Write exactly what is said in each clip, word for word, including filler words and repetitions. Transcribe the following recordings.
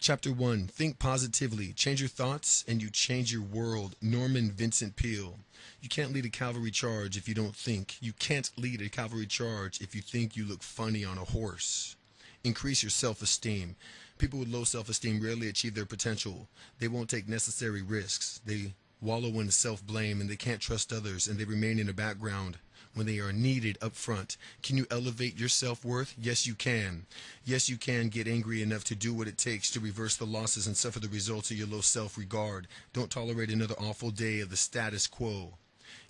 Chapter one, Think Positively, Change Your Thoughts, and You Change Your World, Norman Vincent Peale. You can't lead a cavalry charge if you don't think. You can't lead a cavalry charge if you think you look funny on a horse. Increase your self-esteem. People with low self-esteem rarely achieve their potential. They won't take necessary risks. They wallow in self-blame, and they can't trust others, and they remain in the background when they are needed up front. Can you elevate your self-worth? Yes, you can. Yes, you can get angry enough to do what it takes to reverse the losses and suffer the results of your low self-regard. Don't tolerate another awful day of the status quo.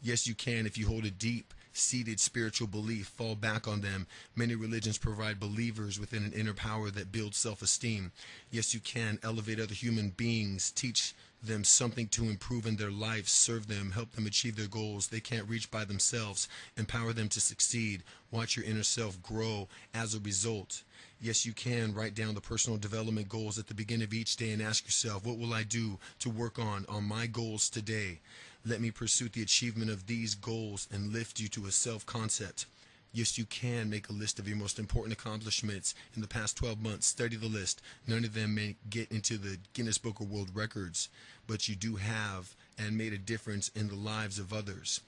Yes, you can if you hold a deep seated spiritual belief. Fall back on them. Many religions provide believers within an inner power that builds self-esteem. Yes, you can elevate other human beings, teach them something to improve in their life, serve them, help them achieve their goals they can't reach by themselves, empower them to succeed, watch your inner self grow as a result. Yes, you can write down the personal development goals at the beginning of each day and ask yourself, what will I do to work on on my goals today? Let me pursue the achievement of these goals and lift you to a self-concept. Yes, you can make a list of your most important accomplishments in the past twelve months. Study the list. None of them may get into the Guinness Book of World Records, but you do have and made a difference in the lives of others.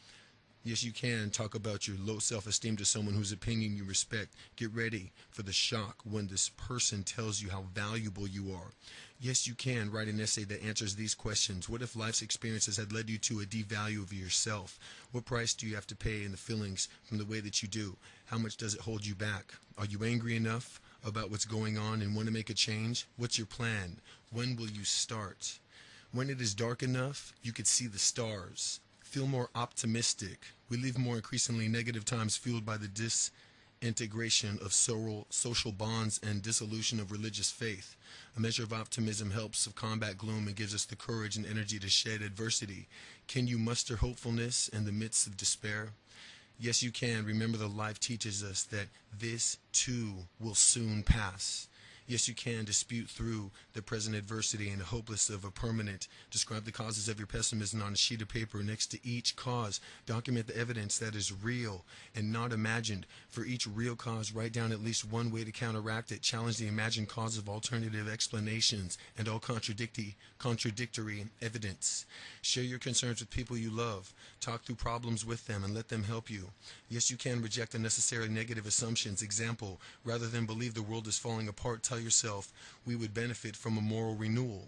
Yes, you can talk about your low self-esteem to someone whose opinion you respect. Get ready for the shock when this person tells you how valuable you are. Yes, you can write an essay that answers these questions. What if life's experiences had led you to a devalue of yourself? What price do you have to pay in the feelings from the way that you do? How much does it hold you back? Are you angry enough about what's going on and want to make a change? What's your plan? When will you start? When it is dark enough, you could see the stars. Feel more optimistic. We live more increasingly negative times, fueled by the disintegration of social bonds and dissolution of religious faith. A measure of optimism helps to combat gloom and gives us the courage and energy to shed adversity. Can you muster hopefulness in the midst of despair? Yes, you can. Remember, the life teaches us that this too will soon pass. Yes, you can dispute through the present adversity and the hopelessness of a permanent. Describe the causes of your pessimism on a sheet of paper. Next to each cause, document the evidence that is real and not imagined. For each real cause, write down at least one way to counteract it. Challenge the imagined cause of alternative explanations and all contradictory, contradictory evidence. Share your concerns with people you love. Talk through problems with them and let them help you. Yes, you can reject unnecessary negative assumptions. Example, rather than believe the world is falling apart, tell yourself we would benefit from a moral renewal.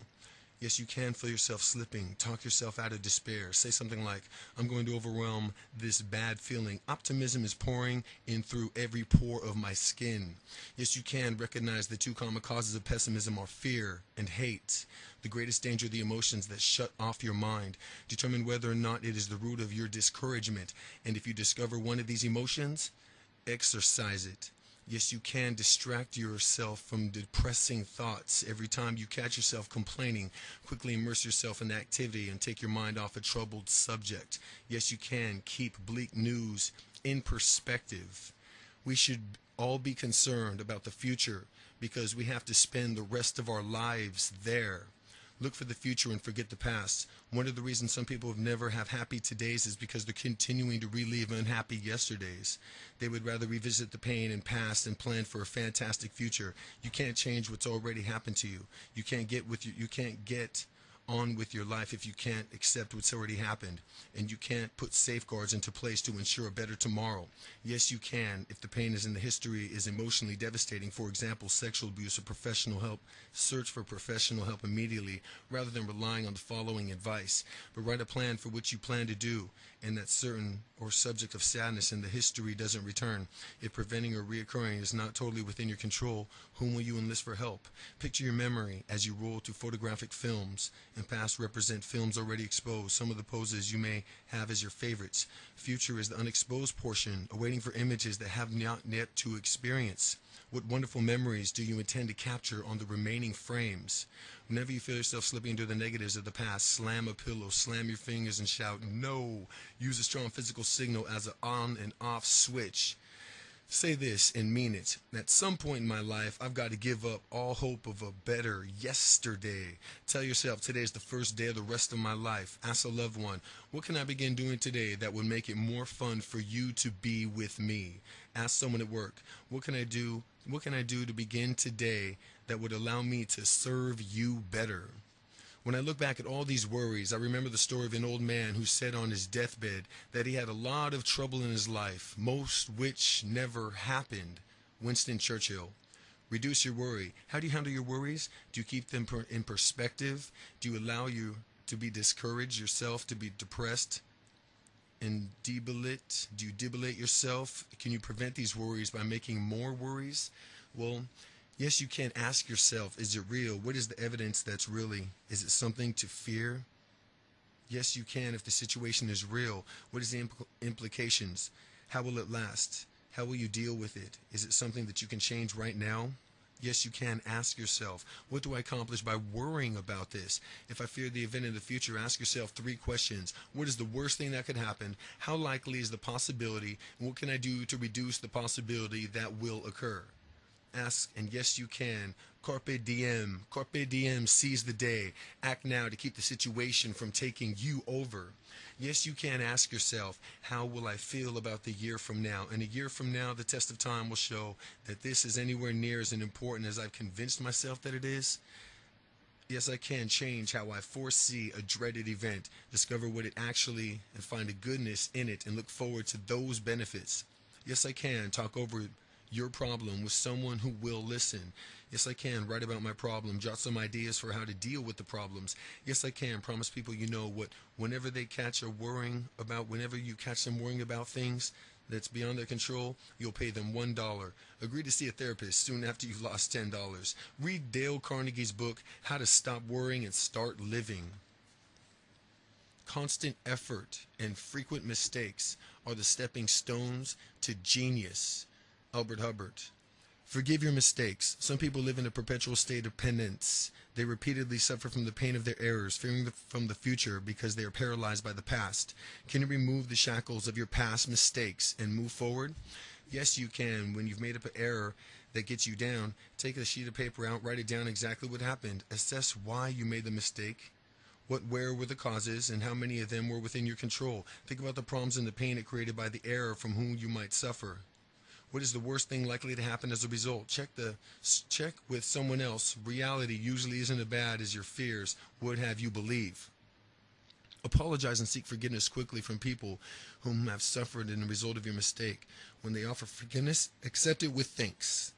Yes, you can feel yourself slipping. Talk yourself out of despair. Say something like, I'm going to overwhelm this bad feeling. Optimism is pouring in through every pore of my skin. Yes, you can recognize the two common causes of pessimism are fear and hate. The greatest danger are the emotions that shut off your mind. Determine whether or not it is the root of your discouragement, and if you discover one of these emotions, exercise it. Yes, you can distract yourself from depressing thoughts. Every time you catch yourself complaining, quickly immerse yourself in activity and take your mind off a troubled subject. Yes, you can keep bleak news in perspective. We should all be concerned about the future because we have to spend the rest of our lives there. Look for the future and forget the past. One of the reasons some people have never have happy todays is because they're continuing to relive unhappy yesterdays. They would rather revisit the pain and past and plan for a fantastic future. You can't change what's already happened to you. You can't get with you. You can't get on with your life if you can't accept what's already happened, and you can't put safeguards into place to ensure a better tomorrow. Yes, you can if the pain is in the history is emotionally devastating, for example, sexual abuse or professional help. Search for professional help immediately rather than relying on the following advice. But write a plan for what you plan to do and that certain or subject of sadness in the history doesn't return. If preventing or reoccurring is not totally within your control, whom will you enlist for help? Picture your memory as you roll through photographic films, and past represent films already exposed. Some of the poses you may have as your favorites. Future is the unexposed portion, awaiting for images that have not yet to experience. What wonderful memories do you intend to capture on the remaining frames? Whenever you feel yourself slipping into the negatives of the past, slam a pillow, slam your fingers and shout no. Use a strong physical signal as an on and off switch. Say this and mean it. At some point in my life, I've got to give up all hope of a better yesterday. Tell yourself, today is the first day of the rest of my life. Ask a loved one, what can I begin doing today that would make it more fun for you to be with me? Ask someone at work, what can I do? What can I do to begin today that would allow me to serve you better. When I look back at all these worries, I remember the story of an old man who said on his deathbed that he had a lot of trouble in his life, most which never happened. Winston Churchill. Reduce your worry. How do you handle your worries? Do you keep them per in perspective? Do you allow you to be discouraged, yourself to be depressed and debilate? Do you debilate yourself? Can you prevent these worries by making more worries? Well, yes, you can ask yourself, is it real? What is the evidence that's really? Is it something to fear? Yes, you can if the situation is real. What is the impl implications? How will it last? How will you deal with it? Is it something that you can change right now? Yes, you can. Ask yourself, what do I accomplish by worrying about this? If I fear the event in the future, ask yourself three questions. What is the worst thing that could happen? How likely is the possibility? And what can I do to reduce the possibility that will occur? Ask, and yes, you can. Carpe diem. Carpe diem. Seize the day. Act now to keep the situation from taking you over. Yes, you can. Ask yourself, how will I feel about the year from now? And a year from now, the test of time will show that this is anywhere near as important as I've convinced myself that it is. Yes, I can change how I foresee a dreaded event, discover what it actually, and find a goodness in it, and look forward to those benefits. Yes, I can. Talk over it. Your problem with someone who will listen. Yes, I can. Write about my problem. Jot some ideas for how to deal with the problems. Yes, I can. Promise people you know what, whenever they catch a worrying about, whenever you catch them worrying about things that's beyond their control, you'll pay them one dollar. Agree to see a therapist soon after you've lost ten dollars. Read Dale Carnegie's book, How to Stop Worrying and Start Living. Constant effort and frequent mistakes are the stepping stones to genius. Albert Hubbard. Forgive your mistakes. Some people live in a perpetual state of penance. They repeatedly suffer from the pain of their errors, fearing the, from the future because they are paralyzed by the past. Can you remove the shackles of your past mistakes and move forward? Yes, you can. When you've made up an error that gets you down, take a sheet of paper out, write it down exactly what happened. Assess why you made the mistake. What, where were the causes, and how many of them were within your control? Think about the problems and the pain it created by the error from whom you might suffer. What is the worst thing likely to happen as a result? Check the check with someone else. Reality usually isn't as bad as your fears would have you believe. Apologize and seek forgiveness quickly from people whom have suffered in the result of your mistake. When they offer forgiveness, accept it with thanks.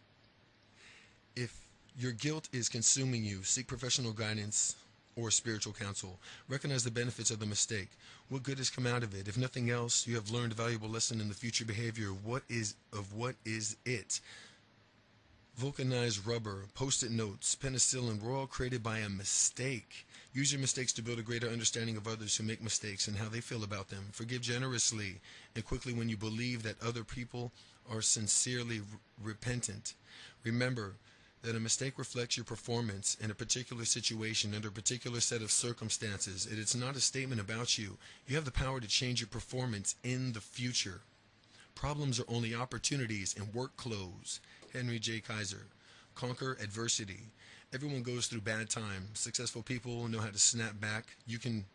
If your guilt is consuming you, seek professional guidance or spiritual counsel. Recognize the benefits of the mistake. What good has come out of it? If nothing else, you have learned a valuable lesson in the future behavior. What is of what is it? Vulcanized rubber, post-it notes, penicillin were all created by a mistake. Use your mistakes to build a greater understanding of others who make mistakes and how they feel about them. Forgive generously and quickly when you believe that other people are sincerely repentant. Remember that a mistake reflects your performance in a particular situation under a particular set of circumstances. It is not a statement about you. You have the power to change your performance in the future. Problems are only opportunities, and work clothes. Henry J. Kaiser. Conquer adversity. Everyone goes through bad times. Successful people know how to snap back. You can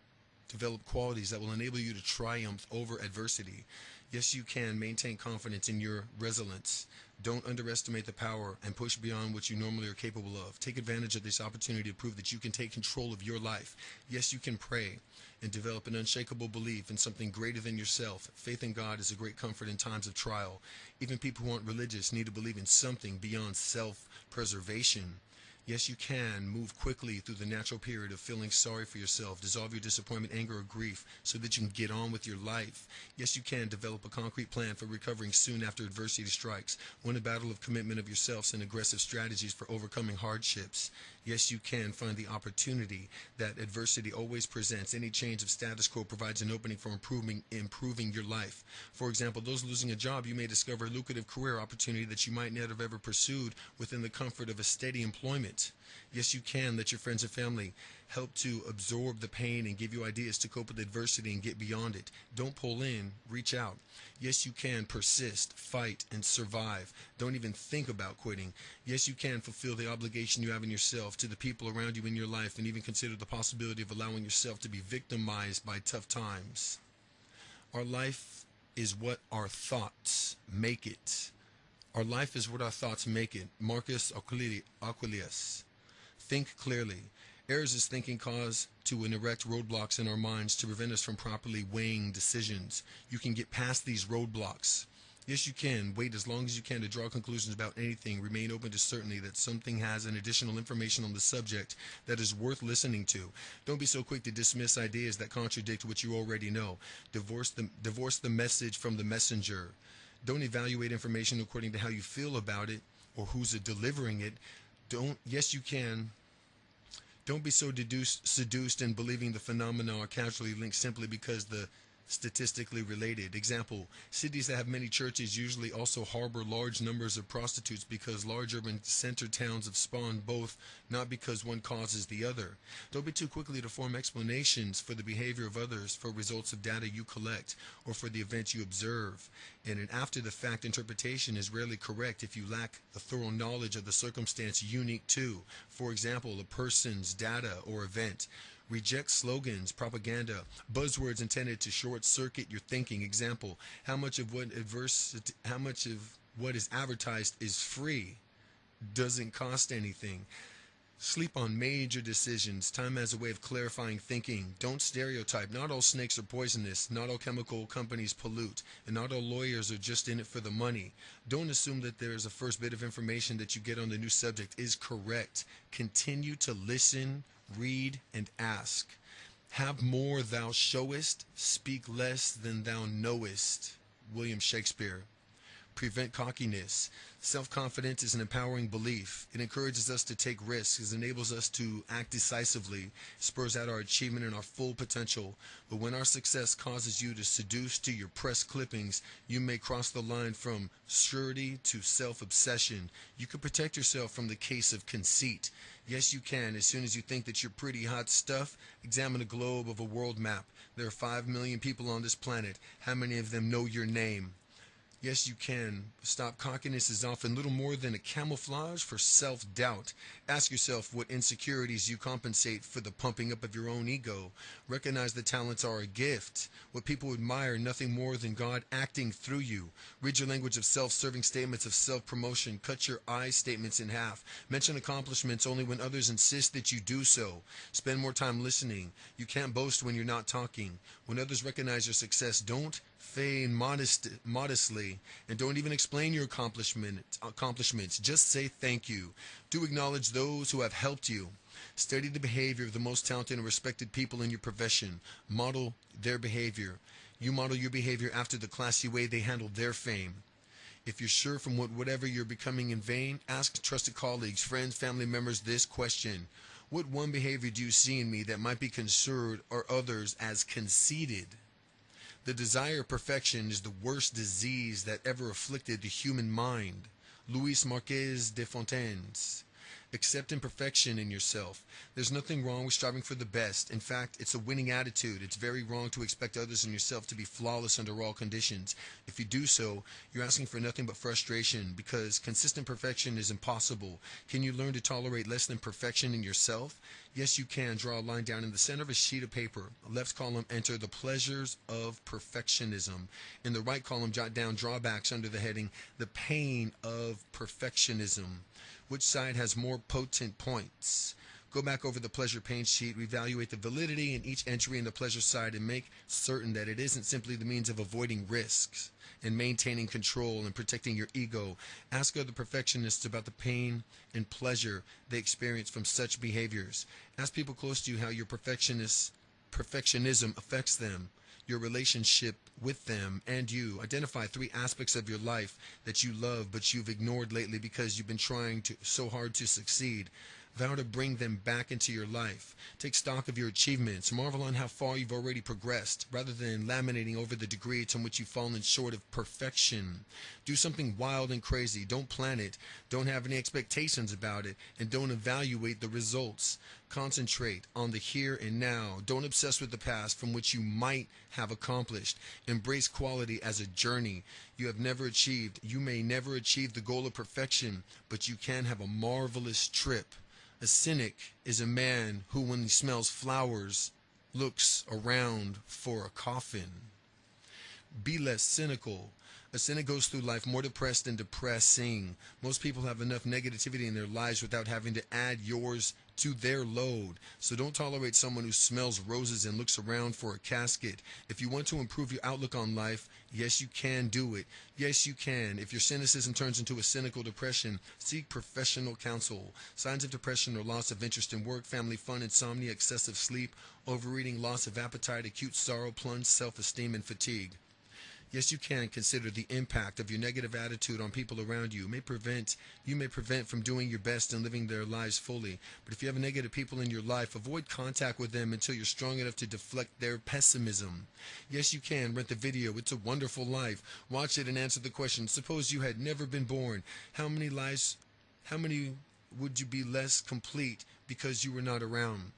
develop qualities that will enable you to triumph over adversity. Yes, you can. Maintain confidence in your resilience. Don't underestimate the power and push beyond what you normally are capable of. Take advantage of this opportunity to prove that you can take control of your life. Yes, you can pray and develop an unshakable belief in something greater than yourself. Faith in God is a great comfort in times of trial. Even people who aren't religious need to believe in something beyond self-preservation. Yes, you can. Move quickly through the natural period of feeling sorry for yourself. Dissolve your disappointment, anger, or grief so that you can get on with your life. Yes, you can. Develop a concrete plan for recovering soon after adversity strikes. Win a battle of commitment of yourselves and aggressive strategies for overcoming hardships. Yes, you can. Find the opportunity that adversity always presents. Any change of status quo provides an opening for improving, improving your life. For example, those losing a job, you may discover a lucrative career opportunity that you might not have ever pursued within the comfort of a steady employment. Yes, you can. Let your friends and family help to absorb the pain and give you ideas to cope with adversity and get beyond it. Don't pull in, reach out. Yes, you can. Persist, fight, and survive. Don't even think about quitting. Yes, you can. Fulfill the obligation you have in yourself to the people around you in your life, and even consider the possibility of allowing yourself to be victimized by tough times. Our life is what our thoughts make it. Our life is what our thoughts make it. Marcus Aquilius. Think clearly. Errors is thinking cause to an erect roadblocks in our minds to prevent us from properly weighing decisions. You can get past these roadblocks. Yes, you can. Wait as long as you can to draw conclusions about anything. Remain open to certainty that something has an additional information on the subject that is worth listening to. Don't be so quick to dismiss ideas that contradict what you already know. Divorce the, divorce the message from the messenger. Don't evaluate information according to how you feel about it or who's delivering it. Don't. Yes, you can. Don't be so deduced, seduced in believing the phenomena are casually linked simply because the statistically related. Example, cities that have many churches usually also harbor large numbers of prostitutes because large urban center towns have spawned both, not because one causes the other. Don't be too quickly to form explanations for the behavior of others, for results of data you collect, or for the events you observe. And an after-the-fact interpretation is rarely correct if you lack a thorough knowledge of the circumstance unique to, for example, a person's data or event. Reject slogans, propaganda, buzzwords intended to short-circuit your thinking. Example, how much of what adversity, how much of what is advertised is free, doesn't cost anything. Sleep on major decisions. Time as a way of clarifying thinking. Don't stereotype. Not all snakes are poisonous. Not all chemical companies pollute. And not all lawyers are just in it for the money. Don't assume that there is a first bit of information that you get on the new subject is correct. Continue to listen, read, and ask. Have more thou showest, speak less than thou knowest. William Shakespeare. Prevent cockiness. Self-confidence is an empowering belief. It encourages us to take risks. It enables us to act decisively, spurs out our achievement and our full potential. But when our success causes you to seduce to your press clippings, you may cross the line from surety to self-obsession. You can protect yourself from the case of conceit. Yes, you can. As soon as you think that you're pretty hot stuff, examine the globe of a world map. There are five million people on this planet. How many of them know your name? Yes, you can. Stop cockiness is often little more than a camouflage for self-doubt. Ask yourself what insecurities you compensate for the pumping up of your own ego. Recognize that talents are a gift. What people admire, nothing more than God acting through you. Read your language of self-serving statements of self-promotion. Cut your I statements in half. Mention accomplishments only when others insist that you do so. Spend more time listening. You can't boast when you're not talking. When others recognize your success, don't feign modest, modestly, and don't even explain your accomplishment, accomplishments. Just say thank you. Do acknowledge those who have helped you. Study the behavior of the most talented and respected people in your profession. Model their behavior. You model your behavior after the classy way they handled their fame. If you're sure from what, whatever you're becoming in vain, ask trusted colleagues, friends, family members this question. What one behavior do you see in me that might be considered or others as conceited? The desire of perfection is the worst disease that ever afflicted the human mind. Louis Marquis de Fontanes. Accept imperfection in yourself. There's nothing wrong with striving for the best. In fact, it's a winning attitude. It's very wrong to expect others and yourself to be flawless under all conditions. If you do so, you're asking for nothing but frustration, because consistent perfection is impossible. Can you learn to tolerate less than perfection in yourself? Yes, you can. Draw a line down in the center of a sheet of paper. Left column, enter the pleasures of perfectionism. In the right column, jot down drawbacks under the heading, the pain of perfectionism. Which side has more potent points? Go back over the pleasure pain sheet, reevaluate the validity in each entry in the pleasure side, and make certain that it isn't simply the means of avoiding risks and maintaining control and protecting your ego. Ask other perfectionists about the pain and pleasure they experience from such behaviors. Ask people close to you how your perfectionist perfectionism affects them, your relationship with them, and you. Identify three aspects of your life that you love but you've ignored lately because you've been trying to, so hard to succeed. Vow to bring them back into your life. Take stock of your achievements. Marvel on how far you've already progressed, rather than laminating over the degree to which you've fallen short of perfection. Do something wild and crazy. Don't plan it. Don't have any expectations about it. And don't evaluate the results. Concentrate on the here and now. Don't obsess with the past from which you might have accomplished. Embrace quality as a journey. You have never achieved. You may never achieve the goal of perfection, but you can have a marvelous trip. A cynic is a man who, when he smells flowers, looks around for a coffin. Be less cynical. A cynic goes through life more depressed than depressing. Most people have enough negativity in their lives without having to add yours to their load. So don't tolerate someone who smells roses and looks around for a casket. If you want to improve your outlook on life, yes, you can do it. Yes, you can. If your cynicism turns into a cynical depression, seek professional counsel. Signs of depression are loss of interest in work, family fun, insomnia, excessive sleep, overeating, loss of appetite, acute sorrow, plunged self-esteem, and fatigue. Yes, you can consider the impact of your negative attitude on people around you. It may prevent, you may prevent from doing your best and living their lives fully. But if you have negative people in your life, avoid contact with them until you're strong enough to deflect their pessimism. Yes, you can rent the video It's a Wonderful Life. Watch it and answer the question, suppose you had never been born. How many lives, how many would you be less complete because you were not around?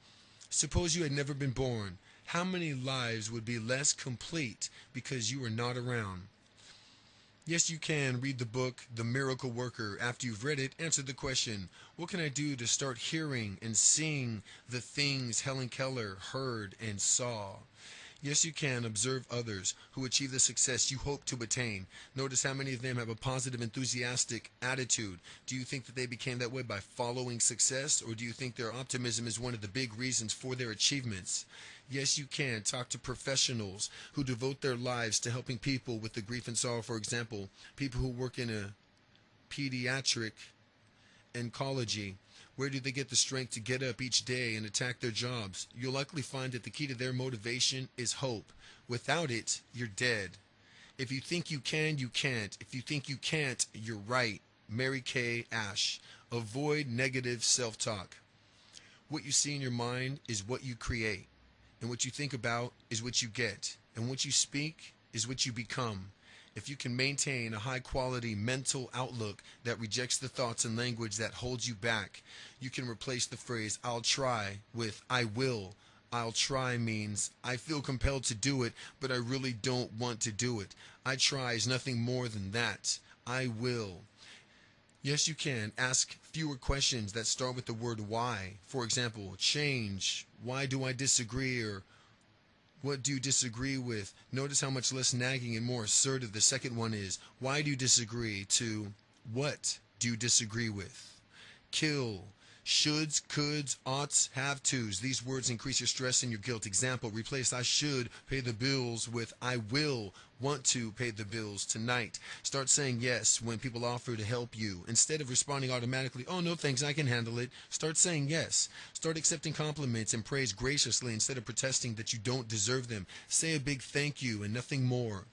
Suppose you had never been born. How many lives would be less complete because you are not around? Yes, you can read the book, The Miracle Worker. After you've read it, answer the question, what can I do to start hearing and seeing the things Helen Keller heard and saw? Yes, you can observe others who achieve the success you hope to attain. Notice how many of them have a positive, enthusiastic attitude. Do you think that they became that way by following success, or do you think their optimism is one of the big reasons for their achievements? Yes, you can talk to professionals who devote their lives to helping people with the grief and sorrow. For example, people who work in a pediatric oncology. Where do they get the strength to get up each day and attack their jobs? You'll likely find that the key to their motivation is hope. Without it, you're dead. If you think you can, you can't. If you think you can't, you're right. Mary Kay Ash. Avoid negative self-talk. What you see in your mind is what you create, and what you think about is what you get, and what you speak is what you become. If you can maintain a high-quality mental outlook that rejects the thoughts and language that holds you back, you can replace the phrase, I'll try, with I will. I'll try means I feel compelled to do it, but I really don't want to do it. I try is nothing more than that. I will. Yes, you can. Ask fewer questions that start with the word why. For example, change, why do I disagree, or what do you disagree with? Notice how much less nagging and more assertive the second one is. Why do you disagree? To what do you disagree with? Kill. Shoulds, coulds, oughts, have-tos. These words increase your stress and your guilt. Example, replace I should pay the bills with I will want to pay the bills tonight. Start saying yes when people offer to help you. Instead of responding automatically, oh, no thanks, I can handle it, start saying yes. Start accepting compliments and praise graciously instead of protesting that you don't deserve them. Say a big thank you and nothing more.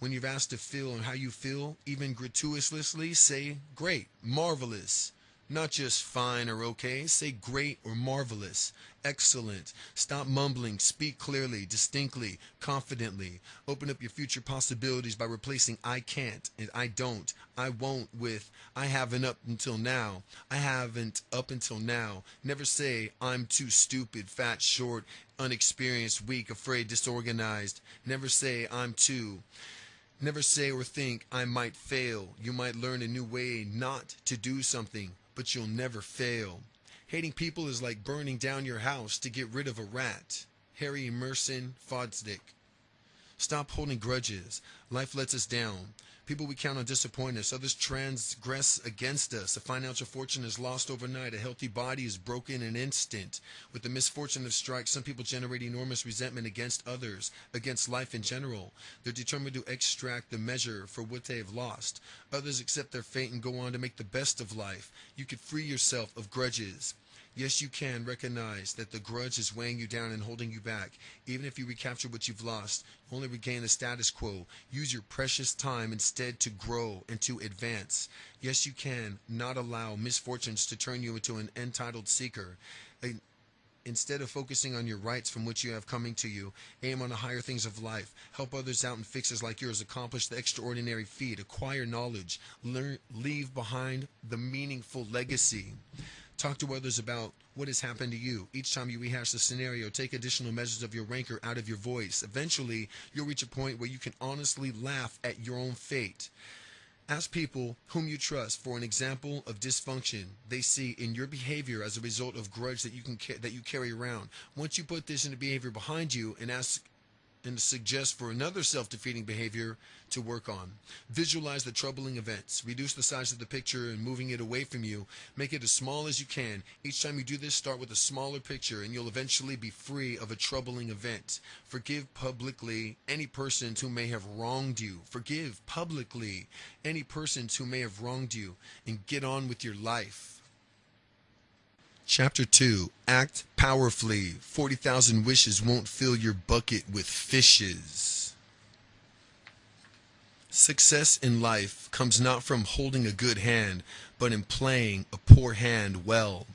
When you've asked to feel and how you feel, even gratuitously, say great, marvelous. Not just fine or okay, say great or marvelous, excellent. Stop mumbling, speak clearly, distinctly, confidently. Open up your future possibilities by replacing I can't and I don't, I won't with I haven't up until now, I haven't up until now. Never say I'm too stupid, fat, short, unexperienced, weak, afraid, disorganized. Never say I'm too. Never say or think I might fail. You might learn a new way not to do something, but you'll never fail. Hating people is like burning down your house to get rid of a rat. Harry Emerson Fosdick. Stop holding grudges. Life lets us down. People we count on disappoint us. Others transgress against us. A financial fortune is lost overnight. A healthy body is broken in an instant. With the misfortune of strikes, some people generate enormous resentment against others, against life in general. They're determined to extract the measure for what they have lost. Others accept their fate and go on to make the best of life. You could free yourself of grudges. Yes, you can recognize that the grudge is weighing you down and holding you back. Even if you recapture what you've lost, you only regain the status quo. Use your precious time instead to grow and to advance. Yes, you can not allow misfortunes to turn you into an entitled seeker. Instead of focusing on your rights from which you have coming to you, aim on the higher things of life. Help others out in fixes like yours. Accomplish the extraordinary feat. Acquire knowledge. Learn, leave behind the meaningful legacy. Talk to others about what has happened to you. Each time you rehash the scenario, take additional measures of your rancor out of your voice. Eventually, you'll reach a point where you can honestly laugh at your own fate. Ask people whom you trust for an example of dysfunction they see in your behavior as a result of grudge that you, can, that you carry around. Once you put this in the behavior behind you and ask and to suggest for another self-defeating behavior to work on. Visualize the troubling events. Reduce the size of the picture and moving it away from you. Make it as small as you can. Each time you do this, start with a smaller picture, and you'll eventually be free of a troubling event. Forgive publicly any persons who may have wronged you. Forgive publicly any persons who may have wronged you, and get on with your life. Chapter two. Act powerfully. forty thousand wishes won't fill your bucket with fishes. Success in life comes not from holding a good hand, but in playing a poor hand well.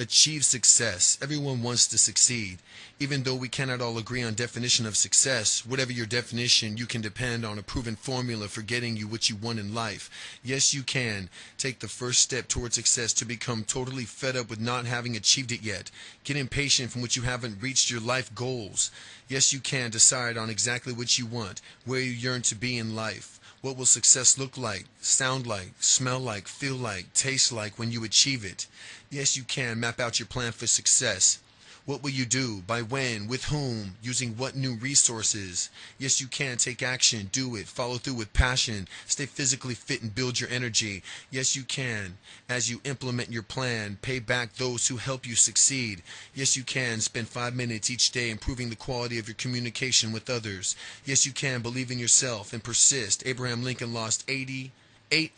Achieve success. Everyone wants to succeed. Even though we cannot all agree on definition of success, whatever your definition, you can depend on a proven formula for getting you what you want in life. Yes, you can take the first step toward success to become totally fed up with not having achieved it yet. Get impatient from what you haven't reached your life goals. Yes, you can decide on exactly what you want, where you yearn to be in life. What will success look like, sound like, smell like, feel like, taste like when you achieve it? Yes, you can map out your plan for success. What will you do, by when, with whom, using what new resources? Yes, you can take action, do it, follow through with passion, stay physically fit and build your energy. Yes, you can, as you implement your plan, pay back those who help you succeed. Yes, you can spend five minutes each day improving the quality of your communication with others. Yes, you can believe in yourself and persist. Abraham Lincoln lost eighty-eight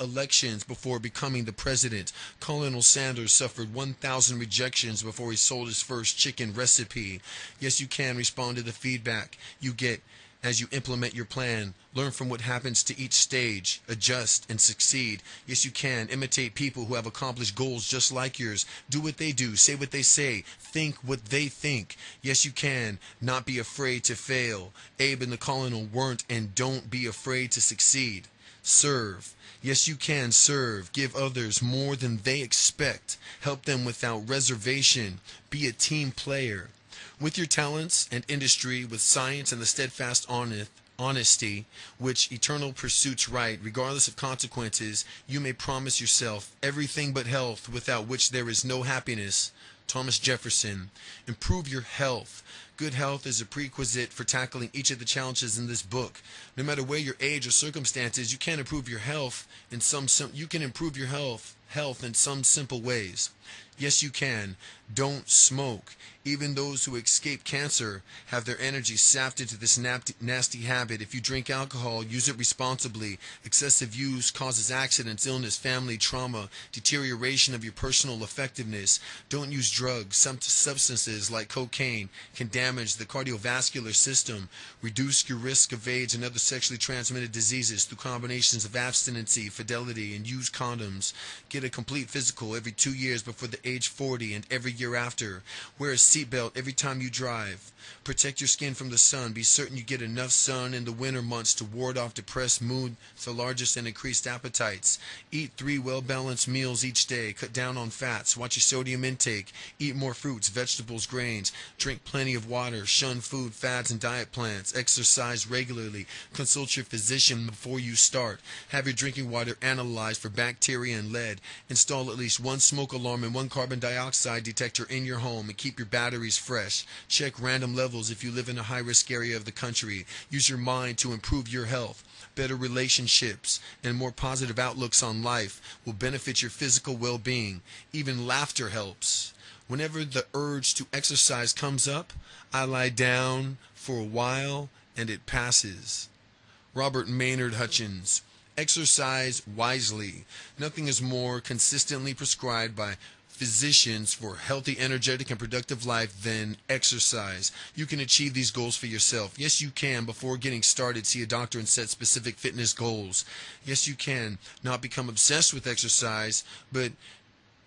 elections before becoming the president. Colonel Sanders suffered one thousand rejections before he sold his first chicken recipe. Yes, you can respond to the feedback you get as you implement your plan. Learn from what happens to each stage, adjust, and succeed. Yes, you can imitate people who have accomplished goals just like yours. Do what they do, say what they say, think what they think. Yes, you can not be afraid to fail. Abe and the Colonel weren't, and don't be afraid to succeed. Serve. Yes, you can serve. Give others more than they expect. Help them without reservation. Be a team player. With your talents and industry, with science and the steadfast honest, honesty, which eternal pursuits right, regardless of consequences, you may promise yourself everything but health, without which there is no happiness. Thomas Jefferson. Improve your health. Good health is a prerequisite for tackling each of the challenges in this book. No matter where your age or circumstances, you can improve your health in some sim you can improve your health health in some simple ways. Yes, you can. Don't smoke. Even those who escape cancer have their energy sapped into this nasty habit. If you drink alcohol, use it responsibly. Excessive use causes accidents, illness, family trauma, deterioration of your personal effectiveness. Don't use drugs. Some substances like cocaine can damage the cardiovascular system. Reduce your risk of AIDS and other sexually transmitted diseases through combinations of abstinence, fidelity, and use condoms. Get a complete physical every two years before the age forty and every year after. Wear a seatbelt every time you drive. Protect your skin from the sun. Be certain you get enough sun in the winter months to ward off depressed mood, lethargic, and increased appetites. Eat three well-balanced meals each day. Cut down on fats. Watch your sodium intake. Eat more fruits, vegetables, grains. Drink plenty of water. Shun food, fads, and diet plans. Exercise regularly. Consult your physician before you start. Have your drinking water analyzed for bacteria and lead. Install at least one smoke alarm and one carbon dioxide detector in your home, and keep your batteries fresh. Check random levels if you live in a high-risk area of the country. Use your mind to improve your health. Better relationships and more positive outlooks on life will benefit your physical well-being. Even laughter helps. Whenever the urge to exercise comes up, I lie down for a while and it passes. Robert Maynard Hutchins. Exercise wisely. Nothing is more consistently prescribed by physicians for healthy, energetic, and productive life than exercise. You can achieve these goals for yourself. Yes, you can. Before getting started, see a doctor and set specific fitness goals. Yes, you can. Not become obsessed with exercise, but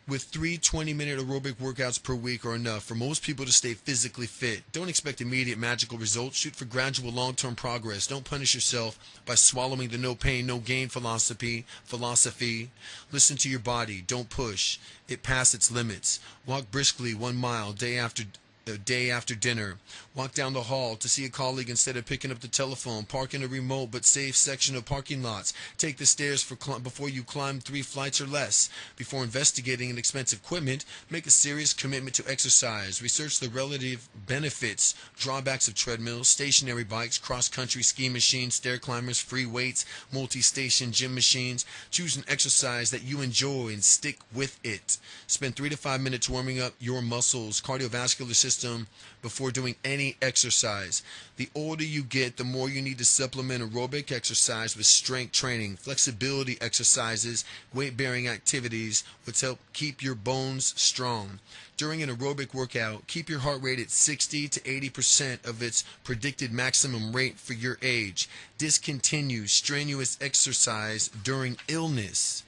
with three twenty-minute aerobic workouts per week are enough for most people to stay physically fit. Don't expect immediate magical results. Shoot for gradual long-term progress. Don't punish yourself by swallowing the no pain, no gain philosophy. Philosophy. Listen to your body. Don't push it past its limits. Walk briskly one mile day after the day after dinner, walk down the hall to see a colleague instead of picking up the telephone, park in a remote but safe section of parking lots, take the stairs for cl- before you climb three flights or less. Before investigating an expensive equipment, make a serious commitment to exercise. Research the relative benefits, drawbacks of treadmills, stationary bikes, cross-country ski machines, stair climbers, free weights, multi-station gym machines. Choose an exercise that you enjoy and stick with it. Spend three to five minutes warming up your muscles, cardiovascular system, before doing any exercise. The older you get, the more you need to supplement aerobic exercise with strength training, flexibility exercises, weight-bearing activities, which help keep your bones strong. During an aerobic workout, keep your heart rate at sixty to eighty percent of its predicted maximum rate for your age. Discontinue strenuous exercise during illness.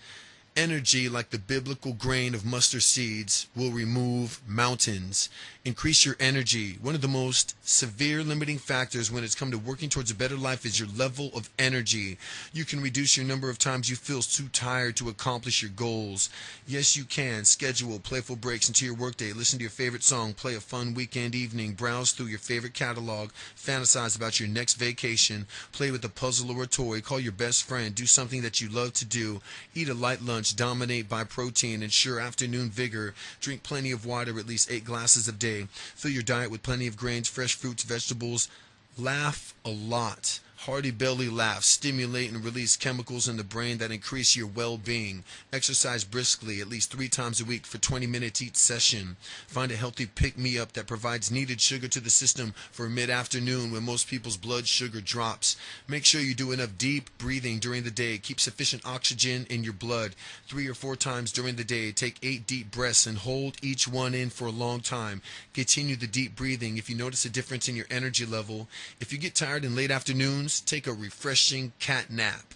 Energy, like the biblical grain of mustard seeds, will remove mountains. Increase your energy. One of the most severe limiting factors when it's come to working towards a better life is your level of energy. You can reduce your number of times you feel too tired to accomplish your goals. Yes, you can. Schedule playful breaks into your workday. Listen to your favorite song. Play a fun weekend evening. Browse through your favorite catalog. Fantasize about your next vacation. Play with a puzzle or a toy. Call your best friend. Do something that you love to do. Eat a light lunch. Dominate by protein, ensure afternoon vigor, drink plenty of water, at least eight glasses a day, fill your diet with plenty of grains, fresh fruits, vegetables, laugh a lot. Hearty belly laughs stimulate and release chemicals in the brain that increase your well-being. Exercise briskly at least three times a week for twenty minutes each session. Find a healthy pick-me-up that provides needed sugar to the system for mid-afternoon when most people's blood sugar drops. Make sure you do enough deep breathing during the day. Keep sufficient oxygen in your blood. Three or four times during the day, take eight deep breaths and hold each one in for a long time. Continue the deep breathing if you notice a difference in your energy level. If you get tired in late afternoons, take a refreshing cat nap.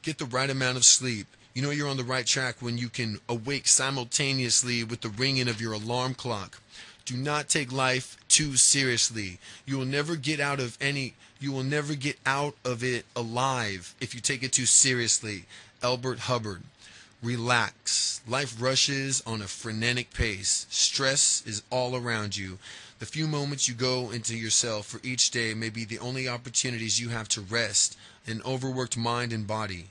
Get the right amount of sleep. You know you're on the right track when you can awake simultaneously with the ringing of your alarm clock. Do not take life too seriously. You will never get out of any, you will never get out of it alive if you take it too seriously. Elbert Hubbard. Relax. Life rushes on a frenetic pace. Stress is all around you. The few moments you go into yourself for each day may be the only opportunities you have to rest an overworked mind and body.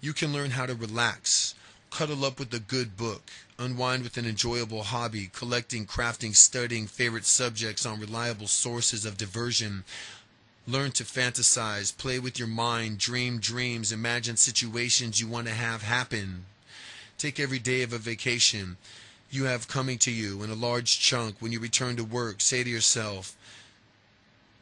You can learn how to relax. Cuddle up with a good book. Unwind with an enjoyable hobby, collecting, crafting, studying favorite subjects on reliable sources of diversion. Learn to fantasize. Play with your mind. Dream dreams. Imagine situations you want to have happen. Take every day of a vacation you have coming to you in a large chunk. When you return to work, say to yourself,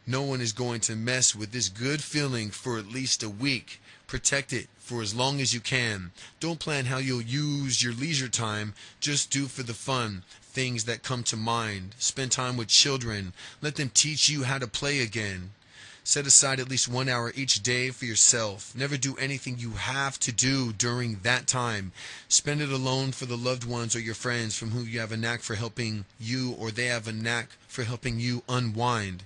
no one is going to mess with this good feeling for at least a week. Protect it for as long as you can. Don't plan how you'll use your leisure time. Just do for the fun things that come to mind. Spend time with children. Let them teach you how to play again. Set aside at least one hour each day for yourself. Never do anything you have to do during that time. Spend it alone for the loved ones or your friends from whom you have a knack for helping you, or they have a knack for helping you unwind.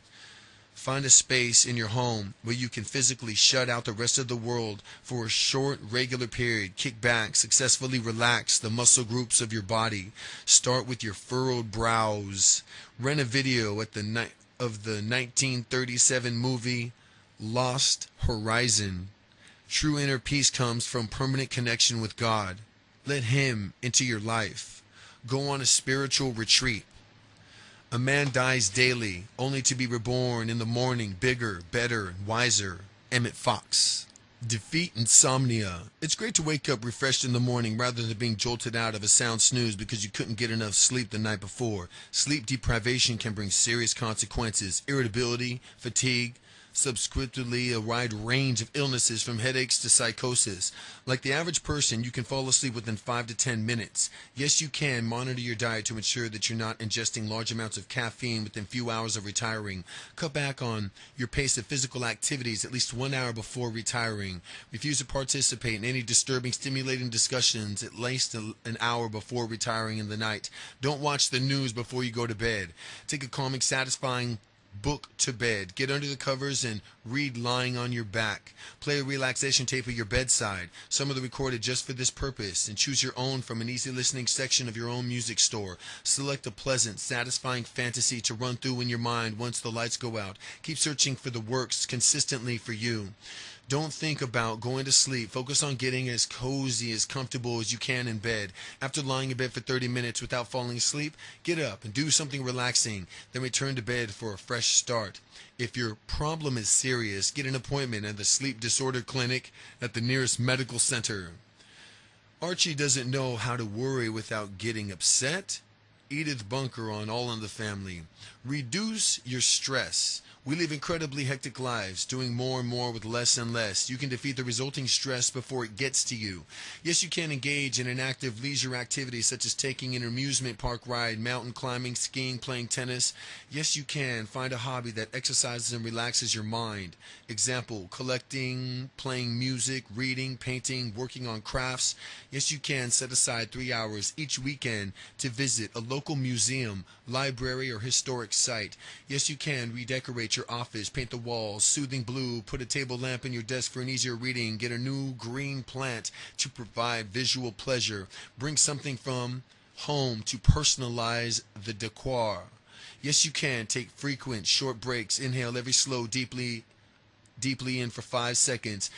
Find a space in your home where you can physically shut out the rest of the world for a short, regular period. Kick back, successfully relax the muscle groups of your body. Start with your furrowed brows. Rent a video at the night. of the nineteen thirty-seven movie Lost Horizon. True inner peace comes from permanent connection with God. Let Him into your life. Go on a spiritual retreat. A man dies daily, only to be reborn in the morning, bigger, better, wiser. Emmett Fox. Defeat insomnia. It's great to wake up refreshed in the morning rather than being jolted out of a sound snooze because you couldn't get enough sleep the night before. Sleep deprivation can bring serious consequences: irritability, fatigue, subsequently a wide range of illnesses from headaches to psychosis. Like the average person, you can fall asleep within five to ten minutes. Yes, you can. Monitor your diet to ensure that you're not ingesting large amounts of caffeine within few hours of retiring. Cut back on your pace of physical activities at least one hour before retiring. Refuse to participate in any disturbing, stimulating discussions at least an hour before retiring in the night. Don't watch the news before you go to bed. Take a calming, satisfying book to bed. Get under the covers and read lying on your back. Play a relaxation tape at your bedside, some of the recorded just for this purpose, and choose your own from an easy listening section of your own music store. Select a pleasant, satisfying fantasy to run through in your mind once the lights go out. Keep searching for the works consistently for you. Don't think about going to sleep. Focus on getting as cozy, as comfortable as you can in bed. After lying in bed for thirty minutes without falling asleep, get up and do something relaxing. Then return to bed for a fresh start. If your problem is serious, get an appointment at the sleep disorder clinic at the nearest medical center. Archie doesn't know how to worry without getting upset. Edith Bunker on All in the Family. Reduce your stress. We live incredibly hectic lives, doing more and more with less and less. You can defeat the resulting stress before it gets to you. Yes, you can engage in an active leisure activity such as taking an amusement park ride, mountain climbing, skiing, playing tennis. Yes, you can find a hobby that exercises and relaxes your mind. Example, collecting, playing music, reading, painting, working on crafts. Yes, you can set aside three hours each weekend to visit a local museum, library, or historic site. Yes, you can redecorate your office, paint the walls soothing blue, put a table lamp in your desk for an easier reading, get a new green plant to provide visual pleasure, bring something from home to personalize the decor. Yes, you can take frequent short breaks. Inhale every slow, deeply, deeply in for five seconds,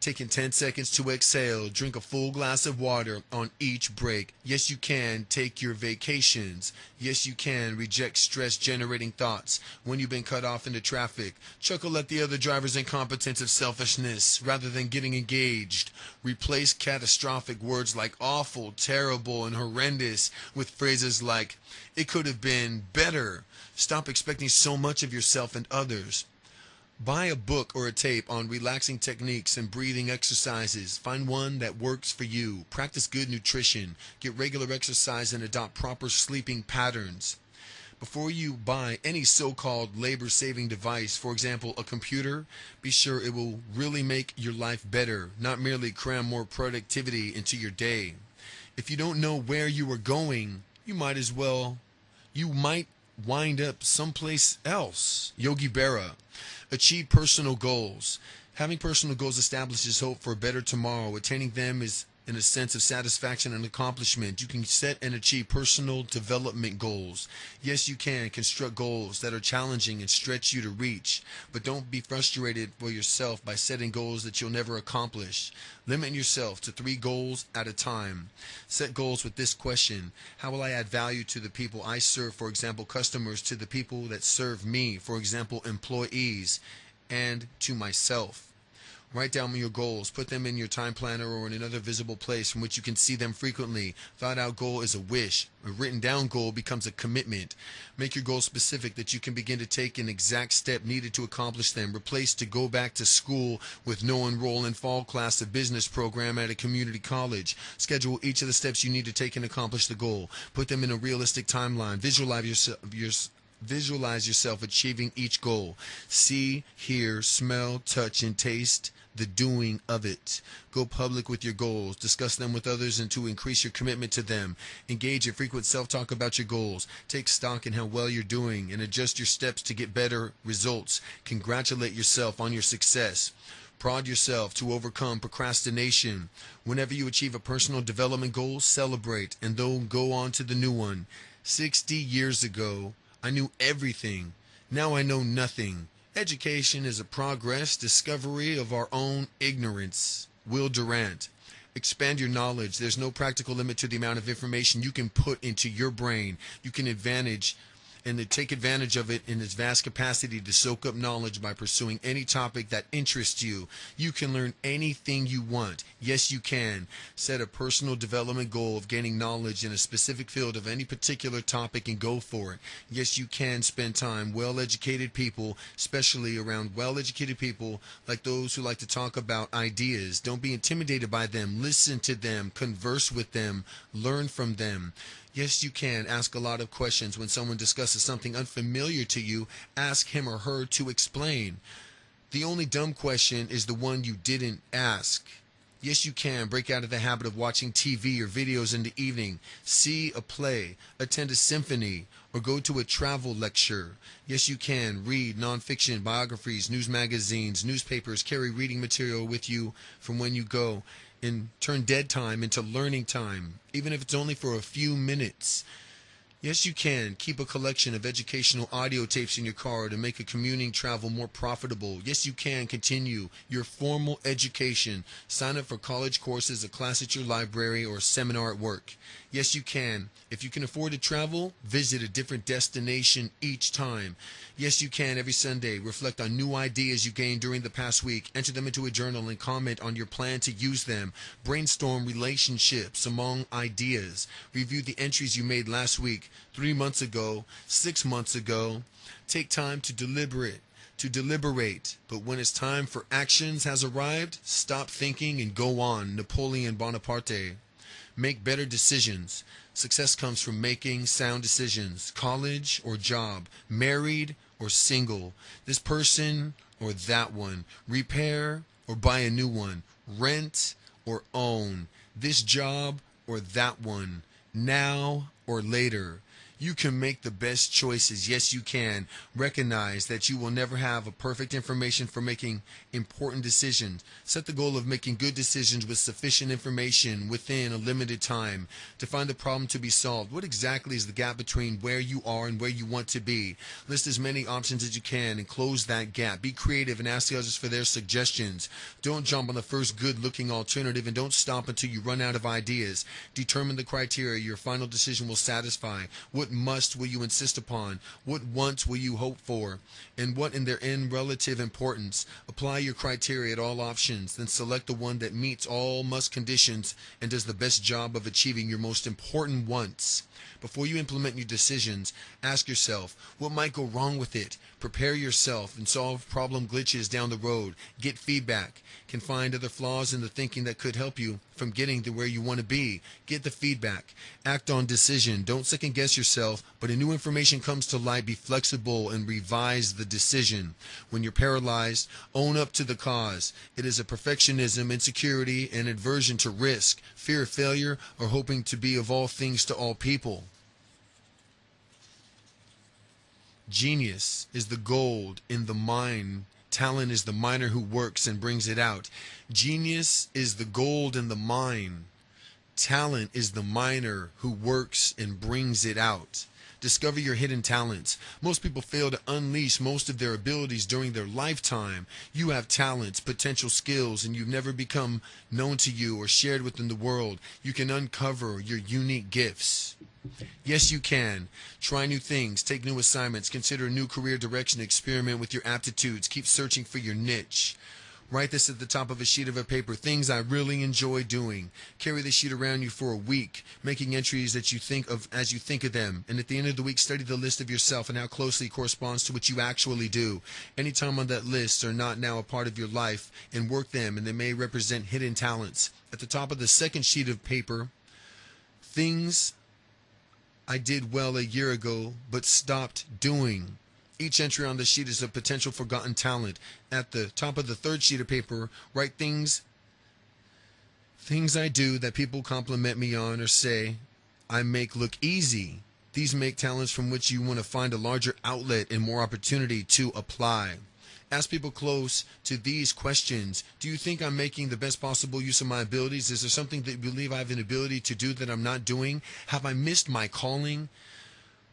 taking ten seconds to exhale. Drink a full glass of water on each break. Yes, you can take your vacations. Yes, you can reject stress-generating thoughts when you've been cut off into traffic. Chuckle at the other driver's incompetence of selfishness rather than getting engaged. Replace catastrophic words like awful, terrible, and horrendous with phrases like, it could have been better. Stop expecting so much of yourself and others. Buy a book or a tape on relaxing techniques and breathing exercises. Find one that works for you. Practice good nutrition. Get regular exercise and adopt proper sleeping patterns. Before you buy any so-called labor-saving device, for example, a computer, be sure it will really make your life better, not merely cram more productivity into your day. If you don't know where you are going, you might as well, you might wind up someplace else. Yogi Berra. Achieve personal goals. Having personal goals establishes hope for a better tomorrow. Attaining them is in a sense of satisfaction and accomplishment. You can set and achieve personal development goals. Yes, you can construct goals that are challenging and stretch you to reach, but don't be frustrated for yourself by setting goals that you'll never accomplish. Limit yourself to three goals at a time. Set goals with this question: how will I add value to the people I serve, for example, customers, to the people that serve me, for example, employees, and to myself? Write down your goals. Put them in your time planner or in another visible place from which you can see them frequently. Thought-out goal is a wish. A written-down goal becomes a commitment. Make your goals specific that you can begin to take an exact step needed to accomplish them. Replace to go back to school with no enroll in fall class of business program at a community college. Schedule each of the steps you need to take and accomplish the goal. Put them in a realistic timeline. Visualize yourself. Your, Visualize yourself achieving each goal. See, hear, smell, touch, and taste the doing of it. Go public with your goals. Discuss them with others and to increase your commitment to them. Engage in frequent self-talk about your goals. Take stock in how well you're doing and adjust your steps to get better results. Congratulate yourself on your success. Prod yourself to overcome procrastination. Whenever you achieve a personal development goal, celebrate and then go on to the new one. sixty years ago, I knew everything. Now I know nothing. Education is a progress, discovery of our own ignorance. Will Durant. Expand your knowledge. There's no practical limit to the amount of information you can put into your brain. You can advantage and to take advantage of it in its vast capacity to soak up knowledge by pursuing any topic that interests you. You can learn anything you want. Yes, you can. Set a personal development goal of gaining knowledge in a specific field of any particular topic and go for it. Yes, you can spend time with well-educated people, especially around well-educated people like those who like to talk about ideas. Don't be intimidated by them. Listen to them. Converse with them. Learn from them. Yes, you can. Ask a lot of questions. When someone discusses something unfamiliar to you, ask him or her to explain. The only dumb question is the one you didn't ask. Yes, you can. Break out of the habit of watching T V or videos in the evening. See a play. Attend a symphony. or go to a travel lecture. Yes, you can. Read nonfiction, biographies, news magazines, newspapers. Carry reading material with you from when you go. And turn dead time into learning time, even if it's only for a few minutes. Yes, you can. Keep a collection of educational audio tapes in your car to make a commuting travel more profitable. Yes, you can. Continue your formal education. Sign up for college courses, a class at your library, or a seminar at work. Yes, you can. If you can afford to travel, visit a different destination each time. Yes, you can. Every Sunday, reflect on new ideas you gained during the past week. Enter them into a journal and comment on your plan to use them. Brainstorm relationships among ideas. Review the entries you made last week, three months ago, six months ago. Take time to deliberate, to deliberate. But when it's time for actions has arrived, stop thinking and go on. Napoleon Bonaparte. Make better decisions. Success comes from making sound decisions. College or job, married or single, this person or that one, repair or buy a new one, rent or own, this job or that one, now or later. You can make the best choices. Yes, you can. Recognize that you will never have a perfect information for making important decisions. Set the goal of making good decisions with sufficient information within a limited time. Define the problem to be solved. What exactly is the gap between where you are and where you want to be? List as many options as you can and close that gap. Be creative and ask the others for their suggestions. Don't jump on the first good-looking alternative, and don't stop until you run out of ideas. Determine the criteria your final decision will satisfy. What What must will you insist upon? What wants will you hope for? And what in their end relative importance? Apply your criteria at all options, then select the one that meets all must conditions and does the best job of achieving your most important wants. Before you implement your decisions, ask yourself, what might go wrong with it? Prepare yourself and solve problem glitches down the road. Get feedback. Can find other flaws in the thinking that could help you from getting to where you want to be. Get the feedback. Act on decision. Don't second guess yourself, but if new information comes to light, be flexible and revise the decision. When you're paralyzed, own up to the cause. It is a perfectionism, insecurity, and aversion to risk, fear of failure, or hoping to be of all things to all people. Genius is the gold in the mine. Talent is the miner who works and brings it out. Genius is the gold in the mine. Talent is the miner who works and brings it out. Discover your hidden talents. Most people fail to unleash most of their abilities during their lifetime. You have talents, potential skills, and you've never become known to you or shared within the world. You can uncover your unique gifts. Yes, you can. Try new things, take new assignments, consider a new career direction, experiment with your aptitudes, keep searching for your niche. Write this at the top of a sheet of a paper. Things I really enjoy doing. Carry this sheet around you for a week, making entries that you think of as you think of them. And at the end of the week, study the list of yourself and how closely it corresponds to what you actually do. Any time on that list are not now a part of your life, and work them, and they may represent hidden talents. At the top of the second sheet of paper, things I did well a year ago but stopped doing. Each entry on the sheet is a potential forgotten talent. At the top of the third sheet of paper, write things, things I do that people compliment me on or say I make look easy. These make talents from which you want to find a larger outlet and more opportunity to apply. Ask people close to these questions. Do you think I'm making the best possible use of my abilities? Is there something that you believe I have an ability to do that I'm not doing? Have I missed my calling?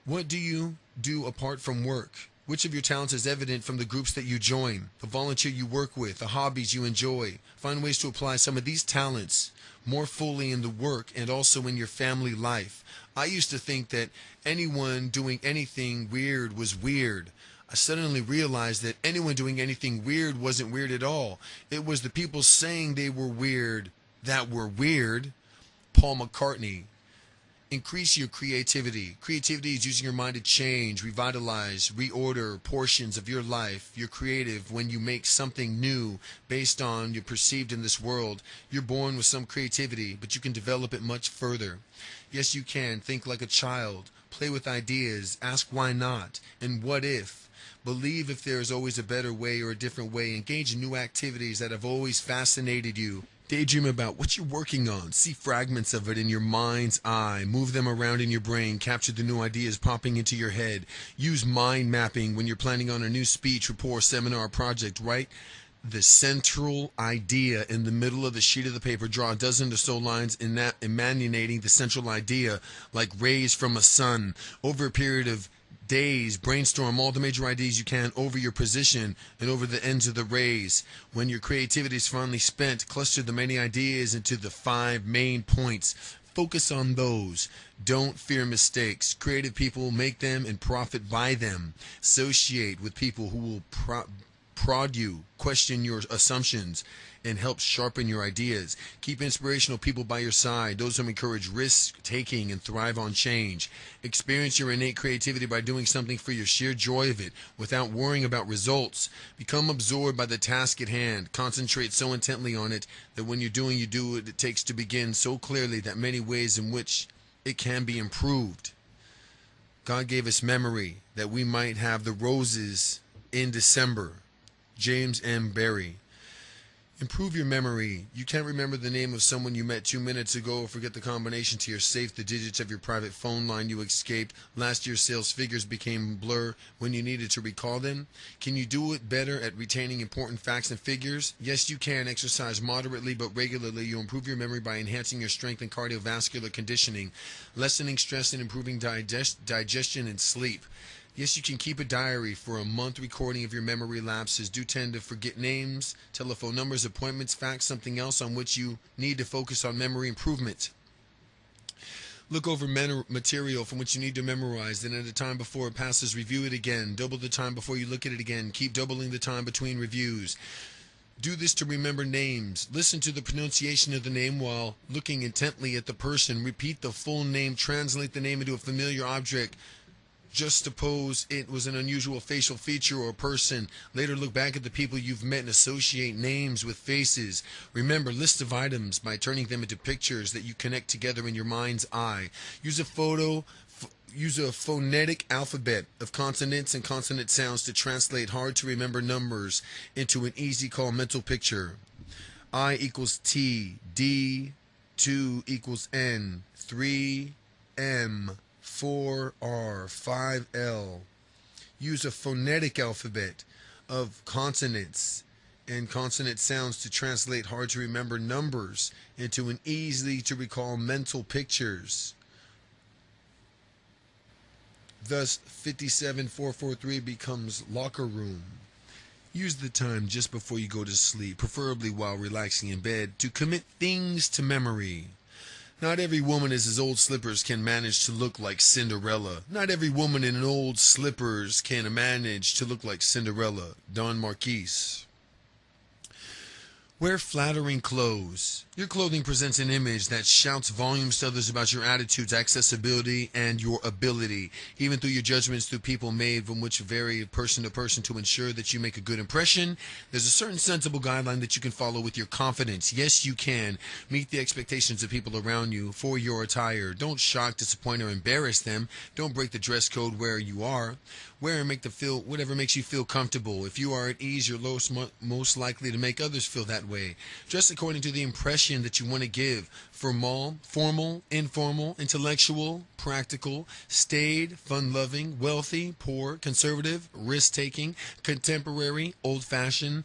What do you do apart from work? Which of your talents is evident from the groups that you join, the volunteer you work with, the hobbies you enjoy? Find ways to apply some of these talents more fully in the work and also in your family life. I used to think that anyone doing anything weird was weird. I suddenly realized that anyone doing anything weird wasn't weird at all. It was the people saying they were weird that were weird. Paul McCartney. Increase your creativity. Creativity is using your mind to change, revitalize, reorder portions of your life. You're creative when you make something new based on you're perceived in this world. You're born with some creativity, but you can develop it much further. Yes, you can. Think like a child. Play with ideas. Ask why not and what if. Believe if there is always a better way or a different way. Engage in new activities that have always fascinated you. Daydream about what you're working on. See fragments of it in your mind's eye. Move them around in your brain. Capture the new ideas popping into your head. Use mind mapping when you're planning on a new speech, report, seminar, project. Write the central idea in the middle of the sheet of the paper. Draw a dozen or so lines in that, emanating the central idea like rays from a sun. Over a period of days, brainstorm all the major ideas you can over your position and over the ends of the rays. When your creativity is finally spent, cluster the many ideas into the five main points. Focus on those. Don't fear mistakes. Creative people make them and profit by them. Associate with people who will pro prod you, question your assumptions, and help sharpen your ideas. Keep inspirational people by your side, those who encourage risk-taking and thrive on change. Experience your innate creativity by doing something for your sheer joy of it, without worrying about results. Become absorbed by the task at hand. Concentrate so intently on it that when you're doing, you do what it takes to begin so clearly that many ways in which it can be improved. God gave us memory that we might have the roses in December. James M. Barrie. Improve your memory. You can't remember the name of someone you met two minutes ago or forget the combination to your safe, the digits of your private phone line you escaped. Last year's sales figures became blur when you needed to recall them. Can you do it better at retaining important facts and figures? Yes, you can. Exercise moderately but regularly. You'll improve your memory by enhancing your strength and cardiovascular conditioning, lessening stress and improving digest digestion and sleep. Yes, you can keep a diary for a month recording of your memory lapses. Do tend to forget names, telephone numbers, appointments, facts, something else on which you need to focus on memory improvement. Look over material from which you need to memorize, then at a time before it passes, review it again. Double the time before you look at it again. Keep doubling the time between reviews. Do this to remember names. Listen to the pronunciation of the name while looking intently at the person. Repeat the full name. Translate the name into a familiar object. Just suppose it was an unusual facial feature or person. Later, look back at the people you've met and associate names with faces. Remember lists of items by turning them into pictures that you connect together in your mind's eye. Use a photo, f use a phonetic alphabet of consonants and consonant sounds to translate hard-to-remember numbers into an easy-call mental picture. I equals T, D, two equals N, three, M, four R, five L. Use a phonetic alphabet of consonants and consonant sounds to translate hard-to-remember numbers into an easy-to-recall mental pictures. Thus, fifty-seven four forty-three becomes locker room. Use the time just before you go to sleep, preferably while relaxing in bed, to commit things to memory. Not every woman in his old slippers can manage to look like Cinderella. Not every woman in an old slippers can manage to look like Cinderella. Don Marquis. Wear flattering clothes. Your clothing presents an image that shouts volumes to others about your attitudes, accessibility, and your ability, even through your judgments through people made from which vary person to person to ensure that you make a good impression. There's a certain sensible guideline that you can follow with your confidence. Yes, you can. Meet the expectations of people around you for your attire. Don't shock, disappoint, or embarrass them. Don't break the dress code where you are. Wear and make the feel whatever makes you feel comfortable. If you are at ease, you're most likely to make others feel that way. Dress according to the impression that you want to give. Formal, formal, informal, intellectual, practical, staid, fun-loving, wealthy, poor, conservative, risk-taking, contemporary, old-fashioned.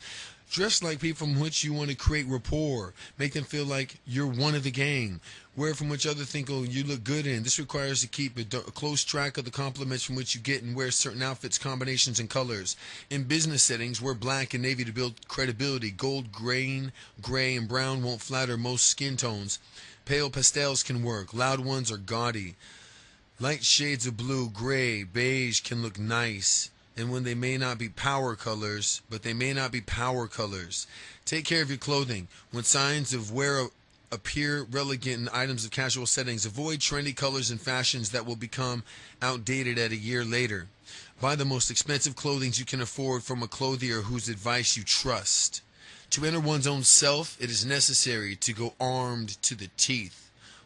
Dress like people from which you want to create rapport. Make them feel like you're one of the gang. Wear from which others think, oh, you look good in. This requires to keep a, a close track of the compliments from which you get and wear certain outfits, combinations, and colors. In business settings, wear black and navy to build credibility. Gold, grain, gray, and brown won't flatter most skin tones. Pale pastels can work. Loud ones are gaudy. Light shades of blue, gray, beige can look nice. And when they may not be power colors, but they may not be power colors. Take care of your clothing. When signs of wear appear relegant in items of casual settings, avoid trendy colors and fashions that will become outdated at a year later. Buy the most expensive clothing you can afford from a clothier whose advice you trust. To enter one's own self, it is necessary to go armed to the teeth.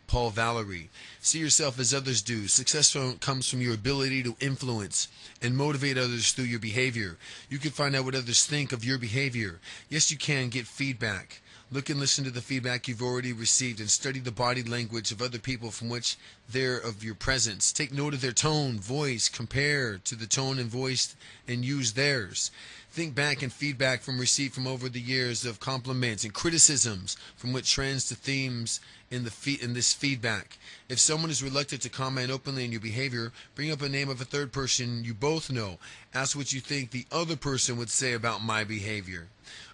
Paul Valery. See yourself as others do. Success from, comes from your ability to influence and motivate others through your behavior. You can find out what others think of your behavior. Yes, you can get feedback. Look and listen to the feedback you've already received and study the body language of other people from which they're of your presence. Take note of their tone, voice, compare to the tone and voice and use theirs. Think back and feedback from received from over the years of compliments and criticisms from which trends to themes in the fe in this feedback. If someone is reluctant to comment openly on your behavior, bring up a name of a third person you both know. Ask what you think the other person would say about my behavior.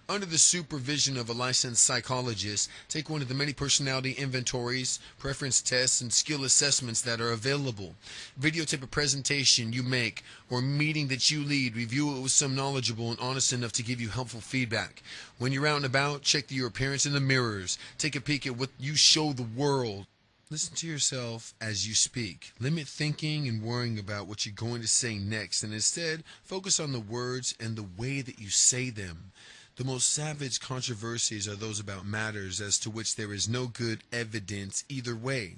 Under the supervision of a licensed psychologist, take one of the many personality inventories, preference tests, and skill assessments that are available. Videotape a presentation you make or meeting that you lead. Review it with some knowledgeable and honest enough to give you helpful feedback. When you're out and about, check your appearance in the mirrors. Take a peek at what you show the world. Listen to yourself as you speak. Limit thinking and worrying about what you're going to say next, and instead focus on the words and the way that you say them. The most savage controversies are those about matters as to which there is no good evidence either way.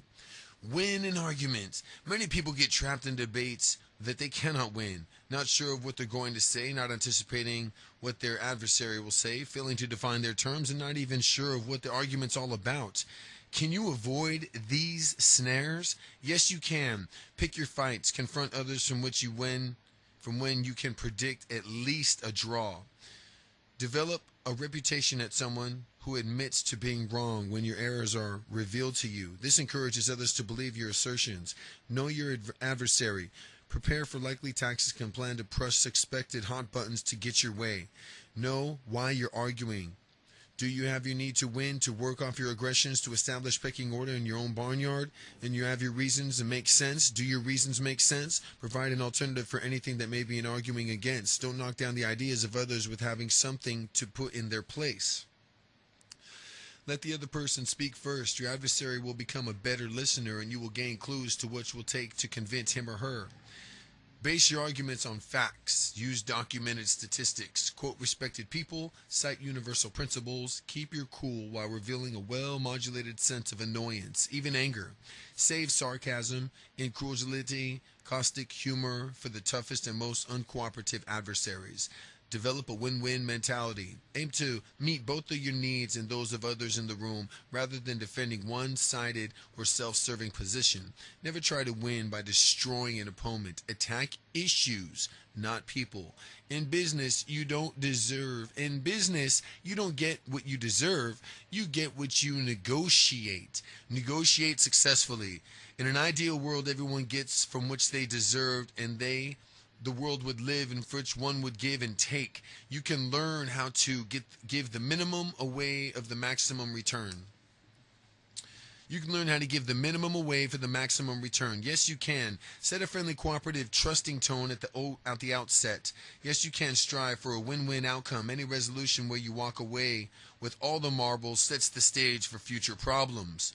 Win in arguments. Many people get trapped in debates that they cannot win, not sure of what they're going to say, not anticipating what their adversary will say, failing to define their terms, and not even sure of what the argument's all about. Can you avoid these snares? Yes, you can. Pick your fights. Confront others from which you win, from when you can predict at least a draw. Develop a reputation at someone who admits to being wrong when your errors are revealed to you. This encourages others to believe your assertions. Know your adversary. Prepare for likely tactics and plan to press expected hot buttons to get your way. Know why you're arguing. Do you have your need to win, to work off your aggressions, to establish pecking order in your own barnyard? And you have your reasons and make sense? Do your reasons make sense? Provide an alternative for anything that may be an arguing against. Don't knock down the ideas of others with having something to put in their place. Let the other person speak first. Your adversary will become a better listener, and you will gain clues to what will take to convince him or her. Base your arguments on facts. Use documented statistics. Quote respected people. Cite universal principles. Keep your cool while revealing a well-modulated sense of annoyance, even anger. Save sarcasm, incredulity, caustic humor for the toughest and most uncooperative adversaries. Develop a win-win mentality. Aim to meet both of your needs and those of others in the room rather than defending one-sided or self-serving position. Never try to win by destroying an opponent. Attack issues, not people. In business, you don't deserve. In business, you don't get what you deserve. You get what you negotiate. Negotiate successfully. In an ideal world, everyone gets from which they deserved, and they the world would live in which one would give and take. You can learn how to get, give the minimum away of the maximum return. You can learn how to give the minimum away for the maximum return. Yes, you can. Set a friendly, cooperative, trusting tone at the, at the outset. Yes, you can strive for a win-win outcome. Any resolution where you walk away with all the marbles sets the stage for future problems.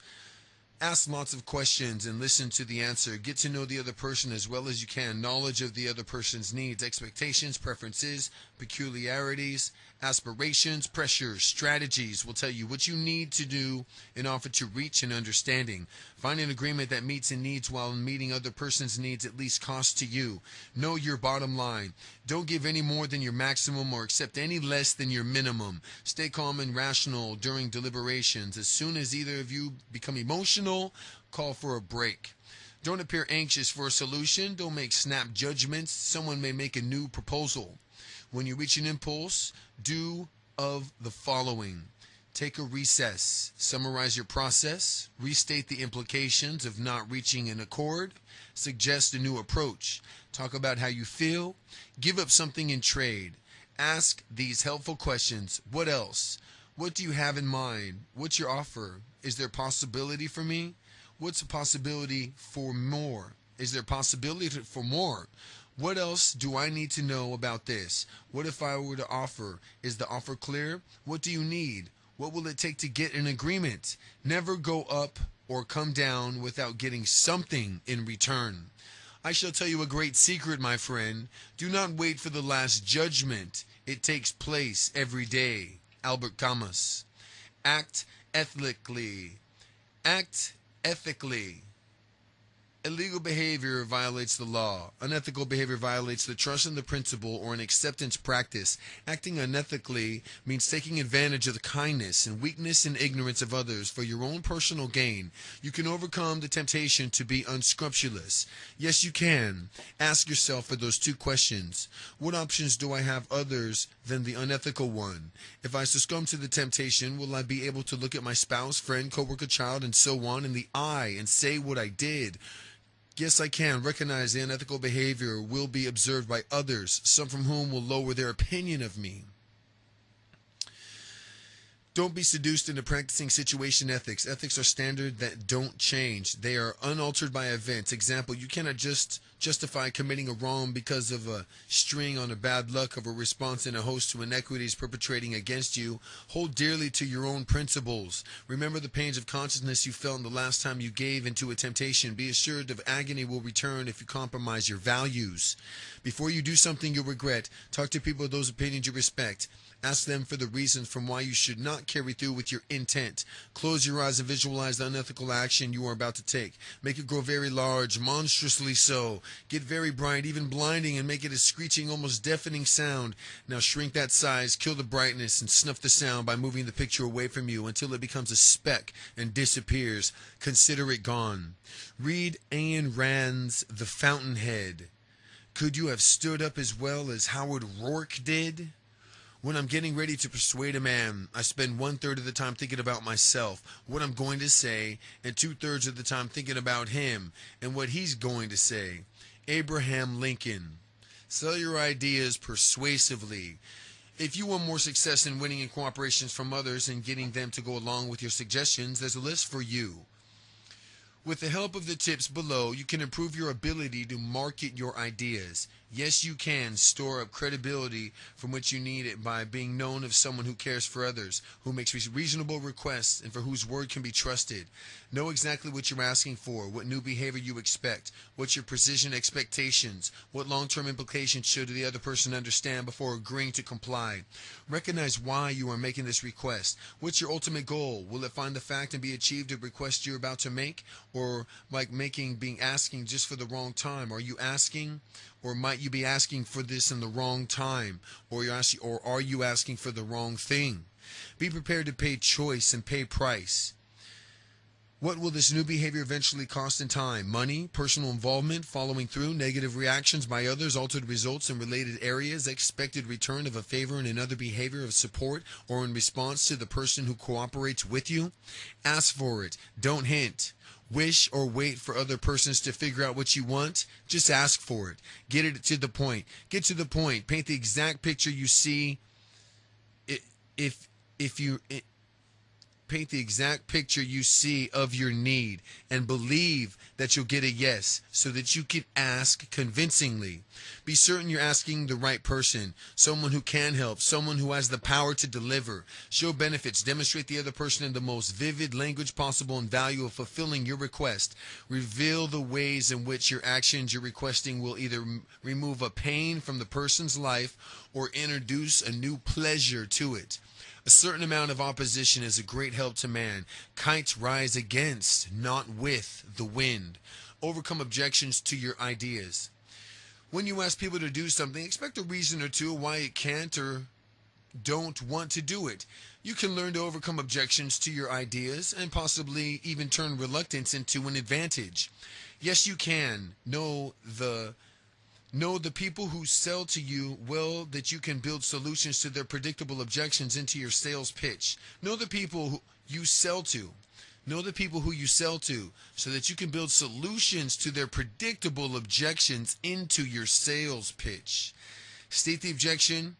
Ask lots of questions and listen to the answer. Get to know the other person as well as you can. Knowledge of the other person's needs, expectations, preferences, peculiarities, aspirations, pressures, strategies will tell you what you need to do in order to reach an understanding. Find an agreement that meets and needs while meeting other person's needs at least cost to you. Know your bottom line. Don't give any more than your maximum or accept any less than your minimum. Stay calm and rational during deliberations. As soon as either of you become emotional, call for a break. Don't appear anxious for a solution. Don't make snap judgments. Someone may make a new proposal. When you reach an impulse, do of the following. Take a recess. Summarize your process. Restate the implications of not reaching an accord. Suggest a new approach. Talk about how you feel. Give up something in trade. Ask these helpful questions. What else? What do you have in mind? What's your offer? Is there possibility for me? What's a possibility for more? Is there possibility for more? What else do I need to know about this? What if I were to offer? Is the offer clear? What do you need? What will it take to get an agreement? Never go up or come down without getting something in return. I shall tell you a great secret, my friend. Do not wait for the last judgment. It takes place every day. Albert Camus. Act ethically. Act ethically. Illegal behavior violates the law. Unethical behavior violates the trust in the principle or an acceptance practice. Acting unethically means taking advantage of the kindness and weakness and ignorance of others for your own personal gain. You can overcome the temptation to be unscrupulous. Yes, you can. Ask yourself for those two questions. What options do I have others than the unethical one? If I succumb to the temptation, will I be able to look at my spouse, friend, coworker, child, and so on in the eye and say what I did? Yes, I can. Recognize the unethical behavior will be observed by others, some from whom will lower their opinion of me. Don't be seduced into practicing situation ethics. Ethics are standard that don't change. They are unaltered by events. Example, you cannot just justify committing a wrong because of a string on the bad luck of a response in a host to inequities perpetrating against you. Hold dearly to your own principles. Remember the pains of consciousness you felt in the last time you gave into a temptation. Be assured of agony will return if you compromise your values. Before you do something you'll regret, talk to people of those opinions you respect. Ask them for the reasons from why you should not carry through with your intent. Close your eyes and visualize the unethical action you are about to take. Make it grow very large, monstrously so. Get very bright, even blinding, and make it a screeching, almost deafening sound. Now shrink that size, kill the brightness, and snuff the sound by moving the picture away from you until it becomes a speck and disappears. Consider it gone. Read Ayn Rand's The Fountainhead. Could you have stood up as well as Howard Rourke did? When I'm getting ready to persuade a man, I spend one-third of the time thinking about myself, what I'm going to say, and two-thirds of the time thinking about him and what he's going to say. Abraham Lincoln. Sell your ideas persuasively. If you want more success in winning in cooperations from others and getting them to go along with your suggestions, there's a list for you. With the help of the tips below, you can improve your ability to market your ideas. Yes, you can store up credibility from which you need it by being known of someone who cares for others, who makes reasonable requests, and for whose word can be trusted. Know exactly what you're asking for, what new behavior you expect, what your precision expectations, what long-term implications should the other person understand before agreeing to comply. Recognize why you are making this request. What's your ultimate goal? Will it find the fact and be achieved the request you're about to make? Or like making, being asking just for the wrong time. Are you asking, or might you be asking for this in the wrong time? Or you're asking, or are you asking for the wrong thing? Be prepared to pay choice and pay price. What will this new behavior eventually cost in time? Money, personal involvement, following through, negative reactions by others, altered results in related areas, expected return of a favor in another behavior of support or in response to the person who cooperates with you? Ask for it. Don't hint. Wish or wait for other persons to figure out what you want. Just ask for it. Get it to the point. Get to the point. Paint the exact picture you see. If if you paint the exact picture you see of your need and believe that you'll get a yes, so that you can ask convincingly. Be certain you're asking the right person, someone who can help, someone who has the power to deliver. Show benefits, demonstrate the other person in the most vivid language possible and value of fulfilling your request. Reveal the ways in which your actions you're requesting will either remove a pain from the person's life or introduce a new pleasure to it. A certain amount of opposition is a great help to man. Kites rise against, not with, the wind. Overcome objections to your ideas. When you ask people to do something, expect a reason or two why it can't or don't want to do it. You can learn to overcome objections to your ideas and possibly even turn reluctance into an advantage. Yes, you can. Know the Know the people who sell to you well, that you can build solutions to their predictable objections into your sales pitch. Know the people who you sell to. Know the people who you sell to so that you can build solutions to their predictable objections into your sales pitch. State the objection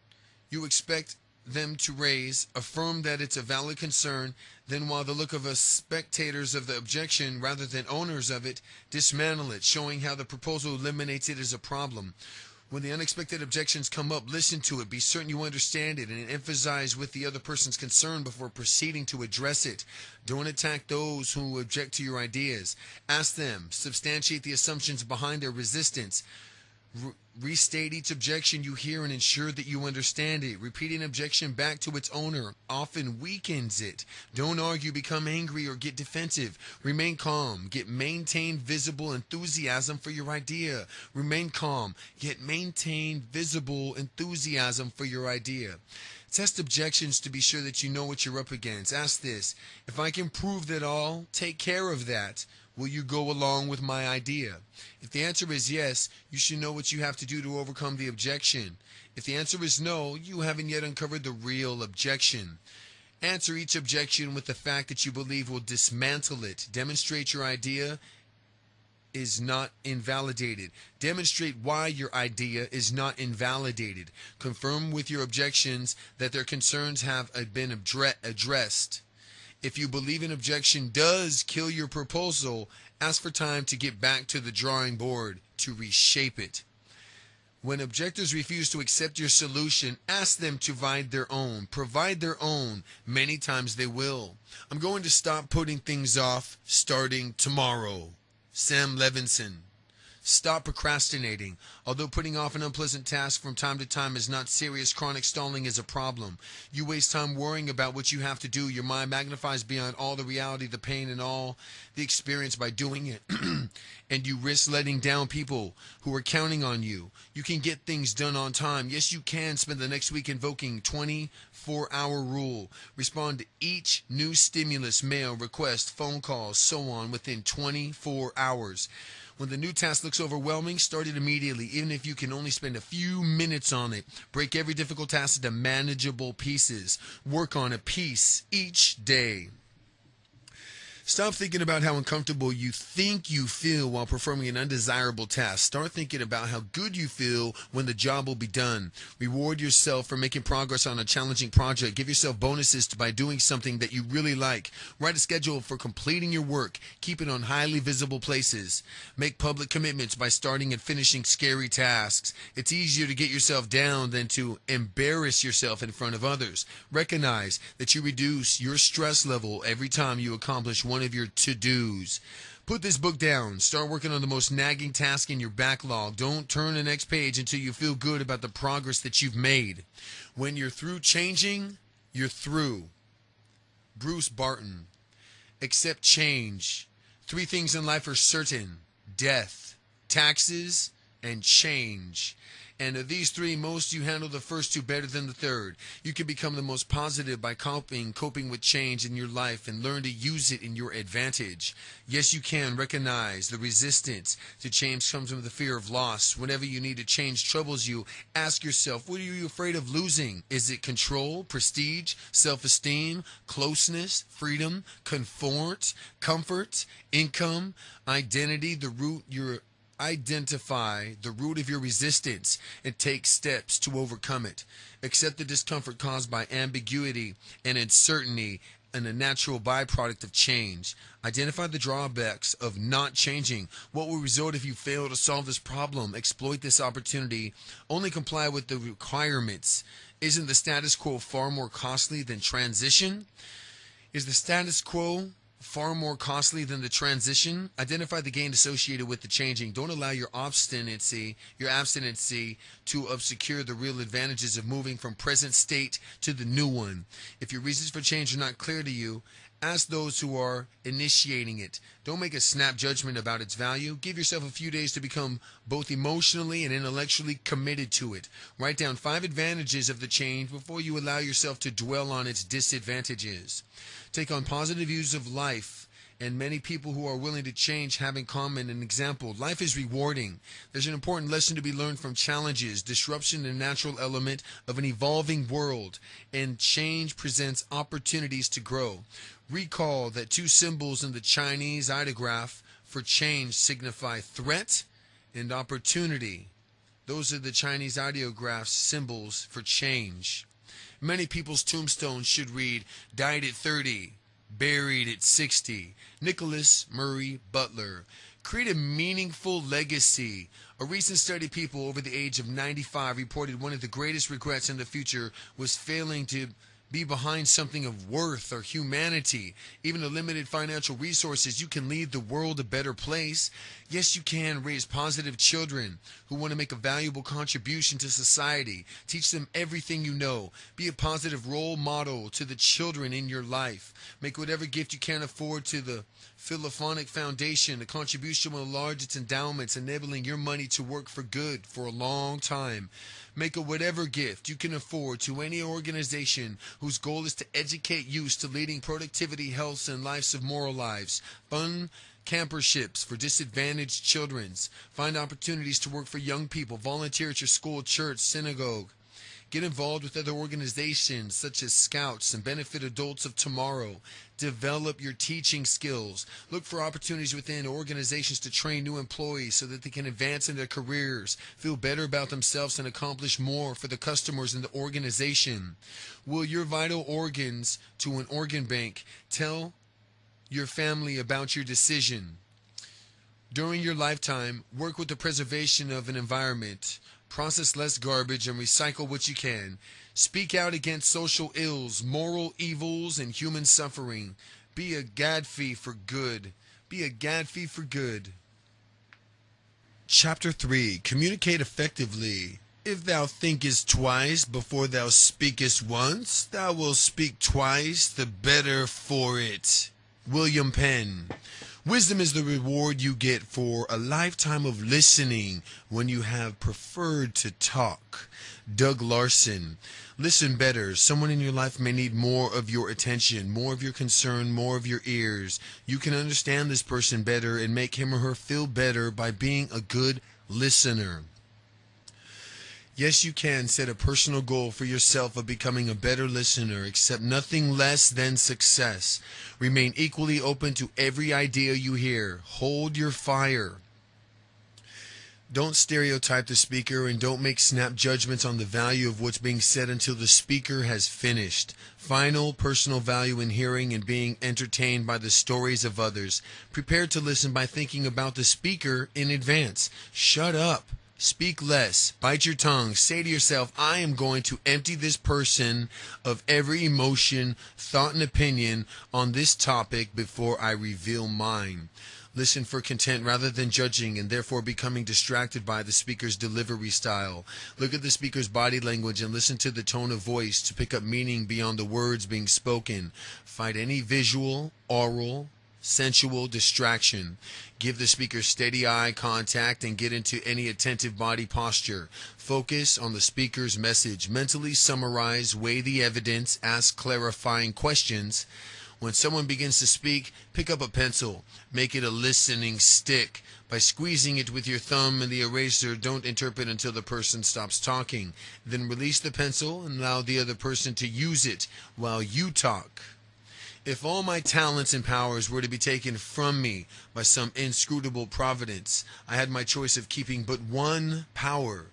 you expect them to raise, affirm that it's a valid concern, then while the look of us spectators of the objection rather than owners of it, dismantle it, showing how the proposal eliminates it as a problem. When the unexpected objections come up, listen to it, be certain you understand it, and emphasize with the other person's concern before proceeding to address it. Don't attack those who object to your ideas. Ask them, substantiate the assumptions behind their resistance. Re restate each objection you hear and ensure that you understand it. Repeating objection back to its owner often weakens it. Don't argue, become angry, or get defensive. Remain calm. Get maintained visible enthusiasm for your idea. Remain calm. Get maintained visible enthusiasm for your idea. Test objections to be sure that you know what you're up against. Ask this: if I can prove that I'll take care of that, will you go along with my idea? If the answer is yes, you should know what you have to do to overcome the objection. If the answer is no, you haven't yet uncovered the real objection. Answer each objection with the fact that you believe will dismantle it. Demonstrate your idea is not invalidated. Demonstrate why your idea is not invalidated. Confirm with your objections that their concerns have been addressed. If you believe an objection does kill your proposal, ask for time to get back to the drawing board to reshape it. When objectors refuse to accept your solution, ask them to provide their own. Provide their own. Many times they will. I'm going to stop putting things off starting tomorrow. Sam Levinson. Stop procrastinating. Although putting off an unpleasant task from time to time is not serious, chronic stalling is a problem. You waste time worrying about what you have to do. Your mind magnifies beyond all the reality, the pain, and all the experience by doing it. And you risk letting down people who are counting on you. You can get things done on time. Yes, you can spend the next week invoking twenty-four hour rule. Respond to each new stimulus, mail, request, phone calls, so on, within twenty-four hours. When the new task looks overwhelming, start it immediately, even if you can only spend a few minutes on it. Break every difficult task into manageable pieces. Work on a piece each day. Stop thinking about how uncomfortable you think you feel while performing an undesirable task. Start thinking about how good you feel when the job will be done. Reward yourself for making progress on a challenging project. Give yourself bonuses by doing something that you really like. Write a schedule for completing your work. Keep it on highly visible places. Make public commitments by starting and finishing scary tasks. It's easier to get yourself down than to embarrass yourself in front of others. Recognize that you reduce your stress level every time you accomplish one. One of your to-dos. Put this book down. Start working on the most nagging task in your backlog. Don't turn the next page until you feel good about the progress that you've made. When you're through changing, you're through. Bruce Barton. Accept change. Three things in life are certain: death, taxes, and change. And of these three, most you handle the first two better than the third. You can become the most positive by coping, coping with change in your life and learn to use it in your advantage. Yes, you can. Recognize the resistance to change comes from the fear of loss. Whenever you need to change troubles you, ask yourself, what are you afraid of losing? Is it control, prestige, self-esteem, closeness, freedom, comfort, comfort, income, identity, the root you're Identify the root of your resistance and take steps to overcome it. Accept the discomfort caused by ambiguity and uncertainty and a natural byproduct of change. Identify the drawbacks of not changing. What will result if you fail to solve this problem? Exploit this opportunity. Only comply with the requirements. Isn't the status quo far more costly than transition? Is the status quo far more costly than the transition? Identify the gain associated with the changing. Don't allow your obstinacy, your obstinacy to obscure the real advantages of moving from present state to the new one. If your reasons for change are not clear to you, ask those who are initiating it. Don't make a snap judgment about its value. Give yourself a few days to become both emotionally and intellectually committed to it. Write down five advantages of the change before you allow yourself to dwell on its disadvantages. Take on positive views of life and many people who are willing to change have in common an example. Life is rewarding. There's an important lesson to be learned from challenges, disruption, and natural element of an evolving world, and change presents opportunities to grow. Recall that two symbols in the Chinese ideograph for change signify threat and opportunity. Those are the Chinese ideograph's symbols for change. Many people's tombstones should read, died at thirty. Buried at sixty. Nicholas Murray Butler. Create a meaningful legacy. A recent study, people over the age of ninety-five reported one of the greatest regrets in the future was failing to be behind something of worth or humanity. Even with limited financial resources, you can leave the world a better place. Yes, you can raise positive children who want to make a valuable contribution to society. Teach them everything you know. Be a positive role model to the children in your life. Make whatever gift you can afford to the Philophonic Foundation. A contribution will enlarge its endowments, enabling your money to work for good for a long time. Make a whatever gift you can afford to any organization whose goal is to educate youth to leading productivity, health, and lives of moral lives. Fund camperships for disadvantaged children. Find opportunities to work for young people. Volunteer at your school, church, synagogue. Get involved with other organizations such as Scouts and Benefit Adults of Tomorrow. Develop your teaching skills. Look for opportunities within organizations to train new employees so that they can advance in their careers, feel better about themselves, and accomplish more for the customers in the organization. Will your vital organs to an organ bank. Tell your family about your decision. During your lifetime, work with the preservation of an environment. Process less garbage and recycle what you can. Speak out against social ills, moral evils, and human suffering. Be a Gadfi for good. Be a Gadfi for good. Chapter three. Communicate effectively. If thou thinkest twice before thou speakest once, thou wilt speak twice the better for it. William Penn. Wisdom is the reward you get for a lifetime of listening when you have preferred to talk. Doug Larson. Listen better. Someone in your life may need more of your attention, more of your concern, more of your ears. You can understand this person better and make him or her feel better by being a good listener. Yes, you can set a personal goal for yourself of becoming a better listener. Accept nothing less than success. Remain equally open to every idea you hear. Hold your fire. Don't stereotype the speaker and don't make snap judgments on the value of what's being said until the speaker has finished. Final personal value in hearing and being entertained by the stories of others. Prepare to listen by thinking about the speaker in advance. Shut up. Speak less, bite your tongue, say to yourself, I am going to empty this person of every emotion, thought, and opinion on this topic before I reveal mine. Listen for content rather than judging and therefore becoming distracted by the speaker's delivery style. Look at the speaker's body language and listen to the tone of voice to pick up meaning beyond the words being spoken. Fight any visual, oral, sensual distraction. Give the speaker steady eye contact and get into any attentive body posture. Focus on the speaker's message. Mentally summarize, weigh the evidence, ask clarifying questions. When someone begins to speak, pick up a pencil. Make it a listening stick. By squeezing it with your thumb and the eraser, don't interpret until the person stops talking. Then release the pencil and allow the other person to use it while you talk. If all my talents and powers were to be taken from me by some inscrutable providence, I had my choice of keeping but one power.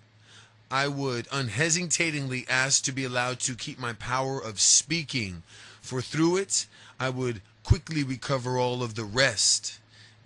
I would unhesitatingly ask to be allowed to keep my power of speaking, for through it I would quickly recover all of the rest.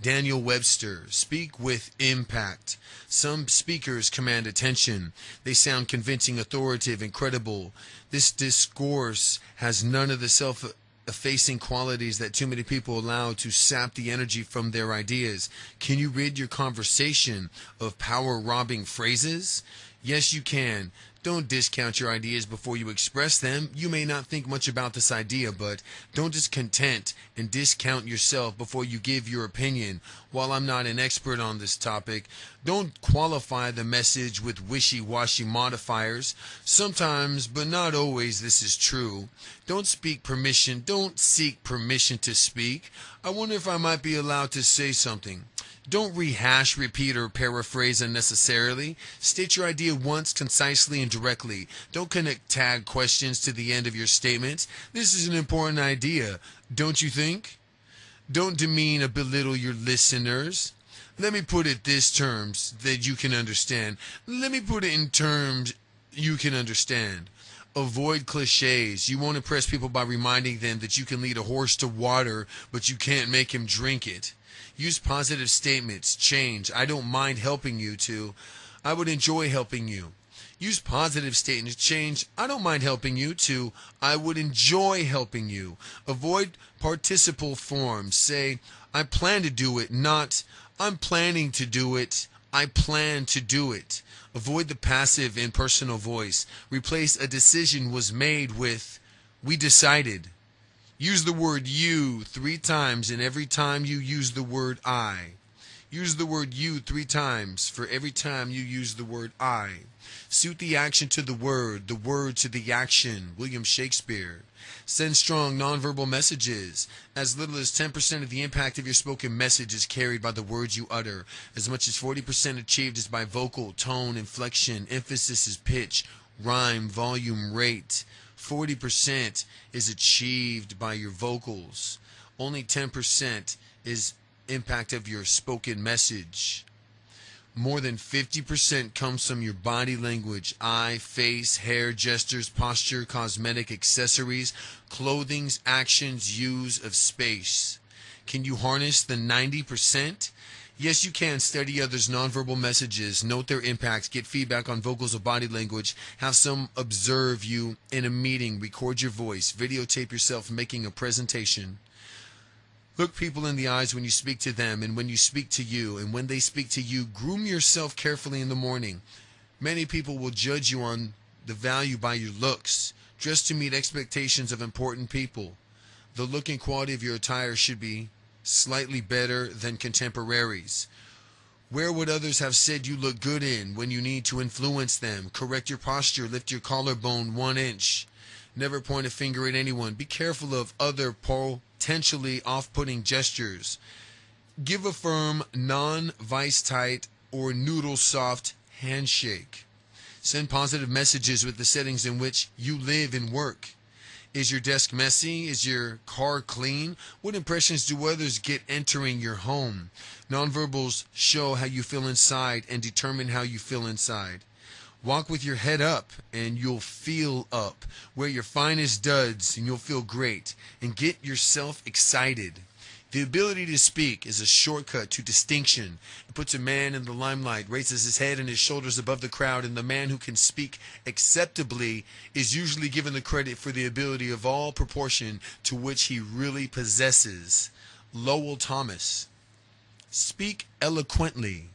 Daniel Webster. Speak with impact. Some speakers command attention. They sound convincing, authoritative, and credible. This discourse has none of the self- effacing qualities that too many people allow to sap the energy from their ideas. Can you rid your conversation of power-robbing phrases? Yes, you can. Don't discount your ideas before you express them. You may not think much about this idea, but don't discontent and discount yourself before you give your opinion. While I'm not an expert on this topic, don't qualify the message with wishy-washy modifiers. Sometimes, but not always, this is true. Don't speak permission. Don't seek permission to speak. I wonder if I might be allowed to say something. Don't rehash, repeat, or paraphrase unnecessarily. State your idea once, concisely, and directly. Don't connect tag questions to the end of your statements. This is an important idea, don't you think? Don't demean or belittle your listeners. Let me put it this terms that you can understand. Let me put it in terms you can understand. Avoid cliches. You won't impress people by reminding them that you can lead a horse to water, but you can't make him drink it. Use positive statements. Change. I don't mind helping you to. I would enjoy helping you. Use positive statements. Change "I don't mind helping you" to "I would enjoy helping you." Avoid participle forms. Say "I plan to do it," not "I'm planning to do it." "I plan to do it." Avoid the passive impersonal voice. Replace "a decision was made" with "we decided." Use the word "you" three times in every time you use the word "I." Use the word "you" three times for every time you use the word "I." Suit the action to the word, the word to the action. William Shakespeare. Send strong nonverbal messages. As little as ten percent of the impact of your spoken message is carried by the words you utter. As much as forty percent achieved is by vocal, tone, inflection, emphasis is pitch, rhyme, volume, rate. forty percent is achieved by your vocals. Only ten percent is impact of your spoken message. More than fifty percent comes from your body language, eye, face, hair, gestures, posture, cosmetic accessories, clothing's, actions, use of space. Can you harness the ninety percent? Yes, you can. Study others' nonverbal messages, note their impacts, get feedback on vocals or body language, have some observe you in a meeting, record your voice, videotape yourself making a presentation. Look people in the eyes when you speak to them and when you speak to you, and when they speak to you, groom yourself carefully in the morning. Many people will judge you on the value by your looks. Dress to meet expectations of important people. The look and quality of your attire should be slightly better than contemporaries. Wear what others have said you look good in when you need to influence them. Correct your posture, lift your collarbone one inch. Never point a finger at anyone. Be careful of other potentially off-putting gestures. Give a firm, non-vice-tight, or noodle-soft handshake. Send positive messages with the settings in which you live and work. Is your desk messy? Is your car clean? What impressions do others get entering your home? Nonverbals show how you feel inside and determine how you feel inside. Walk with your head up and you'll feel up. Wear your finest duds and you'll feel great. And get yourself excited. The ability to speak is a shortcut to distinction. It puts a man in the limelight, raises his head and his shoulders above the crowd, and the man who can speak acceptably is usually given the credit for the ability of all proportion to which he really possesses. Lowell Thomas. Speak eloquently.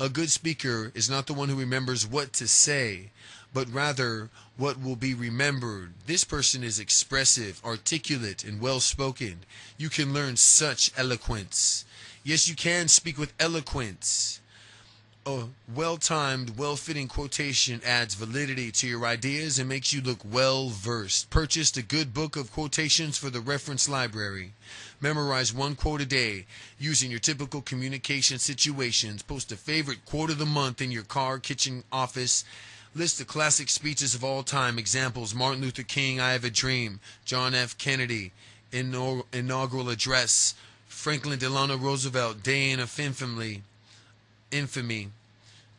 A good speaker is not the one who remembers what to say, but rather what will be remembered. This person is expressive, articulate, and well-spoken. You can learn such eloquence. Yes, you can speak with eloquence. A well-timed, well-fitting quotation adds validity to your ideas and makes you look well-versed. Purchase a good book of quotations for the reference library. Memorize one quote a day. Use in your typical communication situations. Post a favorite quote of the month in your car, kitchen, office. List the classic speeches of all time. Examples: Martin Luther King, "I Have a Dream." John F. Kennedy, Inaugural Address. Franklin Delano Roosevelt, "Day in a Infamy." Infamy.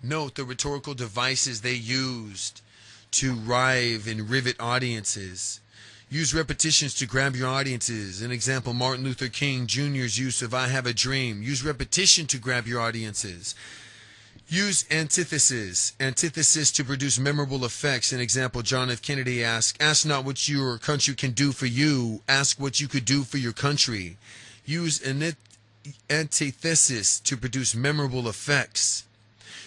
Note the rhetorical devices they used to rive and rivet audiences. Use repetitions to grab your audiences. An example, Martin Luther King Junior's use of "I Have a Dream." Use repetition to grab your audiences. Use antithesis. Antithesis to produce memorable effects. An example, John F. Kennedy asked, "Ask not what your country can do for you. Ask what you could do for your country." Use antithesis. antithesis to produce memorable effects.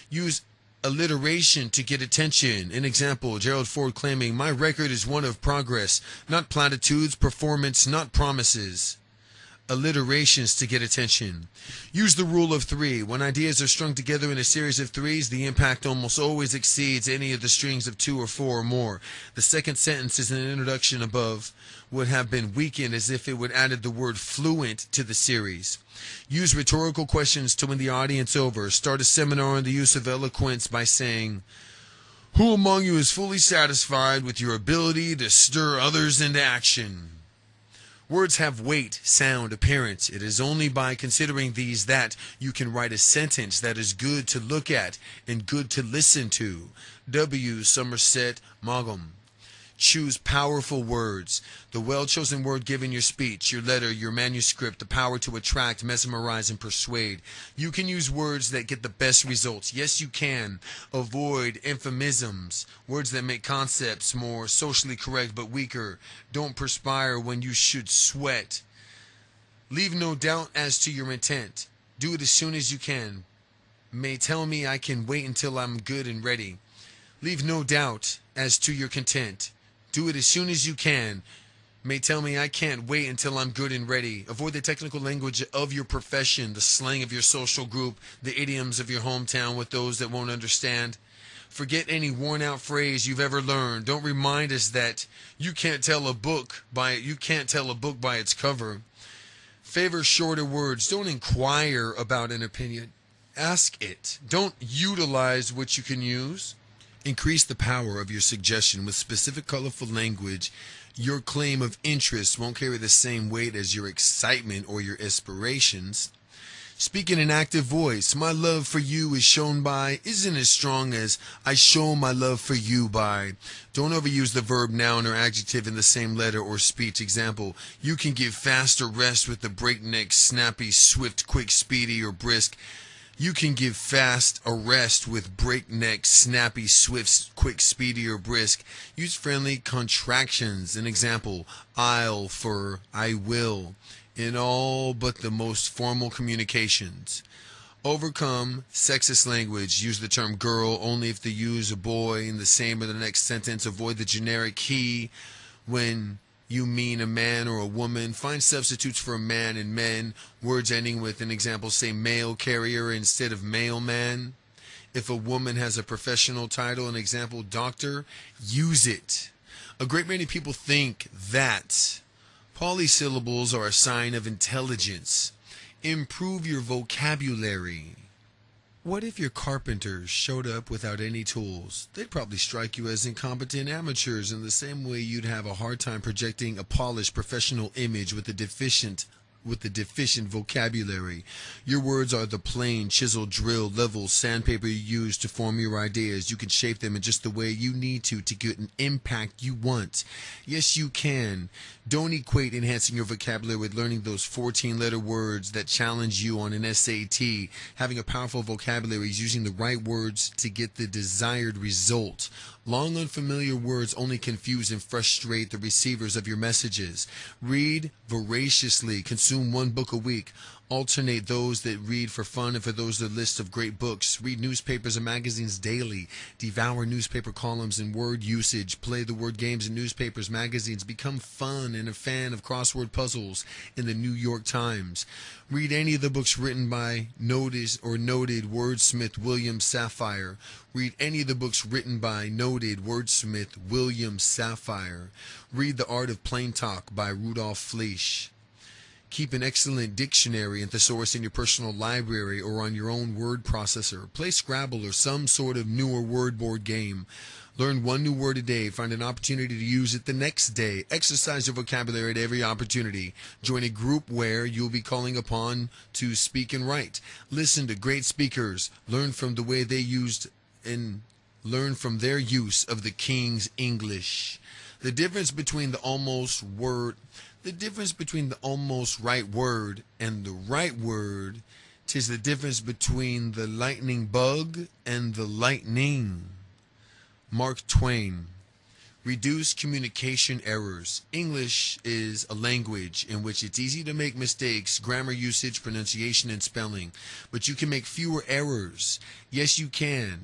Use alliteration to get attention. An example, Gerald Ford claiming, "My record is one of progress, not platitudes, performance, not promises." Alliterations to get attention. Use the rule of three. When ideas are strung together in a series of threes, the impact almost always exceeds any of the strings of two or four or more. The second sentence in an introduction above would have been weakened as if it would have added the word "fluent" to the series. Use rhetorical questions to win the audience over. Start a seminar on the use of eloquence by saying, "Who among you is fully satisfied with your ability to stir others into action?" Words have weight, sound, appearance. It is only by considering these that you can write a sentence that is good to look at and good to listen to. W. Somerset Maugham. Choose powerful words, the well-chosen word given your speech, your letter, your manuscript, the power to attract, mesmerize, and persuade. You can use words that get the best results. Yes, you can. Avoid euphemisms, words that make concepts more socially correct but weaker. Don't perspire when you should sweat. Leave no doubt as to your intent. Do it as soon as you can. May tell me I can wait until I'm good and ready. Leave no doubt as to your content. Do it as soon as you can. May tell me I can't wait until I'm good and ready. Avoid the technical language of your profession, the slang of your social group, the idioms of your hometown with those that won't understand. Forget any worn-out phrase you've ever learned. Don't remind us that you can't tell a book by you can't tell a book by its cover. Favor shorter words. Don't inquire about an opinion. Ask it. Don't utilize what you can use. Increase the power of your suggestion with specific colorful language. Your claim of interest won't carry the same weight as your excitement or your aspirations. Speak in an active voice. My love for you is shown by isn't as strong as I show my love for you by. Don't overuse the verb, noun, or adjective in the same letter or speech. Example, you can give faster rest with the breakneck, snappy, swift, quick, speedy, or brisk. You can give fast a rest with breakneck, snappy, swift, quick, speedy, or brisk. Use friendly contractions. An example, I'll for I will in all but the most formal communications. Overcome sexist language. Use the term girl only if they use a boy in the same or the next sentence. Avoid the generic he when you mean a man or a woman. Find substitutes for a man and men. Words ending with an example, say mail carrier instead of mailman. If a woman has a professional title, an example, doctor, use it. A great many people think that polysyllables are a sign of intelligence. Improve your vocabulary. What if your carpenters showed up without any tools? They'd probably strike you as incompetent amateurs in the same way you'd have a hard time projecting a polished professional image with a deficient with the deficient vocabulary. Your words are the plane, chisel, drill, level, sandpaper you use to form your ideas. You can shape them in just the way you need to to get an impact you want. Yes, you can. Don't equate enhancing your vocabulary with learning those fourteen letter words that challenge you on an S A T. Having a powerful vocabulary is using the right words to get the desired result. Long unfamiliar words only confuse and frustrate the receivers of your messages. Read voraciously. Consume one book a week. Alternate those that read for fun and for those that list of great books. Read newspapers and magazines daily. Devour newspaper columns and word usage. Play the word games in newspapers, magazines. Become fun and a fan of crossword puzzles in the New York Times. Read any of the books written by noted or noted wordsmith William Safire. Read any of the books written by noted wordsmith William Safire. Read The Art of Plain Talk by Rudolf Fleisch. Keep an excellent dictionary and thesaurus in your personal library or on your own word processor. Play Scrabble or some sort of newer word board game. Learn one new word a day. Find an opportunity to use it the next day. Exercise your vocabulary at every opportunity. Join a group where you'll be calling upon to speak and write. Listen to great speakers. Learn from the way they used and learn from their use of the King's English. The difference between the almost word... The difference between the almost right word and the right word, 'tis the difference between the lightning bug and the lightning. Mark Twain. Reduce communication errors. English is a language in which it's easy to make mistakes, grammar usage, pronunciation, and spelling, but you can make fewer errors. Yes, you can.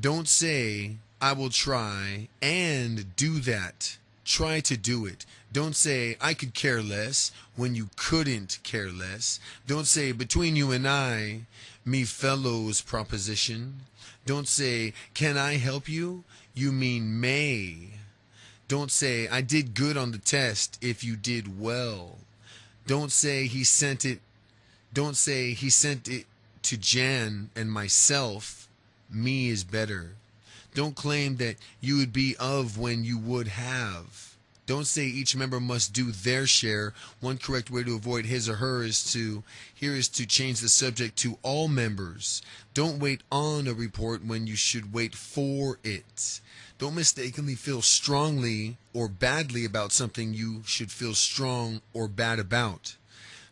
Don't say, I will try and do that. Try to do it. Don't say, I could care less, when you couldn't care less. Don't say, between you and I, me fellows proposition. Don't say, can I help you? You mean may. Don't say, I did good on the test if you did well. Don't say, he sent it. Don't say, he sent it to Jan and myself. Me is better. Don't claim that you would be of when you would have. Don't say each member must do their share. One correct way to avoid his or her is to, here is to change the subject to all members. Don't wait on a report when you should wait for it. Don't mistakenly feel strongly or badly about something you should feel strong or bad about.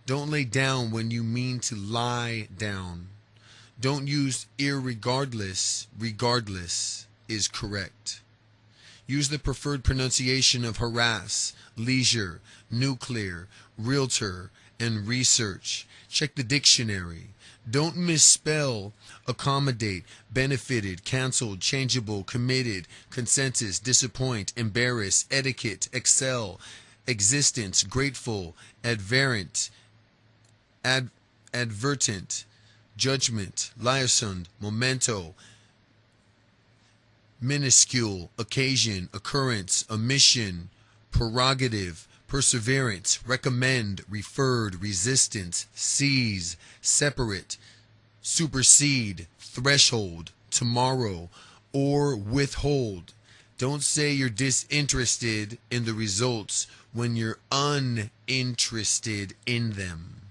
Don't lay down when you mean to lie down. Don't use irregardless. Regardless is correct. Use the preferred pronunciation of harass, leisure, nuclear, realtor, and research. Check the dictionary. Don't misspell accommodate, benefited, canceled, changeable, committed, consensus, disappoint, embarrass, etiquette, excel, existence, grateful, adverent, ad, advertent, judgment, liaison, memento, minuscule, occasion, occurrence, omission, prerogative, perseverance, recommend, referred, resistance, seize, separate, supersede, threshold, tomorrow, or withhold. Don't say you're disinterested in the results when you're uninterested in them.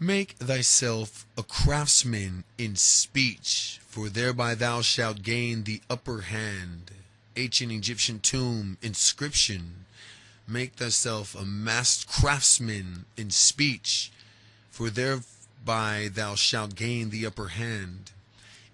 Make thyself a craftsman in speech, for thereby thou shalt gain the upper hand. Ancient Egyptian tomb inscription. Make thyself a master craftsman in speech, for thereby thou shalt gain the upper hand.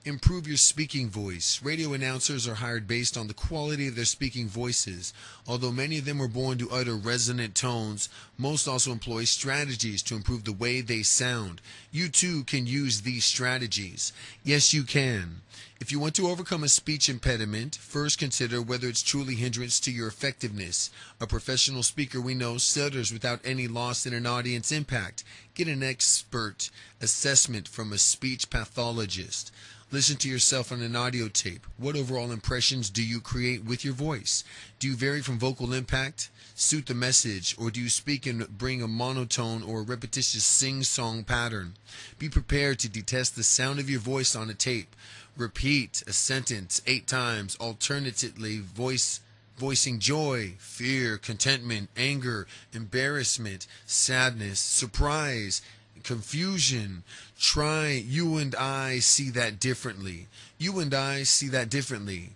Improve your speaking voice. Radio announcers are hired based on the quality of their speaking voices. Although many of them were born to utter resonant tones, most also employ strategies to improve the way they sound. You too can use these strategies. Yes, you can. If you want to overcome a speech impediment, first consider whether it's truly a hindrance to your effectiveness. A professional speaker we know stutters without any loss in an audience impact. Get an expert assessment from a speech pathologist. Listen to yourself on an audio tape. What overall impressions do you create with your voice? Do you vary from vocal impact, suit the message, or do you speak and bring a monotone or a repetitious sing-song pattern? Be prepared to detest the sound of your voice on a tape. Repeat a sentence eight times, alternately voice, voicing joy, fear, contentment, anger, embarrassment, sadness, surprise, confusion. Try. You and I see that differently. You and I see that differently.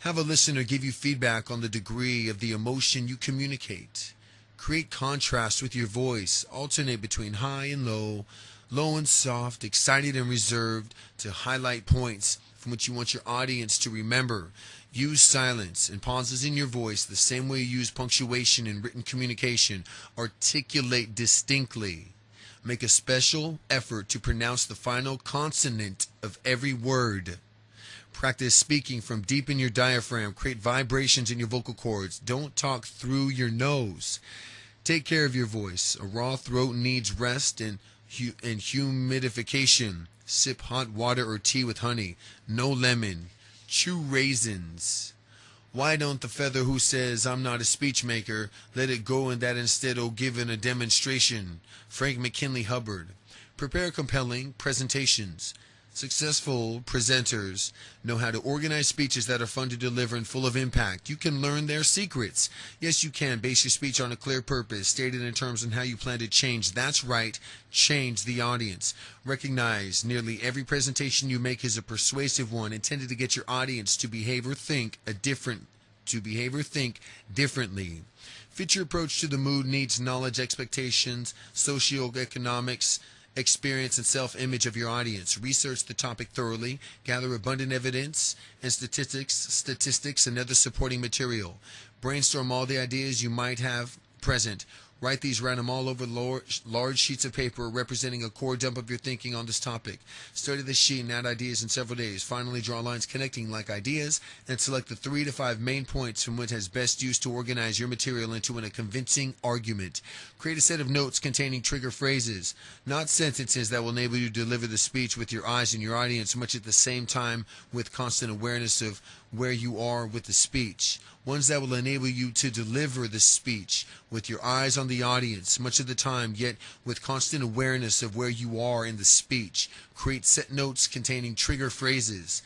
Have a listener give you feedback on the degree of the emotion you communicate. Create contrast with your voice. Alternate between high and low, low and soft, excited and reserved to highlight points from which you want your audience to remember. Use silence and pauses in your voice the same way you use punctuation in written communication. Articulate distinctly. Make a special effort to pronounce the final consonant of every word. Practice speaking from deep in your diaphragm. Create vibrations in your vocal cords. Don't talk through your nose. Take care of your voice. A raw throat needs rest and, hu and humidification. Sip hot water or tea with honey. No lemon. Chew raisins. Why don't the feather who says, "I'm not a speech maker," let it go in that instead of giving a demonstration? Frank McKinley Hubbard. Prepare compelling presentations. Successful presenters know how to organize speeches that are fun to deliver and full of impact. You can learn their secrets. Yes, you can. Base your speech on a clear purpose, stated in terms on how you plan to change. That's right. Change the audience. Recognize nearly every presentation you make is a persuasive one intended to get your audience to behave or think a different to behave or think differently. Fit your approach to the mood, needs, knowledge, expectations, socioeconomics, experience, and self-image of your audience. Research the topic thoroughly. Gather abundant evidence and statistics, statistics and other supporting material. Brainstorm all the ideas you might have present. Write these, write them all over large, large sheets of paper representing a core dump of your thinking on this topic. Study the sheet and add ideas in several days. Finally, draw lines connecting like ideas and select the three to five main points from which has best used to organize your material into a convincing argument. Create a set of notes containing trigger phrases, not sentences, that will enable you to deliver the speech with your eyes and your audience much at the same time with constant awareness of where you are with the speech. Ones that will enable you to deliver the speech with your eyes on the audience much of the time, yet with constant awareness of where you are in the speech. Create set notes containing trigger phrases.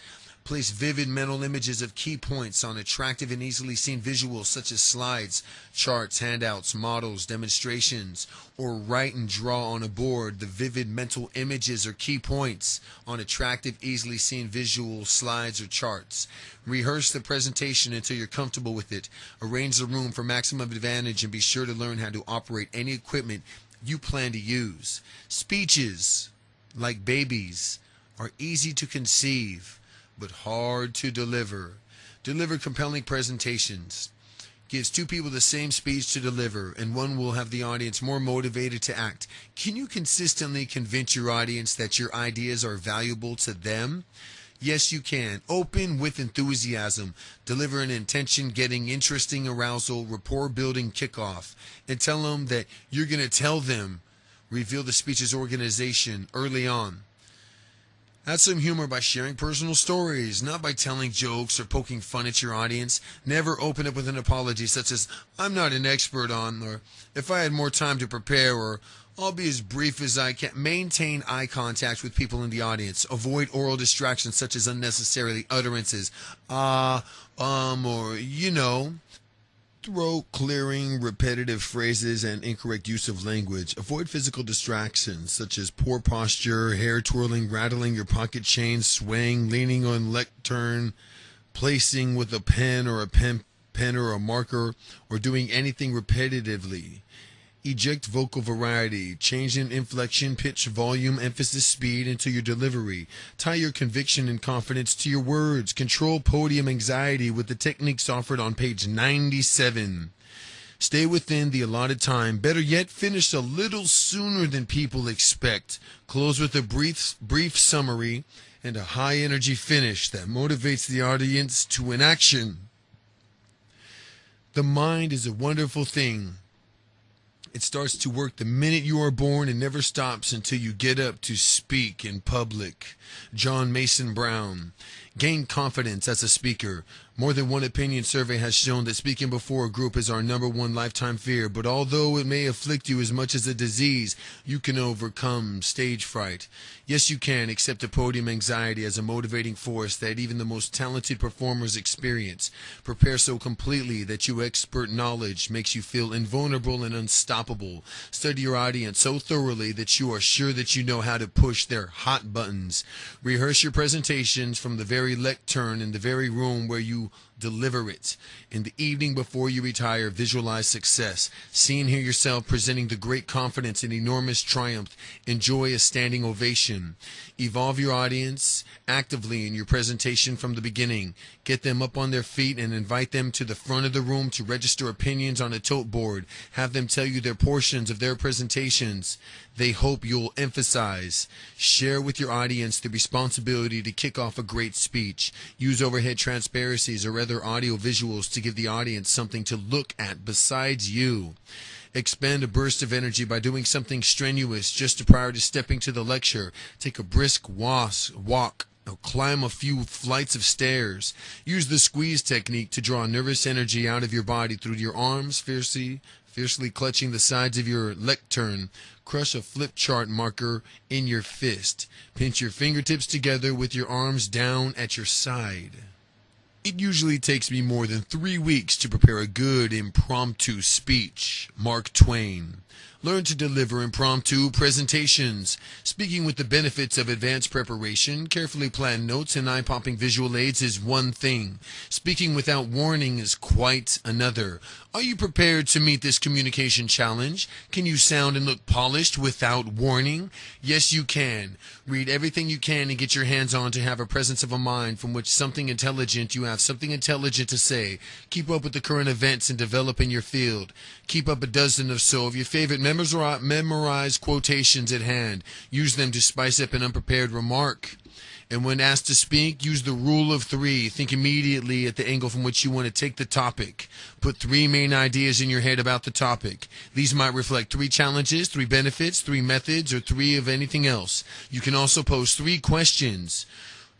Place vivid mental images of key points on attractive and easily seen visuals such as slides, charts, handouts, models, demonstrations, or write and draw on a board the vivid mental images or key points on attractive, easily seen visuals, slides, or charts. Rehearse the presentation until you're comfortable with it. Arrange the room for maximum advantage and be sure to learn how to operate any equipment you plan to use. Speeches, like babies, are easy to conceive, but hard to deliver. Deliver compelling presentations. Gives two people the same speech to deliver, and one will have the audience more motivated to act. Can you consistently convince your audience that your ideas are valuable to them? Yes, you can. Open with enthusiasm. Deliver an intention, getting interesting arousal, rapport building kickoff, and tell them that you're going to tell them. Reveal the speech's organization early on. Add some humor by sharing personal stories, not by telling jokes or poking fun at your audience. Never open up with an apology such as, "I'm not an expert on," or "if I had more time to prepare," or "I'll be as brief as I can." Maintain eye contact with people in the audience. Avoid oral distractions such as unnecessary utterances, ah, uh, um, or you know. Throat clearing, repetitive phrases, and incorrect use of language. Avoid physical distractions such as poor posture, hair twirling, rattling your pocket chain, swaying, leaning on lectern, placing with a pen or a pen, pen or a marker, or doing anything repetitively. Eject vocal variety. Change in inflection, pitch, volume, emphasis, speed into your delivery. Tie your conviction and confidence to your words. Control podium anxiety with the techniques offered on page ninety-seven. Stay within the allotted time. Better yet, finish a little sooner than people expect. Close with a brief, brief summary and a high-energy finish that motivates the audience to an action. The mind is a wonderful thing. It starts to work the minute you are born and never stops until you get up to speak in public. John Mason Brown. Gain confidence as a speaker. More than one opinion survey has shown that speaking before a group is our number one lifetime fear, but although it may afflict you as much as a disease, you can overcome stage fright. Yes, you can accept the podium anxiety as a motivating force that even the most talented performers experience. Prepare so completely that your expert knowledge makes you feel invulnerable and unstoppable. Study your audience so thoroughly that you are sure that you know how to push their hot buttons. Rehearse your presentations from the very lectern in the very room where you deliver it. In the evening before you retire, visualize success. See and hear yourself presenting the great confidence and enormous triumph. Enjoy a standing ovation. Evolve your audience actively in your presentation from the beginning. Get them up on their feet and invite them to the front of the room to register opinions on a tote board. Have them tell you their portions of their presentations they hope you'll emphasize. Share with your audience the responsibility to kick off a great speech. Use overhead transparencies or other audio visuals to give the audience something to look at besides you. Expend a burst of energy by doing something strenuous just prior to stepping to the lecture. Take a brisk walk, or climb a few flights of stairs. Use the squeeze technique to draw nervous energy out of your body through your arms, fiercely, fiercely clutching the sides of your lectern. Crush a flip chart marker in your fist. Pinch your fingertips together with your arms down at your side. It usually takes me more than three weeks to prepare a good impromptu speech. Mark Twain. Learn to deliver impromptu presentations. Speaking with the benefits of advanced preparation, carefully planned notes, and eye-popping visual aids is one thing. Speaking without warning is quite another. Are you prepared to meet this communication challenge? Can you sound and look polished without warning? Yes, you can. Read everything you can and get your hands on to have a presence of a mind from which something intelligent you have something intelligent to say. Keep up with the current events and develop in your field. Keep up a dozen or so of your favorite memorize quotations at hand. Use them to spice up an unprepared remark. And when asked to speak, use the rule of three. Think immediately at the angle from which you want to take the topic. Put three main ideas in your head about the topic. These might reflect three challenges, three benefits, three methods, or three of anything else. You can also pose three questions.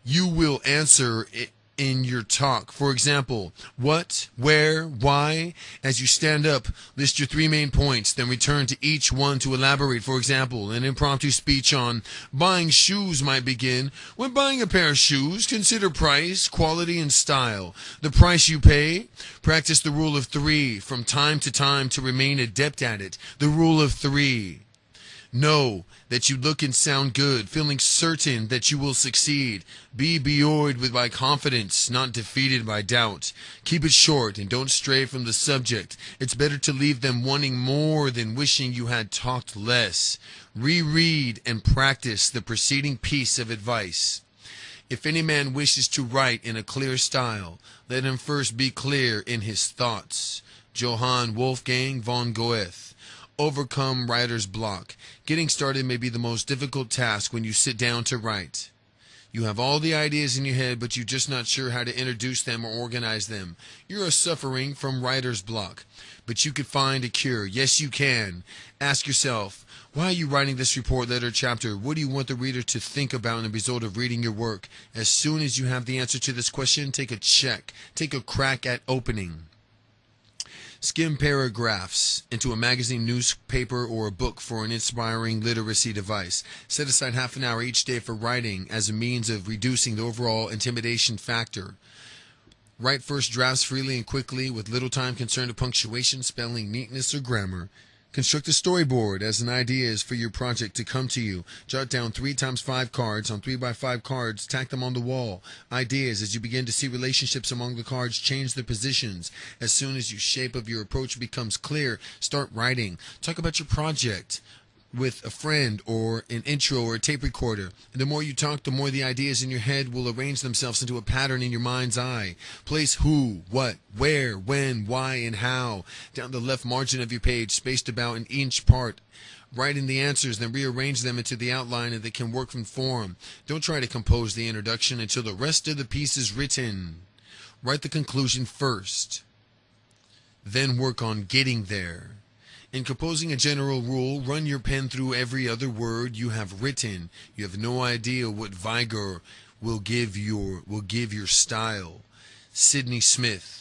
You will answer it in your talk. For example, what, where, why. As you stand up, list your three main points, then return to each one to elaborate. For example, an impromptu speech on buying shoes might begin. When buying a pair of shoes, consider price, quality, and style. The price you pay. Practice the rule of three from time to time to remain adept at it. The rule of three. Know that you look and sound good, feeling certain that you will succeed. Be buoyed with by confidence, not defeated by doubt. Keep it short and don't stray from the subject. It's better to leave them wanting more than wishing you had talked less. Reread and practice the preceding piece of advice. If any man wishes to write in a clear style, let him first be clear in his thoughts. Johann Wolfgang von Goethe. Overcome writer's block. Getting started may be the most difficult task when you sit down to write. You have all the ideas in your head, but you're just not sure how to introduce them or organize them. You are suffering from writer's block, but you could find a cure. Yes, you can. Ask yourself, why are you writing this report, letter, chapter? What do you want the reader to think about in the result of reading your work? As soon as you have the answer to this question, take a check. Take a crack at opening. Skim paragraphs into a magazine, newspaper, or a book for an inspiring literacy device. Set aside half an hour each day for writing as a means of reducing the overall intimidation factor. Write first drafts freely and quickly with little time concerned to punctuation, spelling, neatness, or grammar. Construct a storyboard as an idea is for your project to come to you. Jot down three times five cards on three by five cards. Tack them on the wall. Ideas, as you begin to see relationships among the cards, change their positions. As soon as your shape of your approach becomes clear, start writing. Talk about your project with a friend or an intro or a tape recorder. The more you talk, the more the ideas in your head will arrange themselves into a pattern in your mind's eye. Place who, what, where, when, why, and how down the left margin of your page, spaced about an inch apart. Write in the answers, then rearrange them into the outline and they can work from form. Don't try to compose the introduction until the rest of the piece is written. Write the conclusion first, then work on getting there. In composing a general rule, run your pen through every other word you have written. You have no idea what vigor will give your will give your style. Sidney Smith.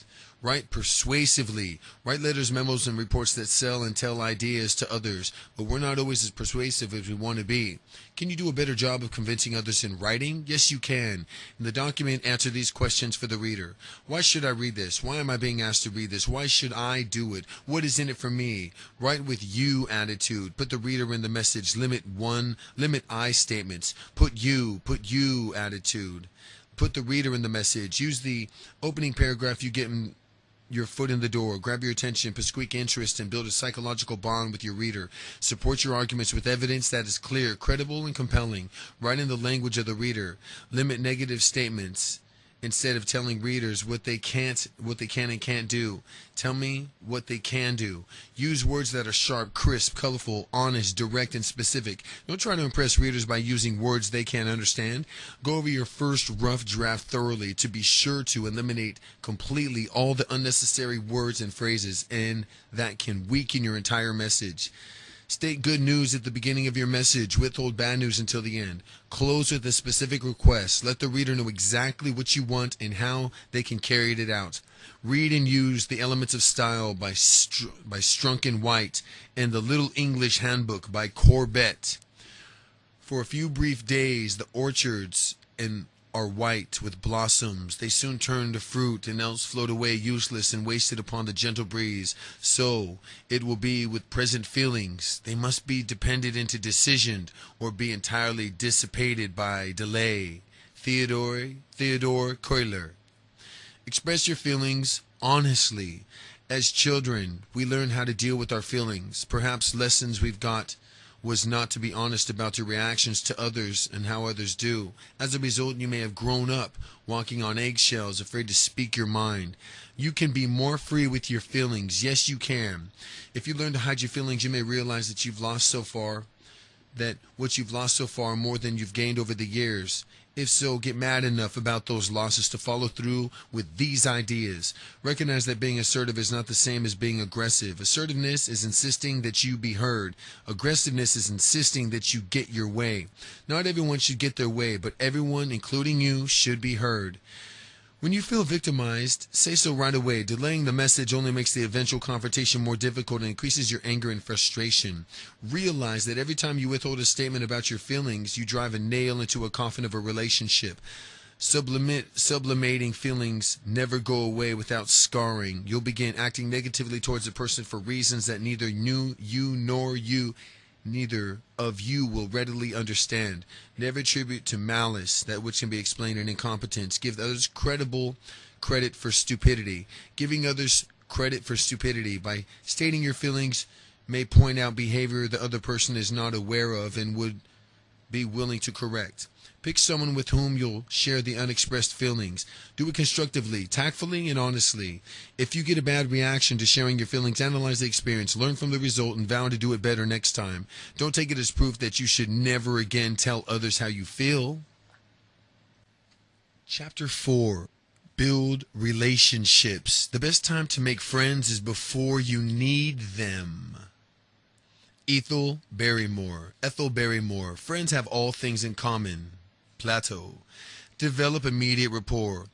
Write persuasively. Write letters, memos, and reports that sell and tell ideas to others, but we're not always as persuasive as we want to be. Can you do a better job of convincing others in writing? Yes, you can. In the document, answer these questions for the reader. Why should I read this? Why am I being asked to read this? Why should I do it? What is in it for me? Write with you attitude. Put the reader in the message. Limit one, limit I statements. Put you, put you attitude. Put the reader in the message. Use the opening paragraph you get in your foot in the door. Grab your attention, bespeak interest, and build a psychological bond with your reader. Support your arguments with evidence that is clear, credible, and compelling. Write in the language of the reader. Limit negative statements instead of telling readers what they can't, what they can and can't do. Tell me what they can do. Use words that are sharp, crisp, colorful, honest, direct, and specific. Don't try to impress readers by using words they can't understand. Go over your first rough draft thoroughly to be sure to eliminate completely all the unnecessary words and phrases, and that can weaken your entire message. State good news at the beginning of your message. Withhold bad news until the end. Close with a specific request. Let the reader know exactly what you want and how they can carry it out. Read and use the Elements of Style by Str by Strunken White and the Little English Handbook by Corbett. For a few brief days, the orchards and are white with blossoms. They soon turn to fruit, and else float away useless and wasted upon the gentle breeze. So it will be with present feelings. They must be depended into decision, or be entirely dissipated by delay. Theodore, Theodore Cuyler. Express your feelings honestly. As children, we learn how to deal with our feelings. Perhaps lessons we've got was not to be honest about your reactions to others and how others do. As a result, you may have grown up walking on eggshells, afraid to speak your mind. You can be more free with your feelings. Yes, you can. If you learn to hide your feelings, you may realize that you've lost so far, that what you've lost so far more than you've gained over the years. If so, get mad enough about those losses to follow through with these ideas. Recognize that being assertive is not the same as being aggressive. Assertiveness is insisting that you be heard. Aggressiveness is insisting that you get your way. Not everyone should get their way, but everyone, including you, should be heard. When you feel victimized, say so right away. Delaying the message only makes the eventual confrontation more difficult and increases your anger and frustration. Realize that every time you withhold a statement about your feelings, you drive a nail into a coffin of a relationship. Sublimate, sublimating feelings never go away without scarring. You'll begin acting negatively towards a person for reasons that neither you, you nor you neither of you will readily understand. Never attribute to malice that which can be explained in incompetence. Give others credible credit for stupidity. Giving others credit for stupidity by stating your feelings may point out behavior the other person is not aware of and would be willing to correct. Pick someone with whom you'll share the unexpressed feelings. Do it constructively, tactfully, and honestly. If you get a bad reaction to sharing your feelings, analyze the experience, learn from the result, and vow to do it better next time. Don't take it as proof that you should never again tell others how you feel. Chapter four. Build relationships. The best time to make friends is before you need them. Ethel Barrymore. Ethel Barrymore. Friends have all things in common. Plato. Develop immediate rapport.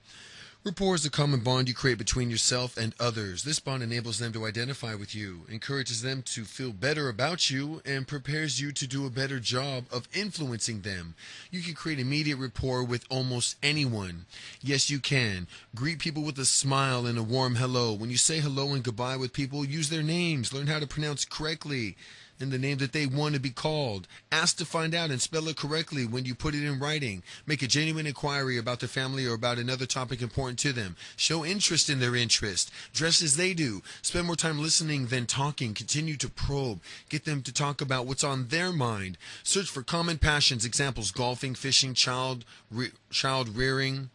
Rapport is the common bond you create between yourself and others. This bond enables them to identify with you, encourages them to feel better about you, and prepares you to do a better job of influencing them. You can create immediate rapport with almost anyone. Yes, you can. Greet people with a smile and a warm hello. When you say hello and goodbye with people, use their names. Learn how to pronounce correctly in the name that they want to be called. Ask to find out and spell it correctly when you put it in writing. Make a genuine inquiry about the family or about another topic important to them. Show interest in their interest. Dress as they do. Spend more time listening than talking. Continue to probe. Get them to talk about what's on their mind. Search for common passions. Examples: golfing, fishing, child re child rearing,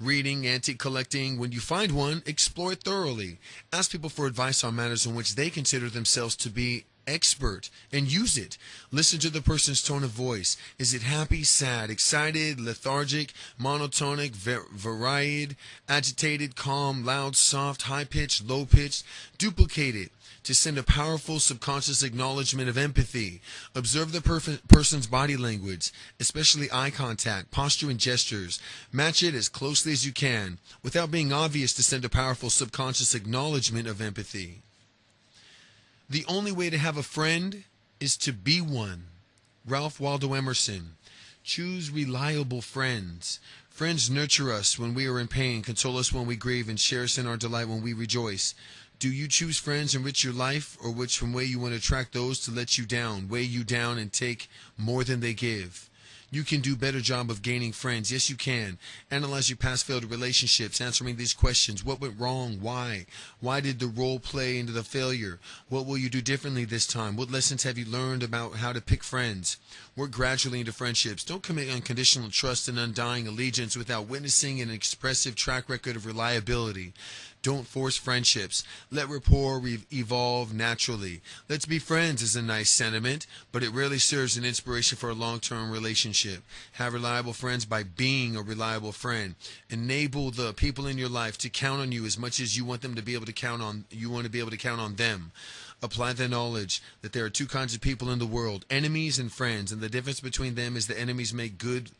reading, antique collecting. When you find one, explore it thoroughly. Ask people for advice on matters in which they consider themselves to be expert and use it. Listen to the person's tone of voice. Is it happy, sad, excited, lethargic, monotonic, var varied, agitated, calm, loud, soft, high-pitched, low-pitched? Duplicate it to send a powerful subconscious acknowledgement of empathy. Observe the per person's body language, especially eye contact, posture, and gestures. Match it as closely as you can without being obvious to send a powerful subconscious acknowledgement of empathy. The only way to have a friend is to be one. Ralph Waldo Emerson. Choose reliable friends. Friends nurture us when we are in pain, console us when we grieve, and share us in our delight when we rejoice. Do you choose friends enrich your life, or which from way you want to attract those to let you down, weigh you down, and take more than they give? You can do a better job of gaining friends. Yes, you can. Analyze your past failed relationships, answering these questions. What went wrong? Why? Why did the role play into the failure? What will you do differently this time? What lessons have you learned about how to pick friends? Work gradually into friendships. Don't commit unconditional trust and undying allegiance without witnessing an expressive track record of reliability. Don't force friendships. Let rapport re evolve naturally. Let's be friends is a nice sentiment, but it rarely serves an inspiration for a long-term relationship. Have reliable friends by being a reliable friend. Enable the people in your life to count on you as much as you want them to be able to count on you want to be able to count on them. Apply the knowledge that there are two kinds of people in the world, enemies and friends, and the difference between them is the enemies make good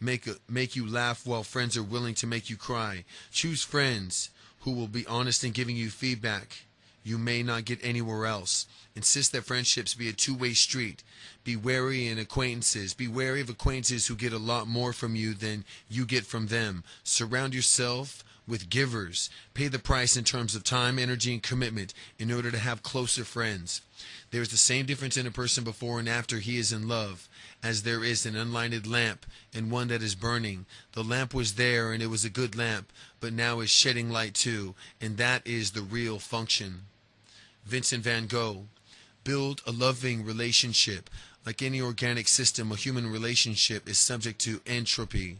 make make you laugh while friends are willing to make you cry. Choose friends who will be honest in giving you feedback you may not get anywhere else. Insist that friendships be a two-way street. Be wary in acquaintances. Be wary of acquaintances who get a lot more from you than you get from them. Surround yourself with givers. Pay the price in terms of time, energy, and commitment in order to have closer friends. There is the same difference in a person before and after he is in love as there is an unlighted lamp and one that is burning. The lamp was there and it was a good lamp, but now is shedding light too, and that is the real function. Vincent van Gogh. Build a loving relationship. Like any organic system, a human relationship is subject to entropy,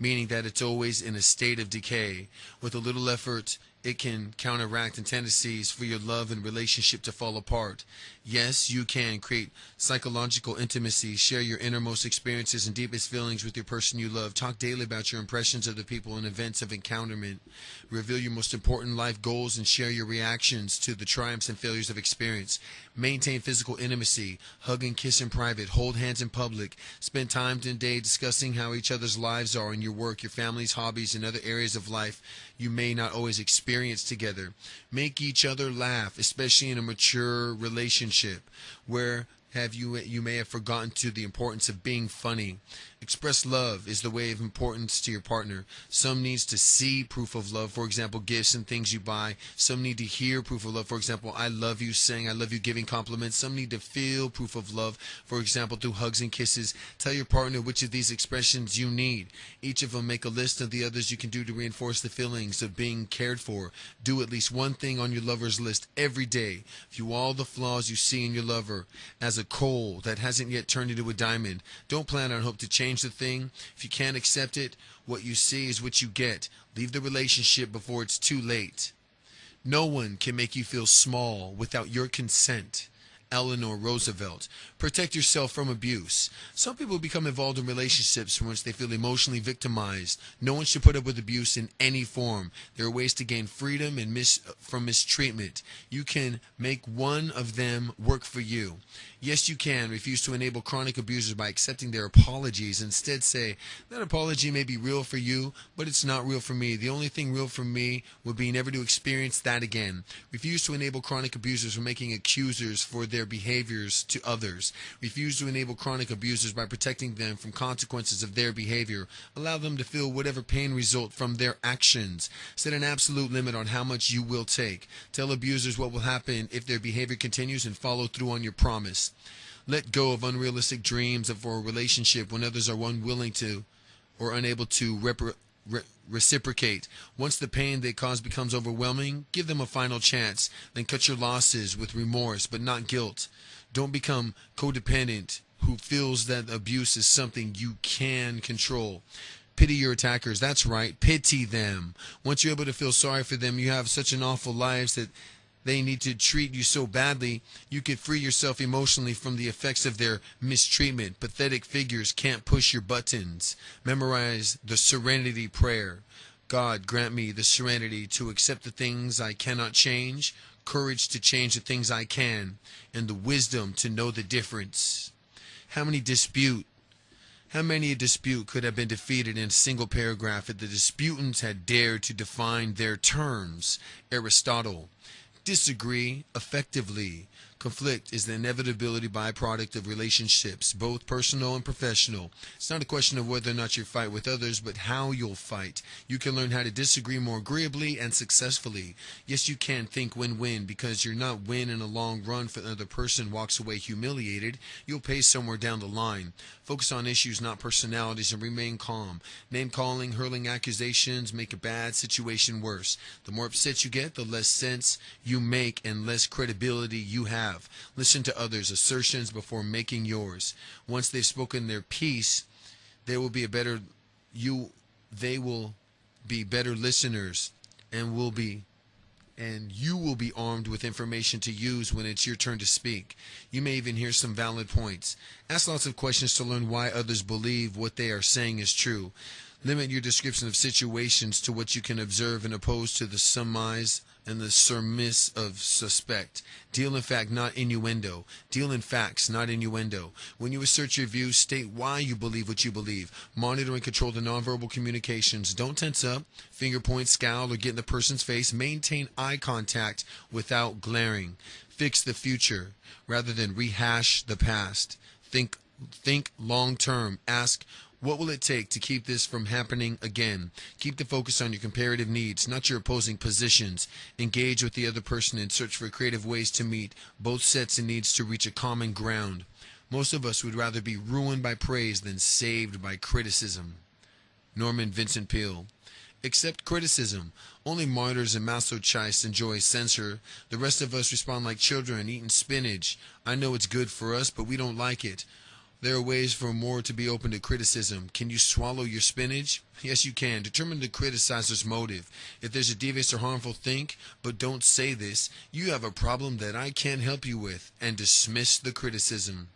meaning that it's always in a state of decay. With a little effort It can counteract the tendencies for your love and relationship to fall apart. Yes, you can create psychological intimacy, share your innermost experiences and deepest feelings with your person you love, talk daily about your impressions of the people and events of encounterment, reveal your most important life goals and share your reactions to the triumphs and failures of experience, maintain physical intimacy, hug and kiss in private, hold hands in public, spend time and day discussing how each other's lives are in your work, your families, hobbies, and other areas of life you may not always experience. Experience together. Make each other laugh, especially in a mature relationship where have you you may have forgotten to the importance of being funny. Express love is the way of importance to your partner. Some needs to see proof of love, for example, gifts and things you buy. Some need to hear proof of love, for example, I love you, saying I love you, giving compliments. Some need to feel proof of love, for example, through hugs and kisses. Tell your partner which of these expressions you need. Each of them make a list of the others you can do to reinforce the feelings of being cared for. Do at least one thing on your lover's list every day. View all the flaws you see in your lover as a coal that hasn't yet turned into a diamond. Don't plan or hope to change the thing. If you can't accept it, what you see is what you get. Leave the relationship before it's too late. No one can make you feel small without your consent. Eleanor Roosevelt. Protect yourself from abuse. Some people become involved in relationships from which they feel emotionally victimized. No one should put up with abuse in any form. There are ways to gain freedom and mis from mistreatment. You can make one of them work for you. Yes, you can refuse to enable chronic abusers by accepting their apologies. Instead, say, that apology may be real for you, but it's not real for me. The only thing real for me would be never to experience that again. Refuse to enable chronic abusers from making accusers for their behaviors to others. Refuse to enable chronic abusers by protecting them from consequences of their behavior. Allow them to feel whatever pain result from their actions. Set an absolute limit on how much you will take. Tell abusers what will happen if their behavior continues and follow through on your promise. Let go of unrealistic dreams of a relationship when others are unwilling to or unable to repro re reciprocate. Once the pain they cause becomes overwhelming, give them a final chance. Then cut your losses with remorse, but not guilt. Don't become codependent who feels that abuse is something you can control. Pity your attackers. That's right. Pity them. Once you're able to feel sorry for them, you have such an awful lives that they need to treat you so badly, you could free yourself emotionally from the effects of their mistreatment. Pathetic figures can't push your buttons. Memorize the Serenity Prayer. God, grant me the serenity to accept the things I cannot change, courage to change the things I can, and the wisdom to know the difference. How many dispute? How many a dispute could have been defeated in a single paragraph if the disputants had dared to define their terms? Aristotle. Disagree effectively. Conflict is the inevitability byproduct of relationships, both personal and professional. It's not a question of whether or not you fight with others, but how you'll fight. You can learn how to disagree more agreeably and successfully. Yes, you can think win-win, because you're not win in the long run for another person walks away humiliated. You'll pay somewhere down the line. Focus on issues, not personalities, and remain calm. Name-calling, hurling accusations make a bad situation worse. The more upset you get, the less sense you make and less credibility you have. Listen to others' assertions before making yours. Once they've spoken their piece, they will be a better you they will be better listeners and will be and you will be armed with information to use when it's your turn to speak. You may even hear some valid points. Ask lots of questions to learn why others believe what they are saying is true. Limit your description of situations to what you can observe and opposed to the surmise and the surmise of suspect. Deal in fact, not innuendo. Deal in facts, not innuendo. When you assert your views, state why you believe what you believe. Monitor and control the nonverbal communications. Don't tense up, finger point, scowl, or get in the person's face. Maintain eye contact without glaring. Fix the future rather than rehash the past. Think, think long term. Ask, what will it take to keep this from happening again? Keep the focus on your comparative needs, not your opposing positions. Engage with the other person and search for creative ways to meet both sets of needs to reach a common ground. Most of us would rather be ruined by praise than saved by criticism. Norman Vincent Peale. Accept criticism. Only martyrs and masochists enjoy censor. The rest of us respond like children, eating spinach. I know it's good for us, but we don't like it. There are ways for more to be open to criticism. Can you swallow your spinach? Yes, you can. Determine the criticiser's motive. If there's a devious or harmful think, but don't say this, you have a problem that I can't help you with, and dismiss the criticism.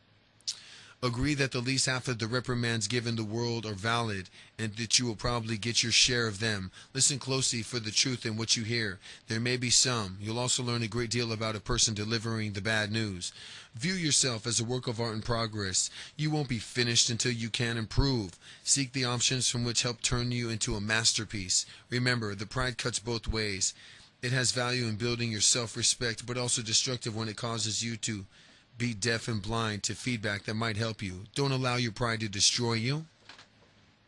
Agree that the least half of the reprimands given the world are valid, and that you will probably get your share of them. Listen closely for the truth in what you hear. There may be some. You'll also learn a great deal about a person delivering the bad news. View yourself as a work of art in progress. You won't be finished until you can improve. Seek the options from which help turn you into a masterpiece. Remember, the pride cuts both ways. It has value in building your self-respect, but also destructive when it causes you to be deaf and blind to feedback that might help you. Don't allow your pride to destroy you.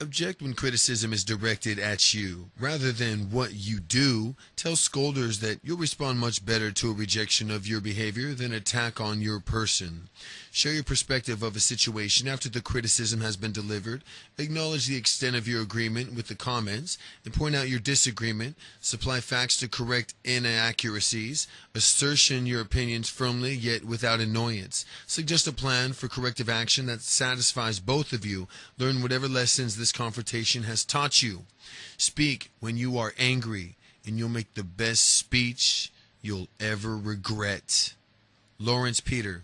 Object when criticism is directed at you rather than what you do. Tell scolders that you'll respond much better to a rejection of your behavior than attack on your person. Share your perspective of a situation after the criticism has been delivered. Acknowledge the extent of your agreement with the comments and point out your disagreement. Supply facts to correct inaccuracies. Assertion your opinions firmly yet without annoyance. Suggest a plan for corrective action that satisfies both of you. Learn whatever lessons this confrontation has taught you. Speak when you are angry, and you'll make the best speech you'll ever regret. Lawrence Peter.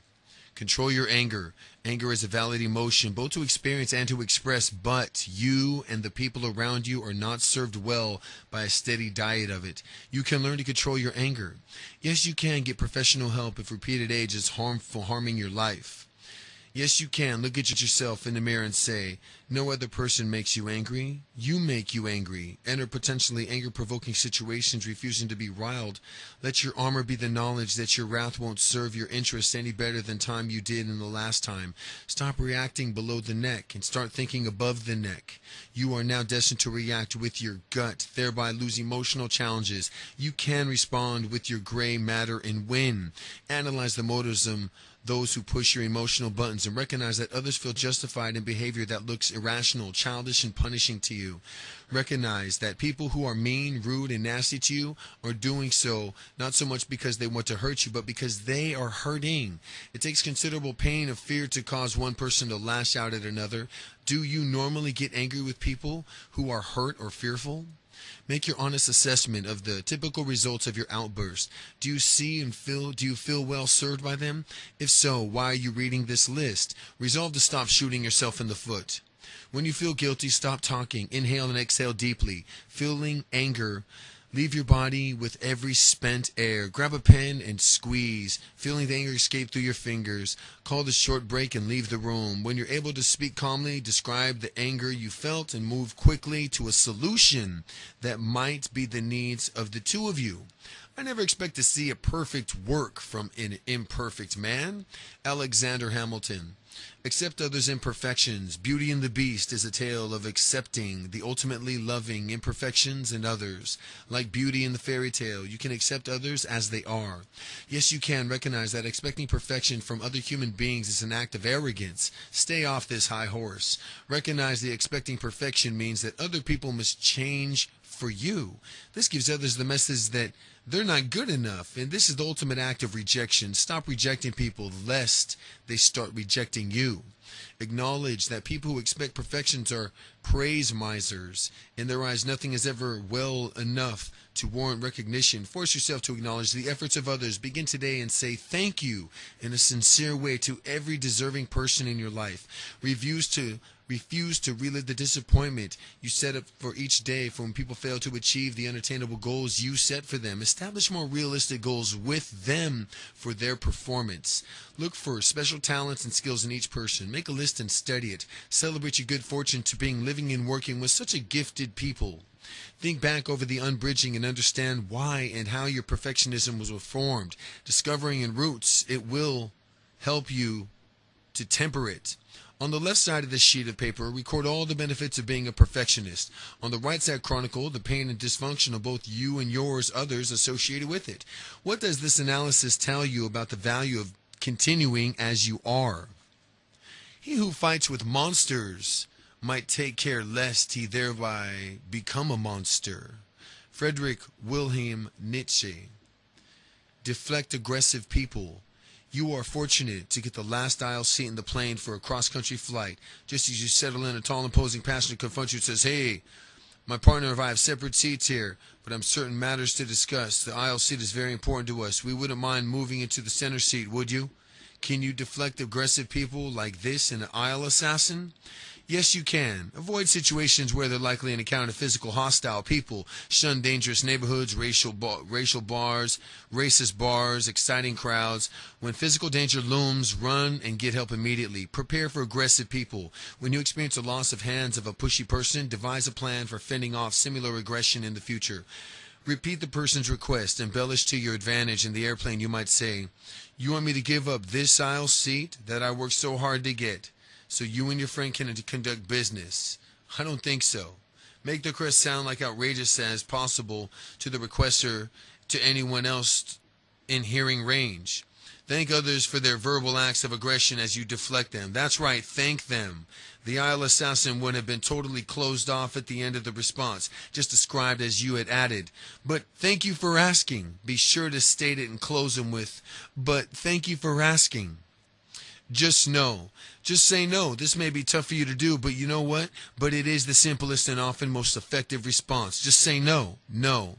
Control your anger. Anger is a valid emotion, both to experience and to express, but you and the people around you are not served well by a steady diet of it. You can learn to control your anger. Yes, you can get professional help if repeated age is harmful, harming your life. Yes, you can. Look at yourself in the mirror and say, no other person makes you angry. You make you angry. Enter potentially anger-provoking situations, refusing to be riled. Let your armor be the knowledge that your wrath won't serve your interests any better than time you did in the last time. Stop reacting below the neck and start thinking above the neck. You are now destined to react with your gut, thereby lose emotional challenges. You can respond with your gray matter and win. Analyze the motives of those who push your emotional buttons and recognize that others feel justified in behavior that looks irrational, childish, and punishing to you. Recognize that people who are mean, rude, and nasty to you are doing so not so much because they want to hurt you, but because they are hurting. It takes considerable pain or fear to cause one person to lash out at another. Do you normally get angry with people who are hurt or fearful? Make your honest assessment of the typical results of your outburst. Do you see and feel, do you feel well served by them? If so, why are you reading this list? Resolve to stop shooting yourself in the foot. When you feel guilty, stop talking. Inhale and exhale deeply. Feeling anger, leave your body with every spent air. Grab a pen and squeeze, feeling the anger escape through your fingers. Call the short break and leave the room. When you're able to speak calmly, describe the anger you felt and move quickly to a solution that might be the needs of the two of you. I never expect to see a perfect work from an imperfect man. Alexander Hamilton. Accept others' imperfections. Beauty and the Beast is a tale of accepting the ultimately loving imperfections in others. Like beauty in the fairy tale, you can accept others as they are. Yes, you can. Recognize that expecting perfection from other human beings is an act of arrogance. Stay off this high horse. Recognize that expecting perfection means that other people must change for you. This gives others the message that they're not good enough, and this is the ultimate act of rejection. Stop rejecting people lest they start rejecting you. Acknowledge that people who expect perfections are praise misers. In their eyes, nothing is ever well enough to warrant recognition. Force yourself to acknowledge the efforts of others. Begin today and say thank you in a sincere way to every deserving person in your life. Refuse to Refuse to relive the disappointment you set up for each day for when people fail to achieve the unattainable goals you set for them. Establish more realistic goals with them for their performance. Look for special talents and skills in each person. Make a list and study it. Celebrate your good fortune to being living and working with such a gifted people. Think back over the unbridging and understand why and how your perfectionism was formed. Discovering in roots, it will help you to temper it. On the left side of this sheet of paper, record all the benefits of being a perfectionist. On the right side, chronicle the pain and dysfunction of both you and yours, others associated with it. What does this analysis tell you about the value of continuing as you are? He who fights with monsters might take care lest he thereby become a monster. Friedrich Wilhelm Nietzsche. Deflect aggressive people. You are fortunate to get the last aisle seat in the plane for a cross-country flight. Just as you settle in, a tall, imposing passenger confronts you and says, "Hey, my partner and I have separate seats here, but I'm certain matters to discuss. The aisle seat is very important to us. We wouldn't mind moving into the center seat, would you? Can you deflect aggressive people like this in an aisle assassin? Yes, you can. Avoid situations where they're likely an encounter of physical hostile people. Shun dangerous neighborhoods, racial ba racial bars, racist bars, exciting crowds. When physical danger looms, run and get help immediately. Prepare for aggressive people. When you experience a loss of hands of a pushy person, devise a plan for fending off similar aggression in the future. Repeat the person's request. Embellish to your advantage in the airplane. You might say, 'You want me to give up this aisle seat that I worked so hard to get, so you and your friend can conduct business?' I don't think so. Make the request sound like outrageous as possible to the requester, to anyone else in hearing range. Thank others for their verbal acts of aggression as you deflect them." That's right, thank them. The aisle assassin would have been totally closed off at the end of the response, just described as you had added. But thank you for asking. Be sure to state it and close them with, "But thank you for asking." Just no. Just say no. This may be tough for you to do, but you know what? But it is the simplest and often most effective response. Just say no. No.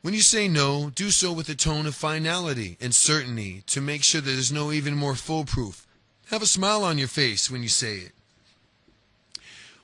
When you say no, do so with a tone of finality and certainty to make sure that there's no even more foolproof. Have a smile on your face when you say it.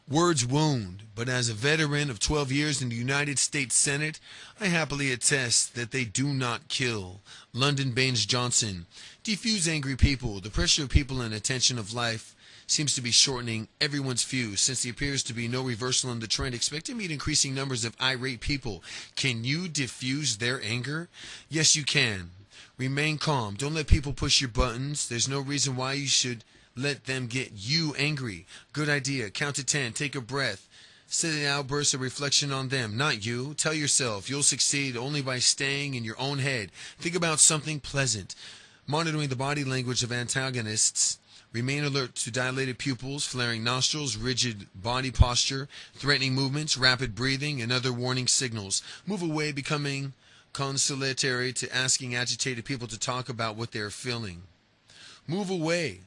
Words wound, but as a veteran of twelve years in the United States Senate, I happily attest that they do not kill. Lyndon Baines Johnson. Defuse angry people. The pressure of people and attention of life seems to be shortening everyone's fuse, since there appears to be no reversal in the trend. Expect to meet increasing numbers of irate people. Can you diffuse their anger? Yes, you can. Remain calm. Don't let people push your buttons. There's no reason why you should let them get you angry. Good idea. Count to ten. Take a breath. Set an outburst of reflection on them, not you. Tell yourself you'll succeed only by staying in your own head. Think about something pleasant. Monitoring the body language of antagonists. Remain alert to dilated pupils, flaring nostrils, rigid body posture, threatening movements, rapid breathing, and other warning signals. Move away, becoming conciliatory, to asking agitated people to talk about what they're feeling. Move away,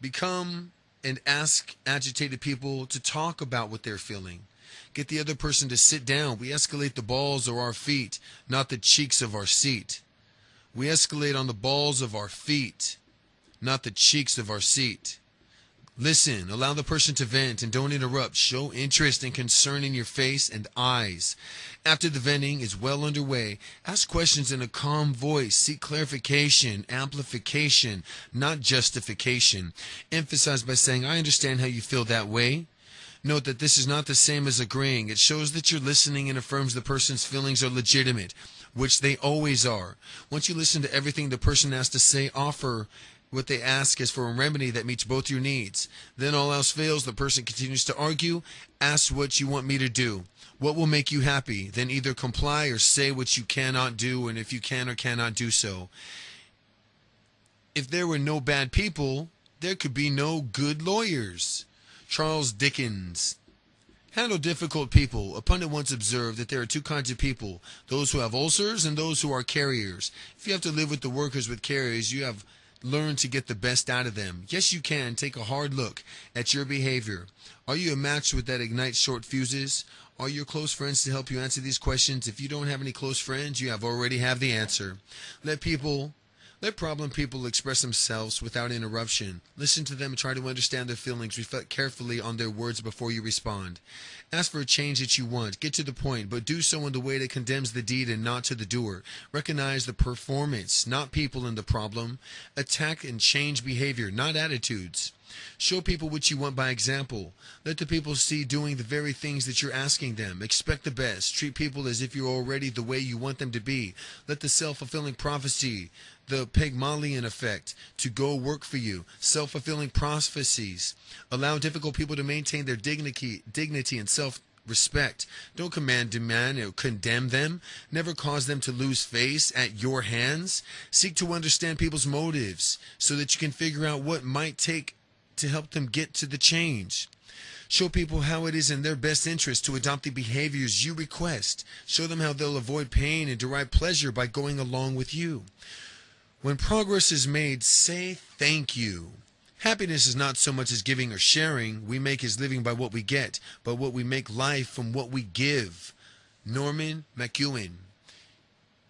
become, and ask agitated people to talk about what they're feeling. Get the other person to sit down. We escalate the balls or our feet, not the cheeks of our seat. We escalate on the balls of our feet, not the cheeks of our seat. Listen, allow the person to vent and don't interrupt. Show interest and concern in your face and eyes. After the venting is well underway, ask questions in a calm voice. Seek clarification, amplification, not justification. Emphasize by saying, "I understand how you feel that way." Note that this is not the same as agreeing. It shows that you're listening and affirms the person's feelings are legitimate, which they always are. Once you listen to everything the person has to say, offer what they ask is for a remedy that meets both your needs. Then all else fails, the person continues to argue. Ask, "What you want me to do? What will make you happy?" Then either comply or say what you cannot do, and if you can or cannot do so. If there were no bad people, there could be no good lawyers. Charles Dickens. Handle difficult people. A pundit once observed that there are two kinds of people, those who have ulcers and those who are carriers. If you have to live with the workers with carriers, you have learn to get the best out of them. Yes, you can. Take a hard look at your behavior. Are you a match with that ignites short fuses? Are your close friends to help you answer these questions? If you don't have any close friends, you have already have the answer. Let people, let problem people express themselves without interruption. Listen to them and try to understand their feelings. Reflect carefully on their words before you respond. Ask for a change that you want. Get to the point, but do so in the way that condemns the deed and not to the doer. Recognize the performance, not people in the problem. Attack and change behavior, not attitudes. Show people what you want by example. Let the people see doing the very things that you're asking them. Expect the best. Treat people as if you're already the way you want them to be. Let the self-fulfilling prophecy, the Pygmalion effect, to go work for you. Self-fulfilling prophecies. Allow difficult people to maintain their dignity, dignity and self-respect. Don't command, demand, or condemn them. Never cause them to lose face at your hands. Seek to understand people's motives so that you can figure out what might take to help them get to the change. Show people how it is in their best interest to adopt the behaviors you request. Show them how they'll avoid pain and derive pleasure by going along with you. When progress is made, say thank you. Happiness is not so much as giving or sharing. We make his living by what we get, but what we make life from what we give. Norman McEwen.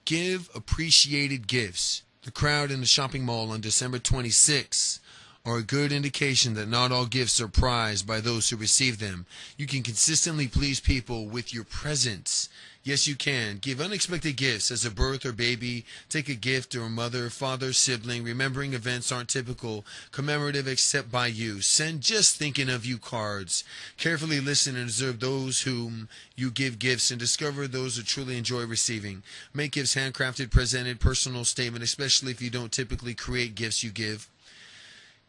Give appreciated gifts. The crowd in the shopping mall on December twenty-sixth are a good indication that not all gifts are prized by those who receive them. You can consistently please people with your presence. Yes, you can. Give unexpected gifts as a birth or baby. Take a gift or a mother, father, sibling. Remembering events aren't typical, commemorative except by you. Send just thinking of you cards. Carefully listen and observe those whom you give gifts and discover those who truly enjoy receiving. Make gifts handcrafted, presented, personal statement, especially if you don't typically create gifts you give.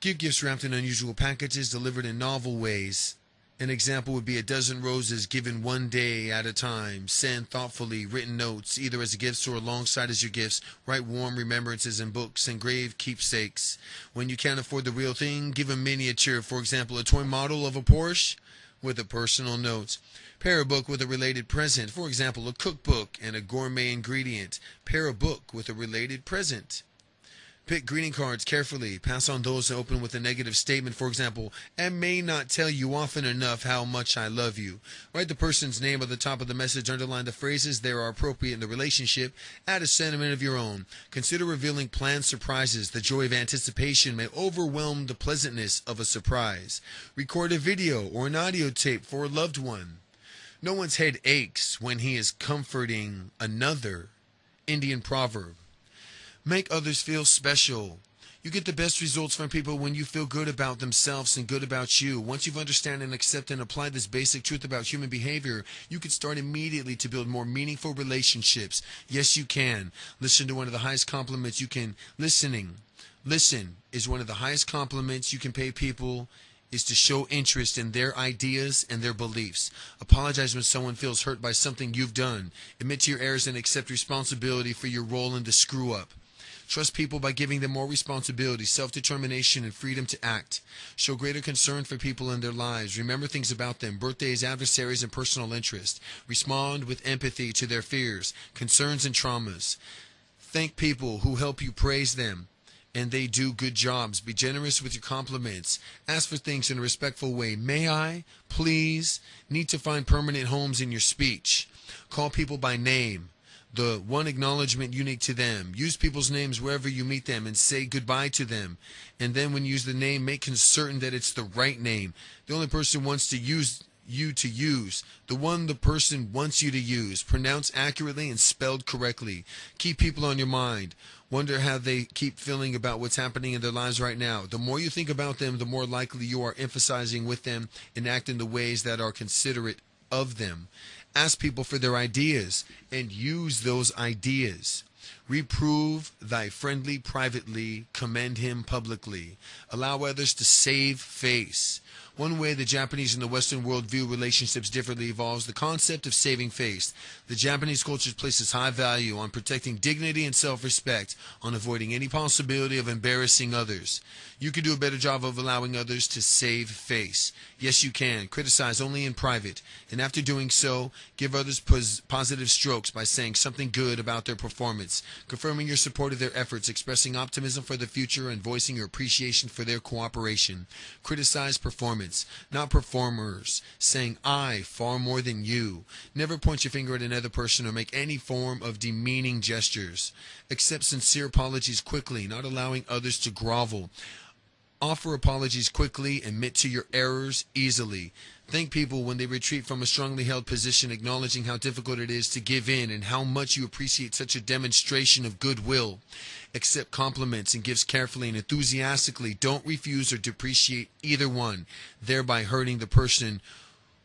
Give gifts wrapped in unusual packages, delivered in novel ways. An example would be a dozen roses given one day at a time. Send thoughtfully written notes, either as gifts or alongside as your gifts. Write warm remembrances in books, engrave keepsakes. When you can't afford the real thing, give a miniature, for example, a toy model of a Porsche with a personal note. Pair a book with a related present, for example, a cookbook and a gourmet ingredient. Pair a book with a related present. Pick greeting cards carefully. Pass on those that open with a negative statement, for example, "and may not tell you often enough how much I love you." Write the person's name at the top of the message. Underline the phrases that are appropriate in the relationship. Add a sentiment of your own. Consider revealing planned surprises. The joy of anticipation may overwhelm the pleasantness of a surprise. Record a video or an audio tape for a loved one. No one's head aches when he is comforting another. Indian proverb. Make others feel special. You get the best results from people when you feel good about themselves and good about you. Once you've understood and accepted and applied this basic truth about human behavior, you can start immediately to build more meaningful relationships. Yes, you can. Listen to one of the highest compliments you can. Listening. Listen is one of the highest compliments you can pay people is to show interest in their ideas and their beliefs. Apologize when someone feels hurt by something you've done. Admit to your errors and accept responsibility for your role in the screw-up. Trust people by giving them more responsibility, self-determination, and freedom to act. Show greater concern for people in their lives. Remember things about them, birthdays, adversaries, and personal interest. Respond with empathy to their fears, concerns, and traumas. Thank people who help you, praise them, and they do good jobs. Be generous with your compliments. Ask for things in a respectful way. May I? Please? Need to find permanent homes in your speech. Call people by name. The one acknowledgement unique to them. Use people's names wherever you meet them and say goodbye to them. And then when you use the name, make certain that it's the right name. The only person wants to use you to use. The one the person wants you to use. Pronounce accurately and spelled correctly. Keep people on your mind. Wonder how they keep feeling about what's happening in their lives right now. The more you think about them, the more likely you are emphasizing with them and act in the ways that are considerate of them. Ask people for their ideas and use those ideas. Reprove thy friendly privately, commend him publicly. Allow others to save face. One way the Japanese and the Western world view relationships differently evolves the concept of saving face. The Japanese culture places high value on protecting dignity and self-respect, on avoiding any possibility of embarrassing others. You can do a better job of allowing others to save face. Yes, you can. Criticize only in private, and after doing so, give others pos positive strokes by saying something good about their performance, confirming your support of their efforts, expressing optimism for the future, and voicing your appreciation for their cooperation. Criticize performance, not performers, saying I far more than you. Never point your finger at another person or make any form of demeaning gestures. Accept sincere apologies quickly, not allowing others to grovel. Offer apologies quickly, admit to your errors easily. Thank people when they retreat from a strongly held position, acknowledging how difficult it is to give in and how much you appreciate such a demonstration of goodwill. Accept compliments and gifts carefully and enthusiastically. Don't refuse or depreciate either one, thereby hurting the person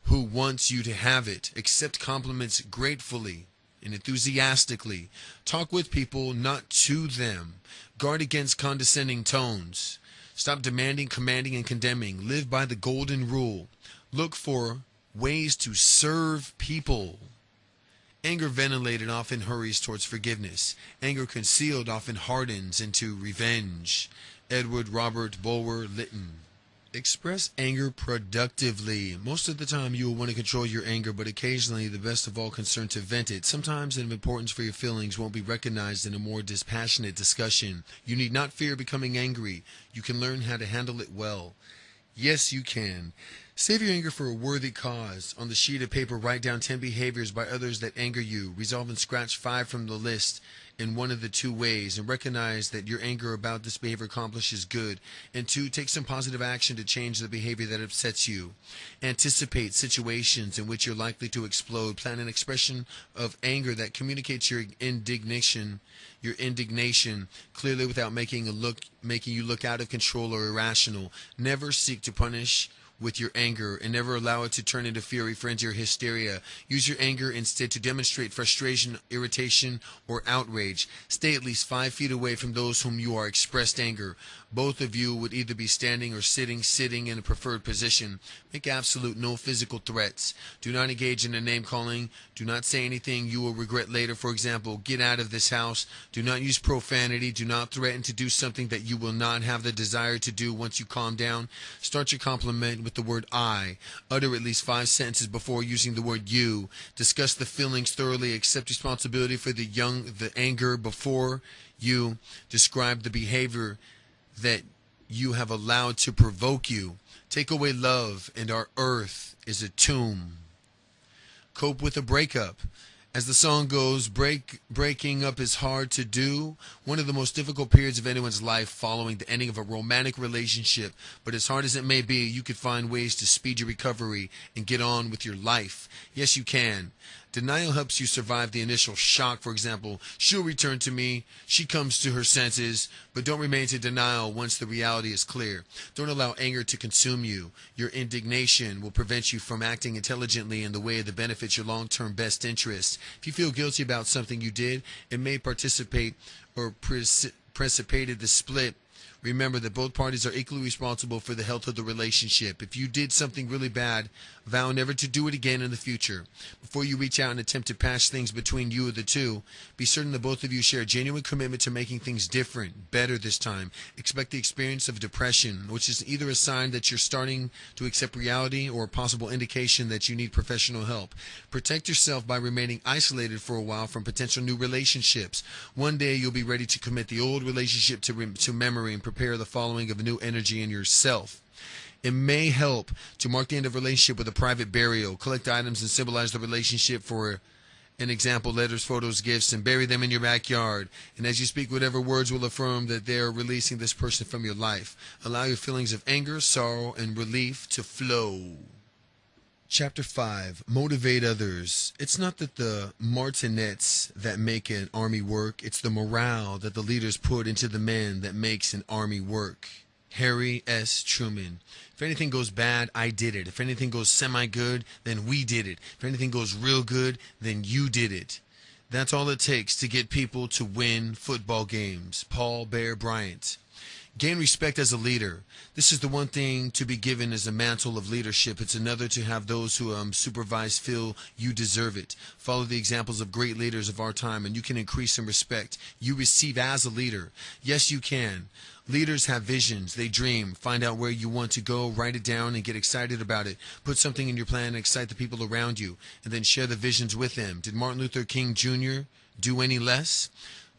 who wants you to have it. Accept compliments gratefully and enthusiastically. Talk with people, not to them. Guard against condescending tones. Stop demanding, commanding, and condemning. Live by the golden rule. Look for ways to serve people. Anger ventilated often hurries towards forgiveness. Anger concealed often hardens into revenge. Edward Robert Bulwer Lytton. Express anger productively. Most of the time you will want to control your anger, but occasionally the best of all concerned to vent it. Sometimes an importance for your feelings won't be recognized in a more dispassionate discussion. You need not fear becoming angry. You can learn how to handle it well. Yes, you can. Save your anger for a worthy cause. On the sheet of paper, write down ten behaviors by others that anger you. Resolve and scratch five from the list in one of the two ways, and recognize that your anger about this behavior accomplishes good. And two, take some positive action to change the behavior that upsets you. Anticipate situations in which you're likely to explode. Plan an expression of anger that communicates your indignation, your indignation clearly without making a look, making you look out of control or irrational. Never seek to punish with your anger, and never allow it to turn into fury, frenzy, or hysteria. Use your anger instead to demonstrate frustration, irritation, or outrage. Stay at least five feet away from those whom you are expressed anger. Both of you would either be standing or sitting, sitting in a preferred position. Make absolute no physical threats. Do not engage in a name-calling. Do not say anything you will regret later. For example, get out of this house. Do not use profanity. Do not threaten to do something that you will not have the desire to do once you calm down. Start your compliment with the word I. Utter at least five sentences before using the word you. Discuss the feelings thoroughly. Accept responsibility for the young the anger before you. Describe the behavior that you have allowed to provoke you. Take away love, and our earth is a tomb. Cope with a breakup. As the song goes, break, breaking up is hard to do. One of the most difficult periods of anyone's life, following the ending of a romantic relationship. But as hard as it may be, you could find ways to speed your recovery and get on with your life. Yes, you can. Denial helps you survive the initial shock. For example, she'll return to me. She comes to her senses. But don't remain in denial once the reality is clear. Don't allow anger to consume you. Your indignation will prevent you from acting intelligently in the way that benefits your long-term best interest. If you feel guilty about something you did, it may participate or precipitated the split. Remember that both parties are equally responsible for the health of the relationship. If you did something really bad, vow never to do it again in the future. Before you reach out and attempt to patch things between you or the two, be certain that both of you share a genuine commitment to making things different, better this time. Expect the experience of depression, which is either a sign that you're starting to accept reality or a possible indication that you need professional help. Protect yourself by remaining isolated for a while from potential new relationships. One day you'll be ready to commit the old relationship to, rem to memory and prepare the following of new energy in yourself. It may help to mark the end of a relationship with a private burial. Collect items and symbolize the relationship, for an example, letters, photos, gifts, and bury them in your backyard. And as you speak, whatever words will affirm that they are releasing this person from your life. Allow your feelings of anger, sorrow, and relief to flow. Chapter five. Motivate others. It's not that the martinets that make an army work. It's the morale that the leaders put into the men that makes an army work. Harry S. Truman. If anything goes bad, I did it. If anything goes semi-good, then we did it. If anything goes real good, then you did it. That's all it takes to get people to win football games. Paul Bear Bryant. Gain respect as a leader. This is the one thing to be given as a mantle of leadership. It's another to have those who um, supervise feel you deserve it. Follow the examples of great leaders of our time, and you can increase in respect you receive as a leader. Yes, you can. Leaders have visions. They dream. Find out where you want to go, write it down, and get excited about it. Put something in your plan and excite the people around you, and then share the visions with them. Did Martin Luther King Junior do any less?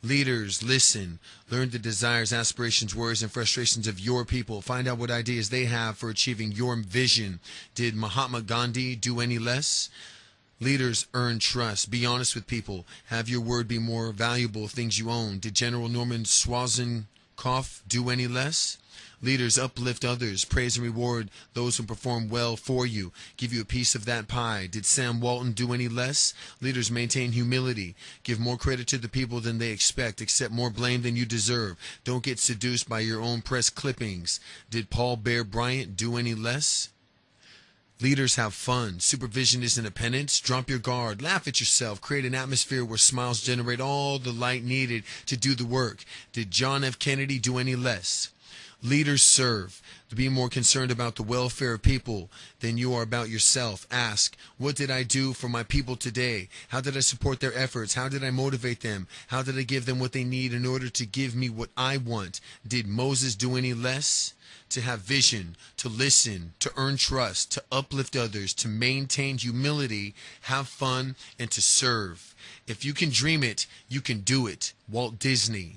Leaders, listen. Learn the desires, aspirations, worries, and frustrations of your people. Find out what ideas they have for achieving your vision. Did Mahatma Gandhi do any less? Leaders, earn trust. Be honest with people. Have your word be more valuable things you own. Did General Norman Schwarzkopf do any less? Leaders, uplift others. Praise and reward those who perform well for you. Give you a piece of that pie. Did Sam Walton do any less? Leaders, maintain humility. Give more credit to the people than they expect. Accept more blame than you deserve. Don't get seduced by your own press clippings. Did Paul Bear Bryant do any less? Leaders, have fun. Supervision isn't a penance. Drop your guard. Laugh at yourself. Create an atmosphere where smiles generate all the light needed to do the work. Did John F Kennedy do any less? Leaders serve. To be more concerned about the welfare of people than you are about yourself. Ask, what did I do for my people today? How did I support their efforts? How did I motivate them? How did I give them what they need in order to give me what I want? Did Moses do any less? To have vision, to listen, to earn trust, to uplift others, to maintain humility, have fun, and to serve. If you can dream it, you can do it. Walt Disney.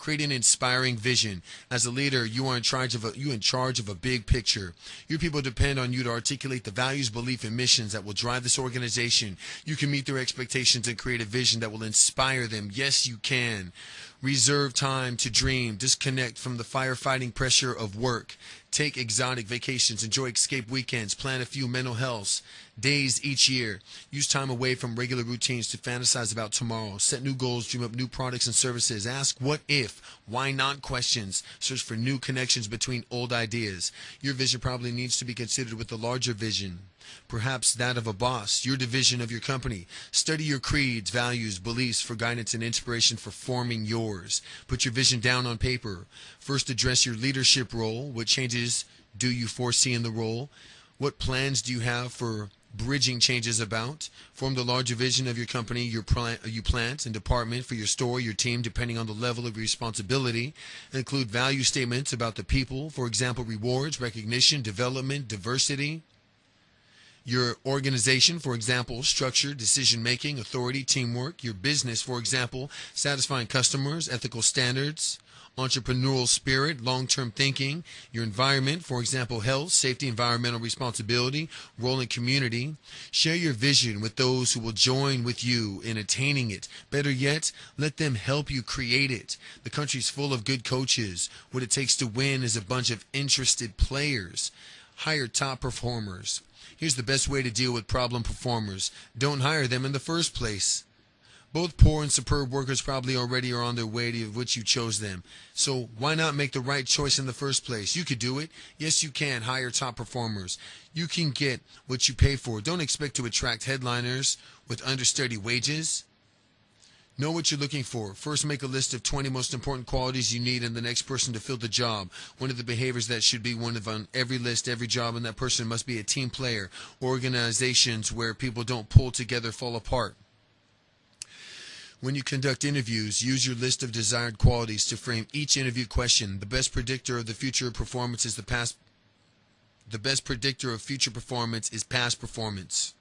Create an inspiring vision. As a leader, you are in charge of a, you in charge of a big picture. Your people depend on you to articulate the values, beliefs, and missions that will drive this organization. You can meet their expectations and create a vision that will inspire them. Yes, you can. Reserve time to dream. Disconnect from the firefighting pressure of work. Take exotic vacations. Enjoy escape weekends. Plan a few mental health days each year. Use time away from regular routines to fantasize about tomorrow. Set new goals. Dream up new products and services. Ask what if, why not questions. Search for new connections between old ideas. Your vision probably needs to be considered with the larger vision, perhaps that of a boss, your division of your company. Study your creeds, values, beliefs for guidance and inspiration for forming yours. Put your vision down on paper. First, address your leadership role. What changes do you foresee in the role? What plans do you have for bridging changes about? Form the larger vision of your company, your plant, you plant, and department for your store, your team, depending on the level of responsibility. Include value statements about the people, for example, rewards, recognition, development, diversity. Your organization, for example, structure, decision-making, authority, teamwork. Your business, for example, satisfying customers, ethical standards, entrepreneurial spirit, long-term thinking. Your environment, for example, health, safety, environmental responsibility, role in community. Share your vision with those who will join with you in attaining it. Better yet, let them help you create it. The country's full of good coaches. What it takes to win is a bunch of interested players. Hire top performers. Here's the best way to deal with problem performers. Don't hire them in the first place. Both poor and superb workers probably already are on their way to which you chose them. So why not make the right choice in the first place? You could do it. Yes, you can. Hire top performers. You can get what you pay for. Don't expect to attract headliners with understudy wages. Know what you're looking for. First, make a list of twenty most important qualities you need in the next person to fill the job. One of the behaviors that should be one of on every list, every job, and that person must be a team player. Organizations where people don't pull together fall apart. When you conduct interviews, use your list of desired qualities to frame each interview question. The best predictor of the future performance is the past. The best predictor of future performance is past performance.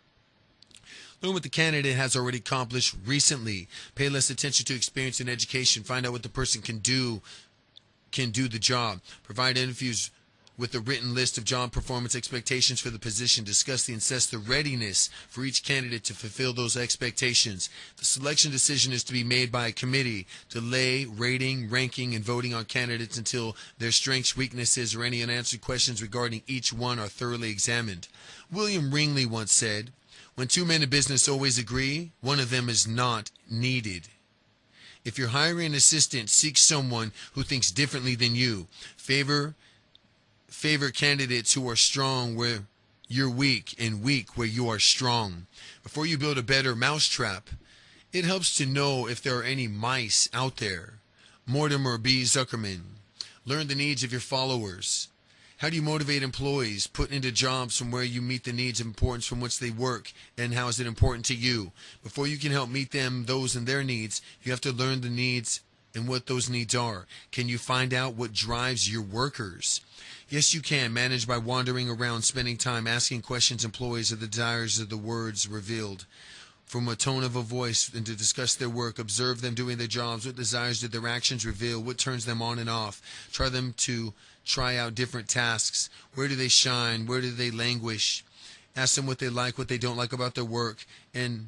Learn what the candidate has already accomplished recently. Pay less attention to experience and education. Find out what the person can do, can do the job. Provide interviews with a written list of job performance expectations for the position. Discuss and assess the readiness for each candidate to fulfill those expectations. The selection decision is to be made by a committee. Delay rating, ranking, and voting on candidates until their strengths, weaknesses, or any unanswered questions regarding each one are thoroughly examined. William Ringley once said, "When two men in business always agree, one of them is not needed." If you're hiring an assistant, seek someone who thinks differently than you. Favor, favor candidates who are strong where you're weak and weak where you are strong. Before you build a better mousetrap, it helps to know if there are any mice out there. Mortimer B. Zuckerman. Learn the needs of your followers. How do you motivate employees? Put into jobs from where you meet the needs and importance from which they work, and how is it important to you? Before you can help meet them, those and their needs, you have to learn the needs and what those needs are. Can you find out what drives your workers? Yes, you can. Manage by wandering around, spending time, asking questions. Employees are the desires of the words revealed from a tone of a voice, and to discuss their work. Observe them doing their jobs. What desires did their actions reveal? What turns them on and off? Try them to try out different tasks. Where do they shine? Where do they languish? Ask them what they like, what they don't like about their work, and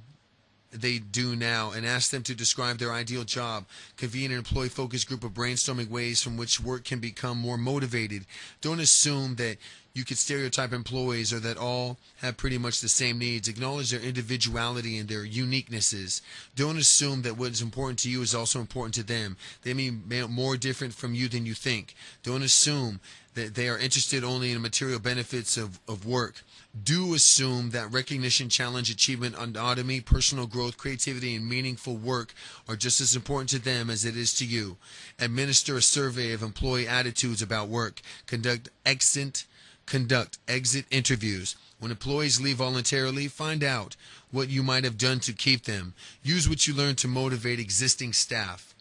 they do now, and ask them to describe their ideal job. Convene an employee focus group of brainstorming ways from which work can become more motivated. Don't assume that you could stereotype employees or that all have pretty much the same needs. Acknowledge their individuality and their uniquenesses. Don't assume that what is important to you is also important to them. They may be more different from you than you think. Don't assume that they are interested only in the material benefits of, of work. Do assume that recognition, challenge, achievement, autonomy, personal growth, creativity, and meaningful work are just as important to them as it is to you. Administer a survey of employee attitudes about work. Conduct exit, conduct exit interviews. When employees leave voluntarily, find out what you might have done to keep them. Use what you learned to motivate existing staff.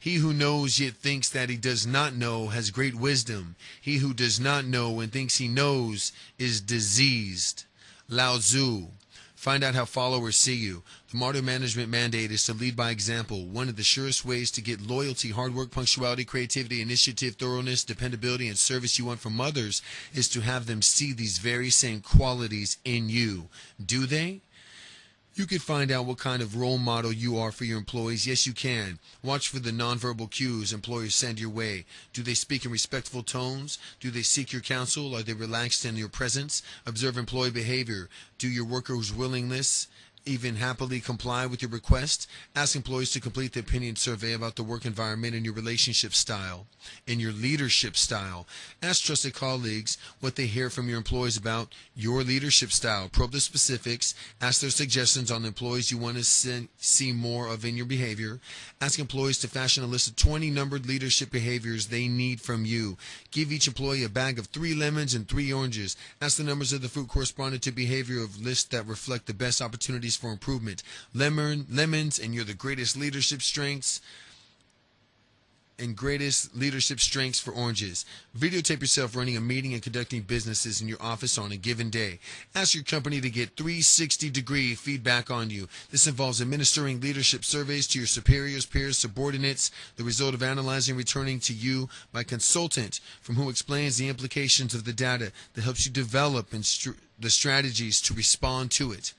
He who knows yet thinks that he does not know has great wisdom. He who does not know and thinks he knows is diseased. Lao Tzu. Find out how followers see you. The modern management mandate is to lead by example. One of the surest ways to get loyalty, hard work, punctuality, creativity, initiative, thoroughness, dependability, and service you want from others is to have them see these very same qualities in you. Do they? You can find out what kind of role model you are for your employees. Yes, you can. Watch for the nonverbal cues employers send your way. Do they speak in respectful tones? Do they seek your counsel? Are they relaxed in your presence? Observe employee behavior. Do your workers' willingness even happily comply with your request? Ask employees to complete the opinion survey about the work environment and your relationship style and your leadership style. Ask trusted colleagues what they hear from your employees about your leadership style. Probe the specifics. Ask their suggestions on the employees you want to see more of in your behavior. Ask employees to fashion a list of twenty numbered leadership behaviors they need from you. Give each employee a bag of three lemons and three oranges. Ask the numbers of the fruit corresponding to behavior of lists that reflect the best opportunities for improvement. Lemon, lemons, and you're the greatest leadership strengths and greatest leadership strengths for oranges. Videotape yourself running a meeting and conducting businesses in your office on a given day. Ask your company to get three sixty degree feedback on you. This involves administering leadership surveys to your superiors, peers, subordinates, the result of analyzing returning to you by consultant from who explains the implications of the data that helps you develop and str the strategies to respond to it.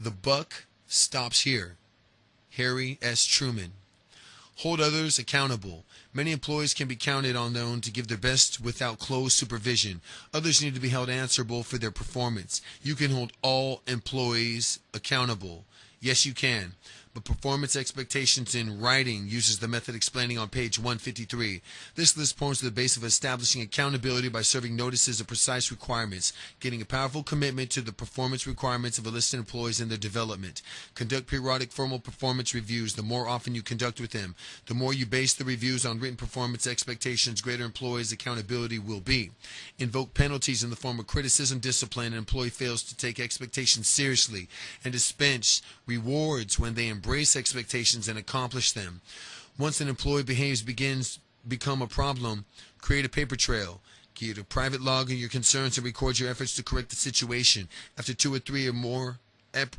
The buck stops here. Harry S. Truman. Hold others accountable. Many employees can be counted on their own to give their best without close supervision. Others need to be held answerable for their performance. You can hold all employees accountable. Yes, you can. But performance expectations in writing uses the method explaining on page one fifty-three. This list points to the base of establishing accountability by serving notices of precise requirements, getting a powerful commitment to the performance requirements of enlisted employees and their development. Conduct periodic formal performance reviews. The more often you conduct with them, the more you base the reviews on written performance expectations, greater employees' accountability will be. Invoke penalties in the form of criticism, discipline, an employee fails to take expectations seriously, and dispense rewards when they embrace expectations and accomplish them. Once an employee behaves begins become a problem, create a paper trail. Get a private log of your concerns and record your efforts to correct the situation. After two or three or more ep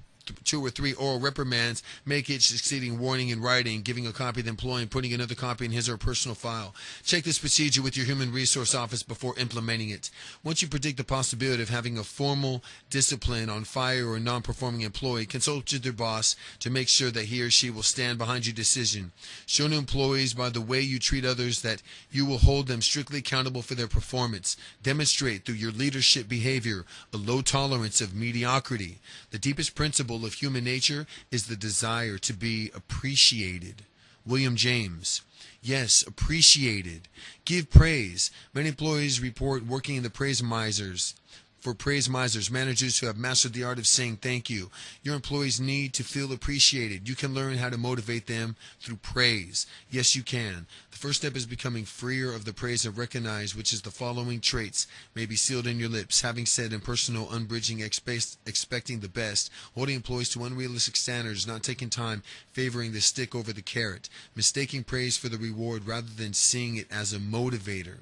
two or three oral reprimands, make each succeeding warning in writing, giving a copy to the employee and putting another copy in his or her personal file. Check this procedure with your human resource office before implementing it. Once you predict the possibility of having a formal discipline on fire or a non-performing employee, consult with your boss to make sure that he or she will stand behind your decision. Show new employees by the way you treat others that you will hold them strictly accountable for their performance. Demonstrate through your leadership behavior a low tolerance of mediocrity. The deepest principle of human nature is the desire to be appreciated. William James. Yes, appreciated. Give praise. Many employees report working in the praise misers. For praise misers, managers who have mastered the art of saying thank you. Your employees need to feel appreciated. You can learn how to motivate them through praise. Yes, you can. The first step is becoming freer of the praise and recognize, which is the following traits may be sealed in your lips. Having said impersonal, unbridging, expe expecting the best, holding employees to unrealistic standards, not taking time, favoring the stick over the carrot, mistaking praise for the reward rather than seeing it as a motivator.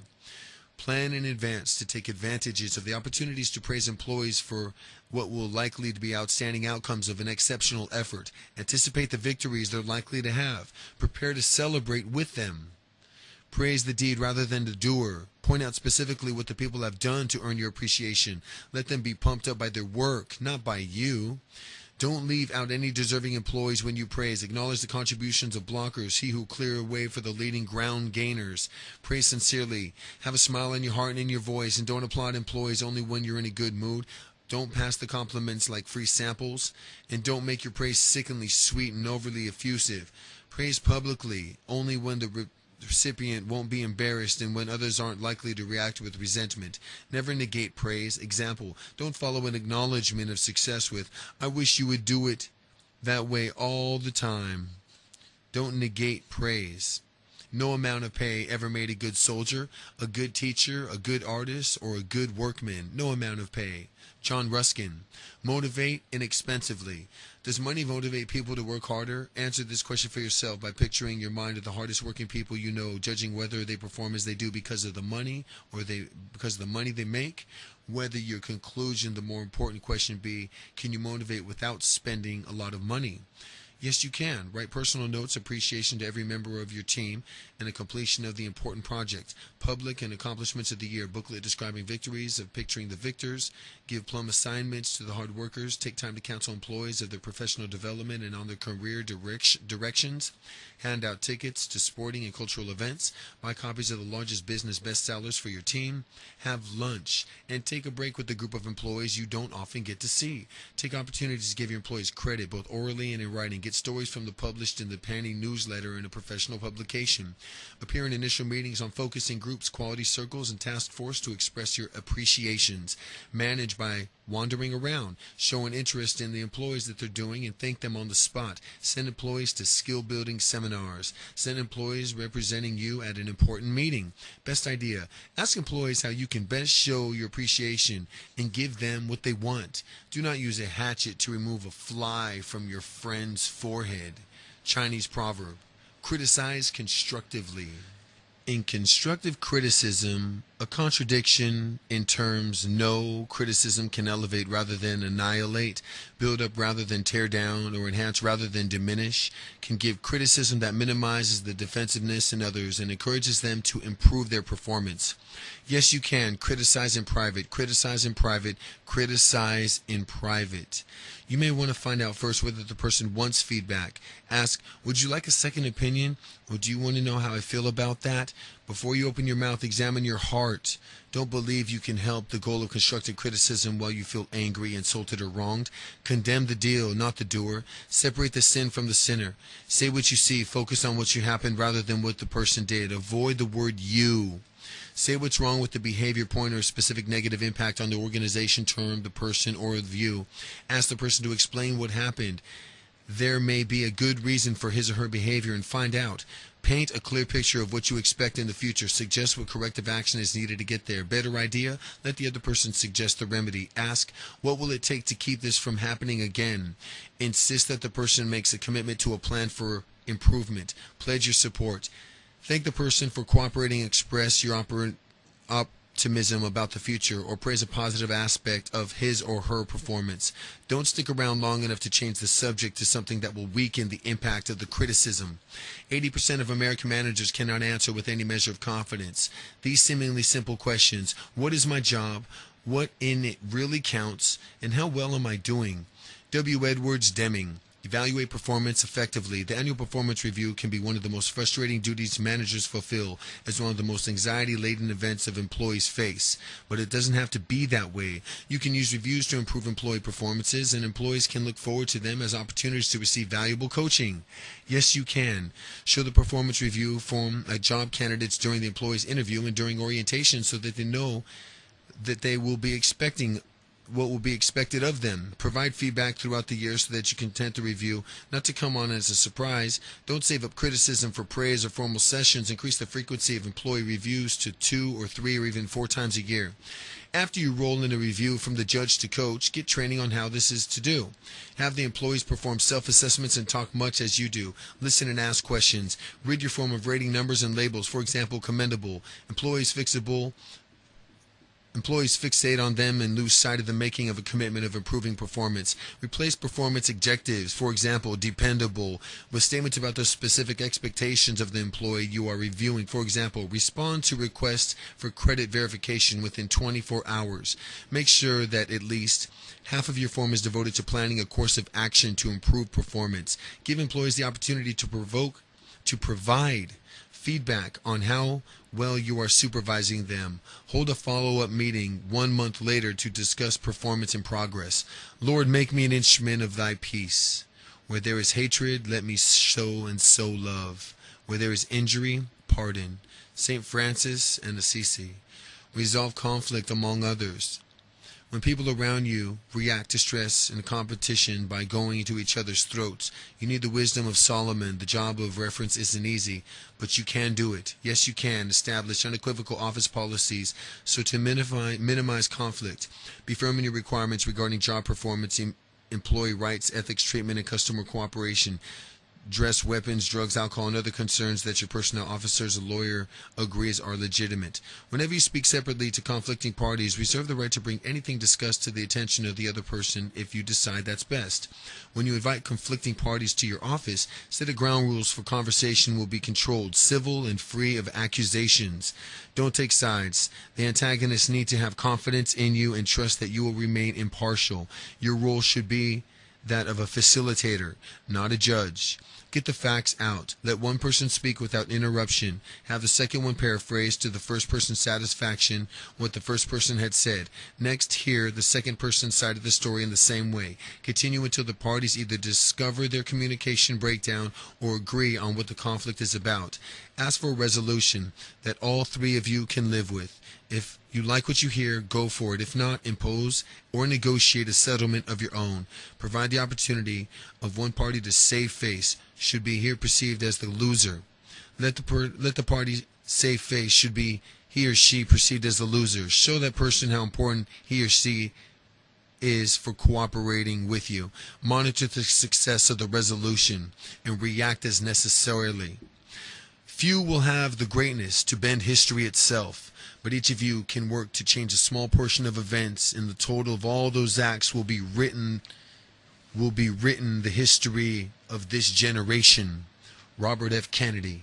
Plan in advance to take advantages of the opportunities to praise employees for what will likely to be outstanding outcomes of an exceptional effort. Anticipate the victories they're likely to have. Prepare to celebrate with them. Praise the deed rather than the doer. Point out specifically what the people have done to earn your appreciation. Let them be pumped up by their work, not by you. Don't leave out any deserving employees when you praise. Acknowledge the contributions of blockers, he who clear a way for the leading ground gainers. Praise sincerely. Have a smile in your heart and in your voice, and don't applaud employees only when you're in a good mood. Don't pass the compliments like free samples, and don't make your praise sickeningly sweet and overly effusive. Praise publicly only when the re recipient won't be embarrassed and when others aren't likely to react with resentment. Never negate praise. Example, don't follow an acknowledgement of success with, "I wish you would do it that way all the time." Don't negate praise. No amount of pay ever made a good soldier, a good teacher, a good artist, or a good workman. No amount of pay. John Ruskin. Motivate inexpensively. Does money motivate people to work harder? Answer this question for yourself by picturing your mind of the hardest working people you know, judging whether they perform as they do because of the money or they because of the money they make. Whether your conclusion, the more important question be, can you motivate without spending a lot of money? Yes, you can. Write personal notes, appreciation to every member of your team, and a completion of the important project. Public and accomplishments of the year. Booklet describing victories, of picturing the victors. Give plum assignments to the hard workers. Take time to counsel employees of their professional development and on their career direct directions. Hand out tickets to sporting and cultural events. Buy copies of the largest business bestsellers for your team. Have lunch and take a break with a group of employees you don't often get to see. Take opportunities to give your employees credit, both orally and in writing. Get stories from the published in the Panning newsletter and a professional publication. Appear in initial meetings on focusing groups, quality circles, and task force to express your appreciations. Manage by wandering around. Show an interest in the employees that they're doing and thank them on the spot. Send employees to skill-building seminars. Send employees representing you at an important meeting. Best idea. Ask employees how you can best show your appreciation and give them what they want. Do not use a hatchet to remove a fly from your friend's forehead. Chinese proverb. Criticize constructively. In constructive criticism, a contradiction in terms, no criticism can elevate rather than annihilate, build up rather than tear down, or enhance rather than diminish, can give criticism that minimizes the defensiveness in others and encourages them to improve their performance. Yes, you can. Criticize in private. Criticize in private. Criticize in private. You may want to find out first whether the person wants feedback. Ask, would you like a second opinion? Or do you want to know how I feel about that? Before you open your mouth, examine your heart. Don't believe you can help the goal of constructive criticism while you feel angry, insulted, or wronged. Condemn the deal, not the doer. Separate the sin from the sinner. Say what you see. Focus on what you happened rather than what the person did. Avoid the word you. Say what's wrong with the behavior, point, or specific negative impact on the organization, term, the person, or the view. Ask the person to explain what happened. There may be a good reason for his or her behavior, and find out. Paint a clear picture of what you expect in the future. Suggest what corrective action is needed to get there. Better idea? Let the other person suggest the remedy. Ask, what will it take to keep this from happening again? Insist that the person makes a commitment to a plan for improvement. Pledge your support. Thank the person for cooperating. Express your op- optimism about the future, or praise a positive aspect of his or her performance. Don't stick around long enough to change the subject to something that will weaken the impact of the criticism. eighty percent of American managers cannot answer with any measure of confidence these seemingly simple questions. What is my job? What in it really counts? And how well am I doing? W. Edwards Deming. Evaluate performance effectively. The annual performance review can be one of the most frustrating duties managers fulfill, as one of the most anxiety-laden events of employees face. But it doesn't have to be that way. You can use reviews to improve employee performances, and employees can look forward to them as opportunities to receive valuable coaching. Yes, you can. Show the performance review form at job candidates during the employee's interview and during orientation so that they know that they will be expecting what will be expected of them. Provide feedback throughout the year so that you can tent the review, not to come on as a surprise. Don't save up criticism for praise or formal sessions. Increase the frequency of employee reviews to two or three or even four times a year. After you roll in a review from the judge to coach, get training on how this is to do. Have the employees perform self-assessments and talk much as you do. Listen and ask questions. Rid your form of rating numbers and labels. For example, commendable, employees fixable, Employees fixate on them and lose sight of the making of a commitment of improving performance. Replace performance adjectives, for example, dependable, with statements about the specific expectations of the employee you are reviewing. For example, respond to requests for credit verification within twenty-four hours. Make sure that at least half of your form is devoted to planning a course of action to improve performance. Give employees the opportunity to provoke, to provide feedback on how well you are supervising them. Hold a follow-up meeting one month later to discuss performance and progress. Lord, make me an instrument of thy peace. Where there is hatred, let me show and sow love. Where there is injury, pardon. Saint Francis and Assisi. Resolve conflict among others. When people around you react to stress and competition by going into each other's throats, you need the wisdom of Solomon. The job of reference isn't easy, but you can do it. Yes, you can. Establish unequivocal office policies so to minimize conflict. Be firm in your requirements regarding job performance, employee rights, ethics, treatment, and customer cooperation. Dress, weapons, drugs, alcohol, and other concerns that your personnel officers or lawyer agrees are legitimate. Whenever you speak separately to conflicting parties, reserve the right to bring anything discussed to the attention of the other person if you decide that's best. When you invite conflicting parties to your office, set the ground rules for conversation will be controlled, civil, and free of accusations. Don't take sides. The antagonists need to have confidence in you and trust that you will remain impartial. Your role should be that of a facilitator, not a judge. Get the facts out. Let one person speak without interruption. Have the second one paraphrase to the first person's satisfaction what the first person had said. Next, hear the second person's side of the story in the same way. Continue until the parties either discover their communication breakdown or agree on what the conflict is about. Ask for a resolution that all three of you can live with. If you like what you hear, go for it. If not, impose or negotiate a settlement of your own. Provide the opportunity of one party to save face should be here perceived as the loser. Let the per let the party save face should be he or she perceived as the loser. Show that person how important he or she is for cooperating with you. Monitor the success of the resolution and react as necessarily. Few will have the greatness to bend history itself, but each of you can work to change a small portion of events, and the total of all those acts will be written, will be written the history of this generation. Robert F. Kennedy.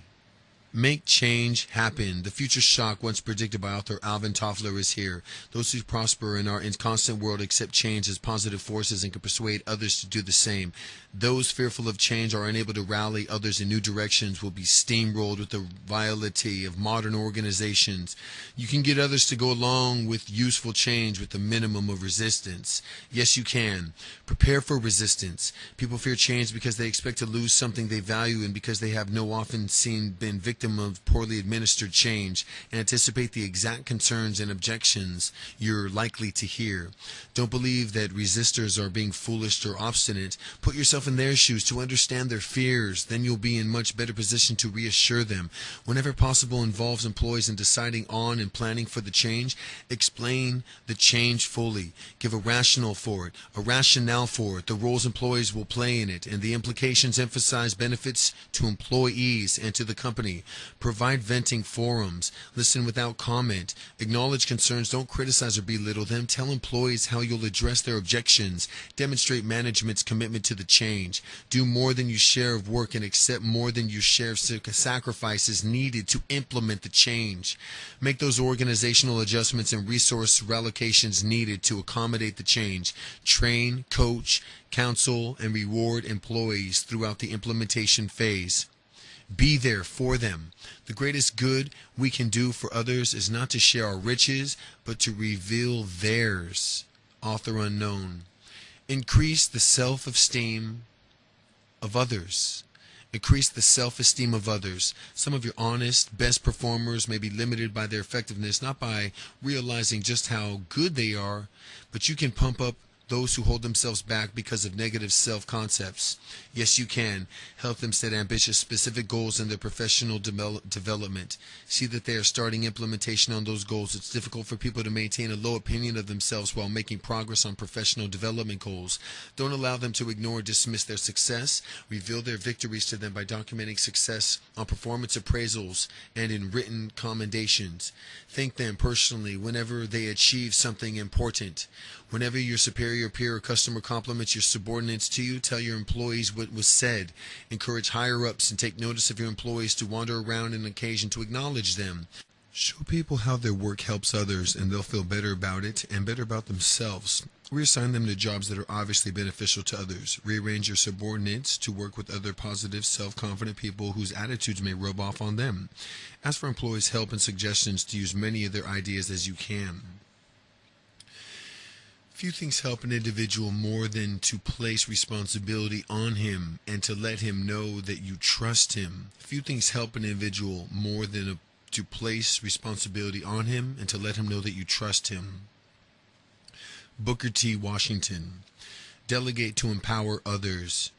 Make change happen. The future shock once predicted by author Alvin Toffler is here. Those who prosper in our constant world accept change as positive forces and can persuade others to do the same. Those fearful of change are unable to rally others in new directions will be steamrolled with the vitality of modern organizations. You can get others to go along with useful change with the minimum of resistance. Yes, you can. Prepare for resistance. People fear change because they expect to lose something they value and because they have no often seen been victims of poorly administered change. Anticipate the exact concerns and objections you're likely to hear. Don't believe that resistors are being foolish or obstinate. Put yourself in their shoes to understand their fears. Then you'll be in much better position to reassure them. Whenever possible, involves employees in deciding on and planning for the change. Explain the change fully. Give a rationale for it, a rationale for it, the roles employees will play in it, and the implications. Emphasize benefits to employees and to the company. Provide venting forums. Listen without comment. Acknowledge concerns. Don't criticize or belittle them. Tell employees how you'll address their objections. Demonstrate management's commitment to the change. Do more than you share of work and accept more than you share of sacrifices needed to implement the change. Make those organizational adjustments and resource allocations needed to accommodate the change. Train, coach, counsel, and reward employees throughout the implementation phase. Be there for them. The greatest good we can do for others is not to share our riches, but to reveal theirs. Author unknown. Increase the self-esteem of others. Increase the self-esteem of others. Some of your honest, best performers may be limited by their effectiveness, not by realizing just how good they are, but you can pump up those who hold themselves back because of negative self-concepts. Yes, you can. Help them set ambitious, specific goals in their professional de development. See that they are starting implementation on those goals. It's difficult for people to maintain a low opinion of themselves while making progress on professional development goals. Don't allow them to ignore or dismiss their success. Reveal their victories to them by documenting success on performance appraisals and in written commendations. Thank them personally whenever they achieve something important. Whenever your superior, peer, or customer compliments your subordinates to you, tell your employees what was said. Encourage higher-ups and take notice of your employees to wander around on occasion to acknowledge them. Show people how their work helps others, and they'll feel better about it and better about themselves. Reassign them to jobs that are obviously beneficial to others. Rearrange your subordinates to work with other positive, self-confident people whose attitudes may rub off on them. Ask for employees' help and suggestions to use many of their ideas as you can. Few things help an individual more than to place responsibility on him and to let him know that you trust him. Few things help an individual more than a, to place responsibility on him and to let him know that you trust him. Booker T. Washington. Delegate to empower others.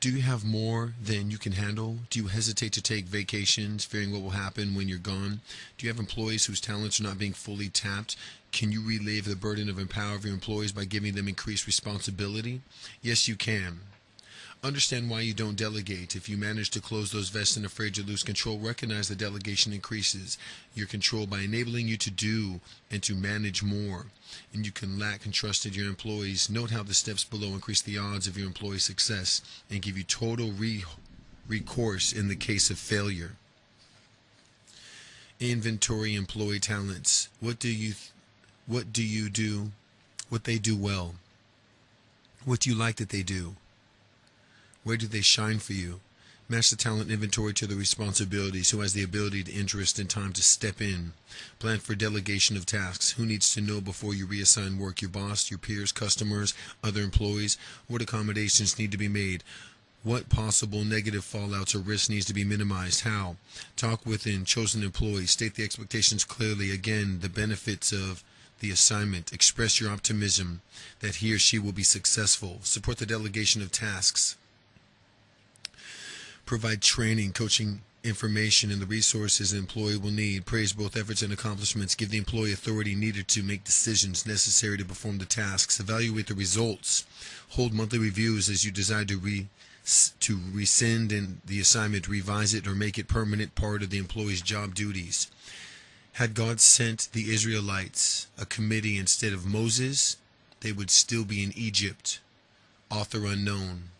Do you have more than you can handle? Do you hesitate to take vacations, fearing what will happen when you're gone? Do you have employees whose talents are not being fully tapped? Can you relieve the burden of empowering your employees by giving them increased responsibility? Yes, you can. Understand why you don't delegate. If you manage to close those vests and afraid to lose control, recognize the delegation increases your control by enabling you to do and to manage more. And you can lack and trust in your employees. Note how the steps below increase the odds of your employee's success and give you total re recourse in the case of failure. Inventory employee talents. What do you, th what do you do? What they do well? What do you like that they do? Where do they shine for you? Match the talent inventory to the responsibilities. Who has the ability to interest and time to step in? Plan for delegation of tasks. Who needs to know before you reassign work? Your boss, your peers, customers, other employees? What accommodations need to be made? What possible negative fallouts or risks needs to be minimized? How? Talk with the chosen employee. State the expectations clearly. Again, the benefits of the assignment. Express your optimism that he or she will be successful. Support the delegation of tasks. Provide training, coaching, information, and the resources an employee will need. Praise both efforts and accomplishments. Give the employee authority needed to make decisions necessary to perform the tasks. Evaluate the results. Hold monthly reviews as you decide to re to rescind and the assignment, revise it, or make it permanent part of the employee's job duties. Had God sent the Israelites a committee instead of Moses, they would still be in Egypt. Author unknown.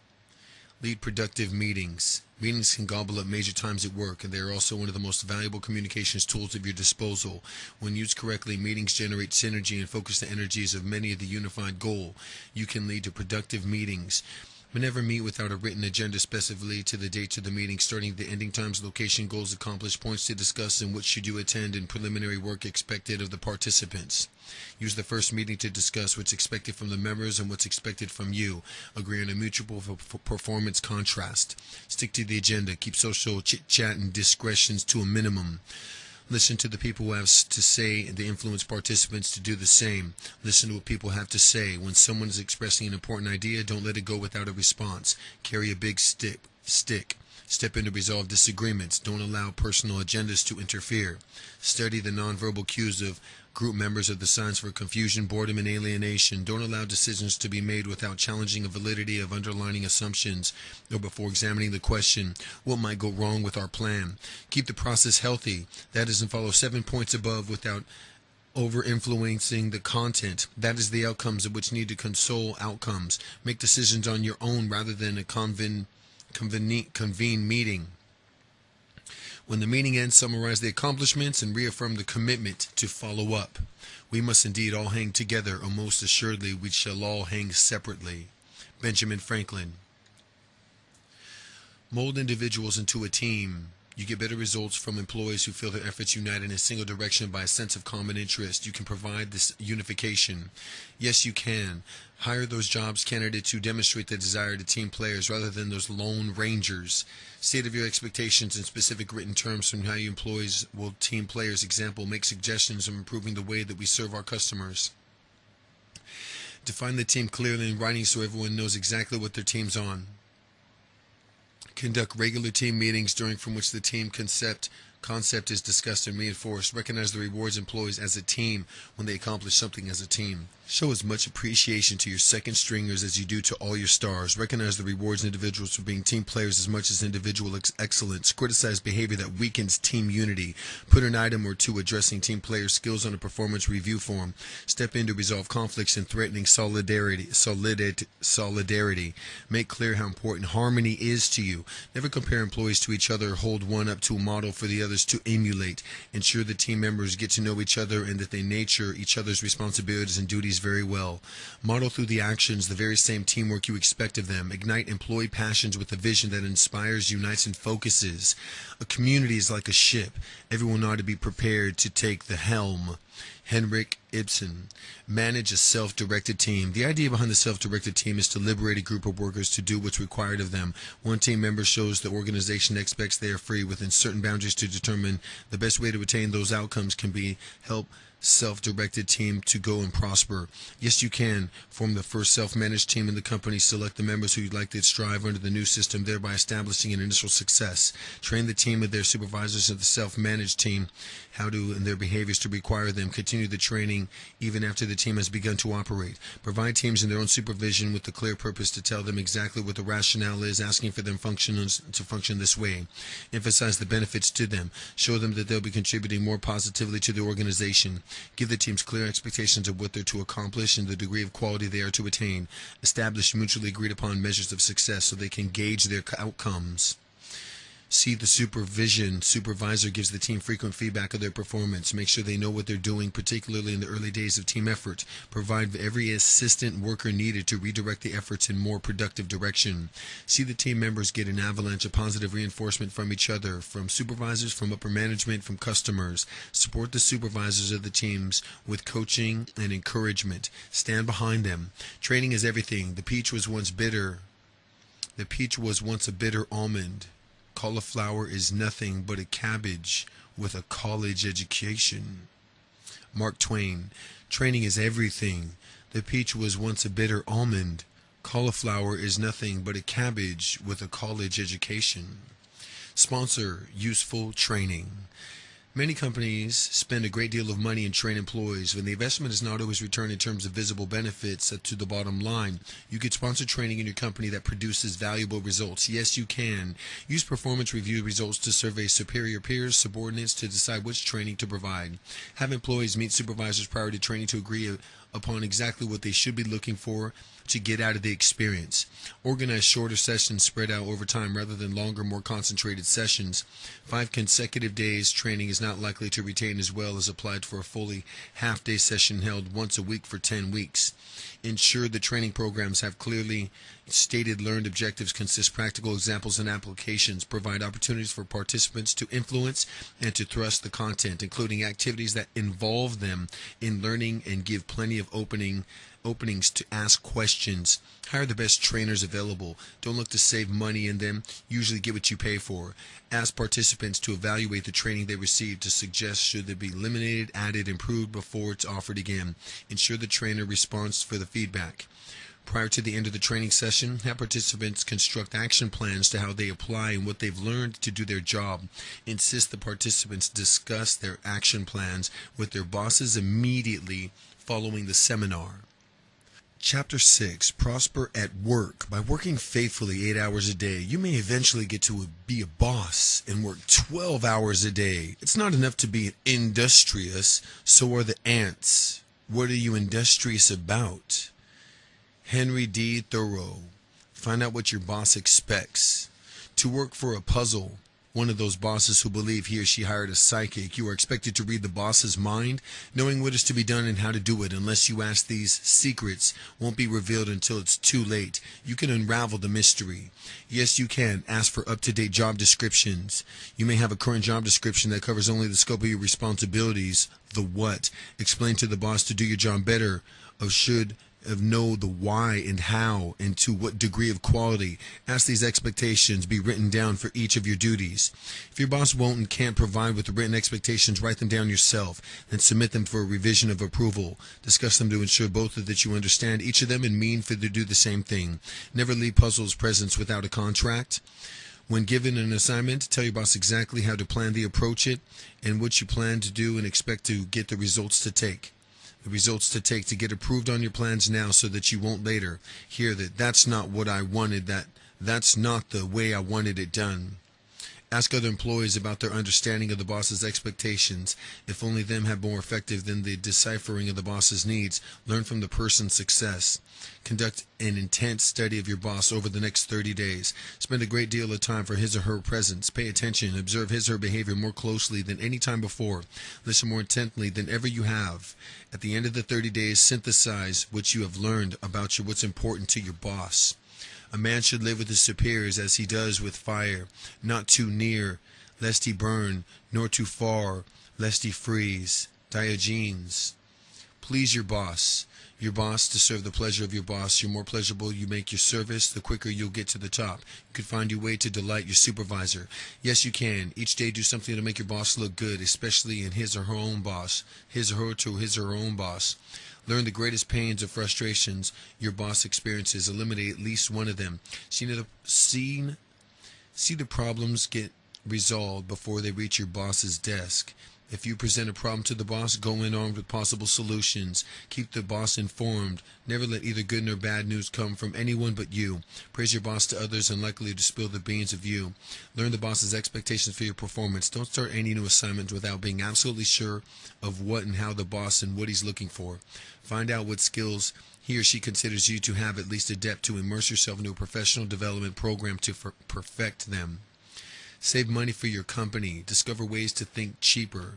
Lead productive meetings. Meetings can gobble up major times at work, and they are also one of the most valuable communications tools at your disposal. When used correctly, meetings generate synergy and focus the energies of many of the unified goal. You can lead to productive meetings. Whenever meet without a written agenda, specifically to the dates of the meeting, starting, the ending times, location, goals accomplished, points to discuss, and what should you attend, and preliminary work expected of the participants. Use the first meeting to discuss what's expected from the members and what's expected from you. Agree on a mutual performance contrast. Stick to the agenda. Keep social chit-chat and discretions to a minimum. Listen to the people who have to say and the influence participants to do the same. Listen to what people have to say. When someone is expressing an important idea, don't let it go without a response. Carry a big stick. Stick. Step in to resolve disagreements. Don't allow personal agendas to interfere. Study the nonverbal cues of group members of the signs for confusion, boredom, and alienation. Don't allow decisions to be made without challenging the validity of underlying assumptions or before examining the question, what might go wrong with our plan? Keep the process healthy. That is, and follow seven points above without over-influencing the content. That is the outcomes of which need to console outcomes. Make decisions on your own rather than a conven, convene, convene meeting. When the meeting ends, summarize the accomplishments and reaffirm the commitment to follow up. We must indeed all hang together, or most assuredly we shall all hang separately. Benjamin Franklin. Mold individuals into a team. You get better results from employees who feel their efforts unite in a single direction by a sense of common interest. You can provide this unification. Yes, you can. Hire those jobs candidates who demonstrate the desire to team players rather than those lone rangers. State of your expectations in specific written terms from how you employees will team players. Example, make suggestions on improving the way that we serve our customers. Define the team clearly in writing so everyone knows exactly what their team's on. Conduct regular team meetings during from which the team concept concept is discussed and reinforced. Recognize the rewards employees as a team when they accomplish something as a team. Show as much appreciation to your second stringers as you do to all your stars. Recognize the rewards individuals for being team players as much as individual ex excellence. Criticize behavior that weakens team unity. Put an item or two addressing team player skills on a performance review form. Step in to resolve conflicts and threatening solidarity. Solid solidarity. Make clear how important harmony is to you. Never compare employees to each other. Hold one up to a model for the other to emulate. Ensure the team members get to know each other and that they nature each other's responsibilities and duties very well. Model through the actions the very same teamwork you expect of them. Ignite employee passions with a vision that inspires, unites, and focuses. A community is like a ship. Everyone ought to be prepared to take the helm. Henrik Ibsen. Manage a self-directed team. The idea behind the self-directed team is to liberate a group of workers to do what's required of them. One team member shows the organization expects they are free within certain boundaries to determine the best way to attain those outcomes can be help self-directed team to go and prosper. Yes, you can. Form the first self-managed team in the company. Select the members who you'd like to strive under the new system, thereby establishing an initial success. Train the team and their supervisors of the self-managed team how to and their behaviors to require them. Continue the training even after the team has begun to operate. Provide teams in their own supervision with the clear purpose to tell them exactly what the rationale is, asking for them functions to function this way. Emphasize the benefits to them. Show them that they'll be contributing more positively to the organization. Give the teams clear expectations of what they're to accomplish and the degree of quality they are to attain. Establish mutually agreed upon measures of success so they can gauge their outcomes. See the supervision. Supervisor gives the team frequent feedback of their performance. Make sure they know what they're doing, particularly in the early days of team effort. Provide every assistant worker needed to redirect the efforts in more productive direction. See the team members get an avalanche of positive reinforcement from each other, from supervisors, from upper management, from customers. Support the supervisors of the teams with coaching and encouragement. Stand behind them. Training is everything. The peach was once bitter. The peach was once a bitter almond. Cauliflower is nothing but a cabbage with a college education. Mark Twain. Training is everything. The peach was once a bitter almond. Cauliflower is nothing but a cabbage with a college education. Sponsor useful training. Many companies spend a great deal of money and train employees. When the investment is not always returned in terms of visible benefits to the bottom line, you could sponsor training in your company that produces valuable results. Yes, you can. Use performance review results to survey superior peers, subordinates to decide which training to provide. Have employees meet supervisors prior to training to agree upon exactly what they should be looking for to get out of the experience. Organize shorter sessions spread out over time rather than longer, more concentrated sessions. Five consecutive days training is not likely to retain as well as applied for a fully half-day session held once a week for ten weeks. Ensure the training programs have clearly stated learned objectives, consist practical examples and applications, provide opportunities for participants to influence and to thrust the content, including activities that involve them in learning, and give plenty of opening openings to ask questions. Hire the best trainers available. Don't look to save money in them. Usually get what you pay for. Ask participants to evaluate the training they received to suggest should they be eliminated, added, improved before it's offered again. Ensure the trainer responds for the feedback. Prior to the end of the training session, have participants construct action plans to how they apply and what they've learned to do their job. Insist the participants discuss their action plans with their bosses immediately following the seminar. Chapter six. Prosper at Work. By working faithfully eight hours a day, you may eventually get to a, be a boss and work twelve hours a day. It's not enough to be industrious. So are the ants. What are you industrious about? Henry D. Thoreau. Find out what your boss expects. To work for a puzzle, one of those bosses who believe he or she hired a psychic, you are expected to read the boss's mind, knowing what is to be done and how to do it. Unless you ask, these secrets won't be revealed until it's too late. You can unravel the mystery. Yes, you can. Ask for up-to-date job descriptions. You may have a current job description that covers only the scope of your responsibilities, the what. Explain to the boss to do your job better, of should of know the why and how and to what degree of quality. Ask these expectations be written down for each of your duties. If your boss won't and can't provide with the written expectations, write them down yourself and submit them for a revision of approval. Discuss them to ensure both that you understand each of them and mean for to do the same thing. Never leave puzzles presents without a contract. When given an assignment, tell your boss exactly how to plan to approach it and what you plan to do and expect to get the results to take. The results to take to get approved on your plans now so that you won't later hear that that's not what I wanted, that that's not the way I wanted it done. Ask other employees about their understanding of the boss's expectations. If only them have more effective than the deciphering of the boss's needs, learn from the person's success. Conduct an intense study of your boss over the next thirty days. Spend a great deal of time for his or her presence. Pay attention. Observe his or her behavior more closely than any time before. Listen more intently than ever you have. At the end of the thirty days, synthesize what you have learned about your, what's important to your boss. A man should live with his superiors as he does with fire, not too near, lest he burn, nor too far, lest he freeze. Diogenes. Please your boss. Your boss to serve the pleasure of your boss. The more pleasurable you make your service, the quicker you'll get to the top. You can find your way to delight your supervisor. Yes, you can. Each day do something to make your boss look good, especially in his or her own boss, his or her to his or her own boss. Learn the greatest pains or frustrations your boss experiences. Eliminate at least one of them. See the, see, see the problems get resolved before they reach your boss's desk. If you present a problem to the boss, go in armed with possible solutions. Keep the boss informed. Never let either good nor bad news come from anyone but you. Praise your boss to others unlikely to spill the beans of you. Learn the boss's expectations for your performance. Don't start any new assignment without being absolutely sure of what and how the boss and what he's looking for. Find out what skills he or she considers you to have at least adept to immerse yourself into a professional development program to perfect them. Save money for your company. Discover ways to think cheaper.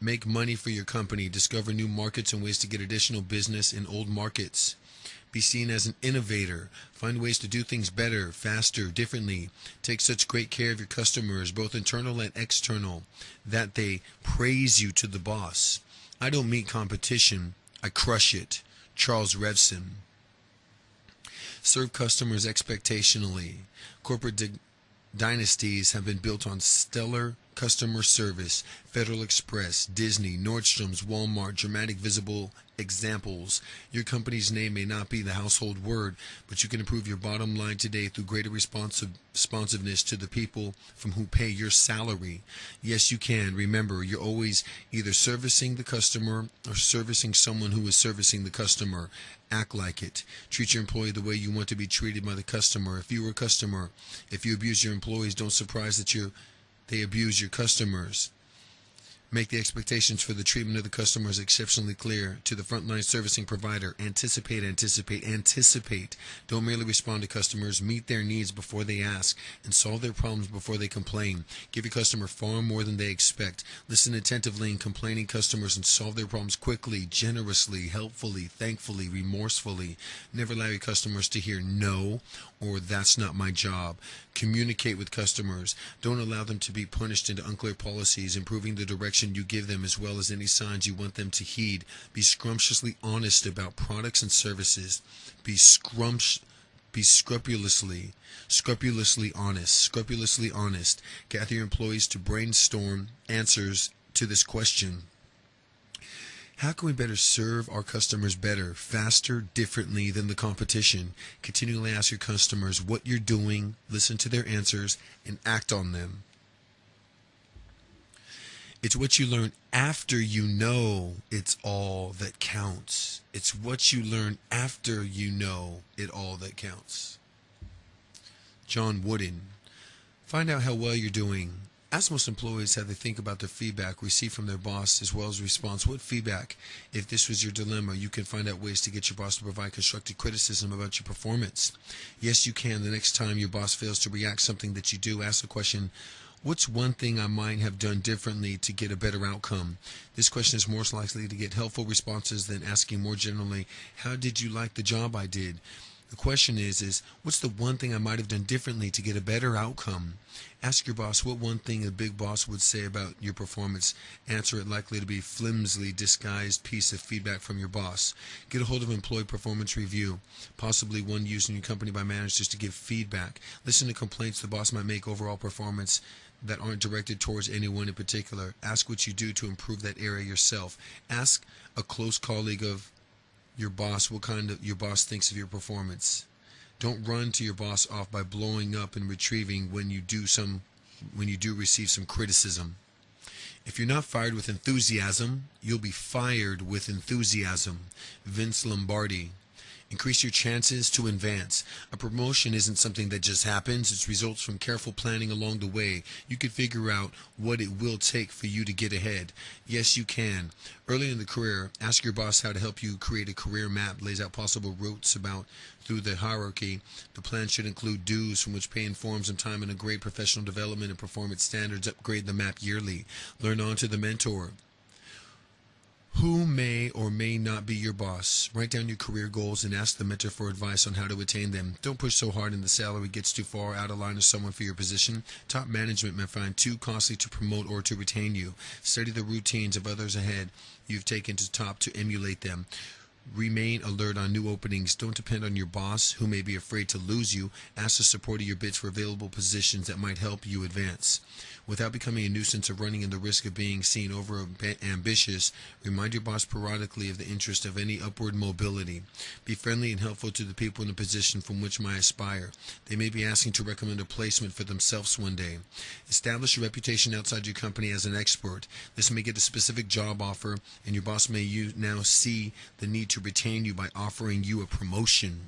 Make money for your company. Discover new markets and ways to get additional business in old markets. Be seen as an innovator. Find ways to do things better, faster, differently. Take such great care of your customers, both internal and external, that they praise you to the boss. I don't meet competition. I crush it. Charles Revson. Serve customers expectationally. Corporate dig- Dynasties have been built on stellar customer service. Federal Express, Disney, Nordstrom's, Walmart, dramatic visible examples. Your company's name may not be the household word, but you can improve your bottom line today through greater responsive, responsiveness to the people from who pay your salary. Yes, you can. Remember, you're always either servicing the customer or servicing someone who is servicing the customer. Act like it. Treat your employee the way you want to be treated by the customer. If you were a customer, if you abuse your employees, don't surprise that you they abuse your customers. Make the expectations for the treatment of the customers exceptionally clear to the frontline servicing provider. Anticipate, anticipate, anticipate. Don't merely respond to customers. Meet their needs before they ask and solve their problems before they complain. Give your customer far more than they expect. Listen attentively and complaining customers and solve their problems quickly, generously, helpfully, thankfully, remorsefully. Never allow your customers to hear no or that's not my job. Communicate with customers. Don't allow them to be punished into unclear policies, improving the direction you give them as well as any signs you want them to heed. Be scrumptiously honest about products and services. Be scrumpt, be scrupulously, scrupulously honest, scrupulously honest. Gather your employees to brainstorm answers to this question. How can we better serve our customers better, faster, differently than the competition? Continually ask your customers what you're doing, listen to their answers, and act on them. It's what you learn after you know it's all that counts. It's what you learn after you know it all that counts. John Wooden. Find out how well you're doing. Ask most employees how they think about their feedback received from their boss as well as response. What feedback? If this was your dilemma, you can find out ways to get your boss to provide constructive criticism about your performance. Yes, you can. The next time your boss fails to react to something that you do, ask the question, what's one thing I might have done differently to get a better outcome? This question is more likely to get helpful responses than asking more generally, how did you like the job I did? The question is, is what's the one thing I might have done differently to get a better outcome? Ask your boss what one thing a big boss would say about your performance. Answer it likely to be a flimsily disguised piece of feedback from your boss. Get a hold of employee performance review, possibly one used in your company by managers to give feedback. Listen to complaints the boss might make overall performance that aren't directed towards anyone in particular. Ask what you do to improve that area yourself. Ask a close colleague of your boss what kind of your boss thinks of your performance. Don't run to your boss off by blowing up and retrieving when you do some when you do receive some criticism. If you're not fired with enthusiasm, you'll be fired with enthusiasm. Vince Lombardi. Increase your chances to advance. A promotion isn't something that just happens. It results from careful planning along the way. You can figure out what it will take for you to get ahead. Yes, you can. Early in the career, ask your boss how to help you create a career map that lays out possible routes about through the hierarchy. The plan should include dues from which pay informs and time and a grade professional development and performance standards. Upgrade the map yearly. Learn on to the mentor. Who may or may not be your boss? Write down your career goals and ask the mentor for advice on how to attain them. Don't push so hard and the salary gets too far out of line of someone for your position. Top management may find too costly to promote or to retain you. Study the routines of others ahead you've taken to top to emulate them. Remain alert on new openings. Don't depend on your boss, who may be afraid to lose you. Ask the support of your bids for available positions that might help you advance. Without becoming a nuisance or running in the risk of being seen over ambitious, remind your boss periodically of the interest of any upward mobility. Be friendly and helpful to the people in the position from which you might aspire. They may be asking to recommend a placement for themselves one day. Establish a reputation outside your company as an expert. This may get a specific job offer, and your boss may you now see the need to retain you by offering you a promotion.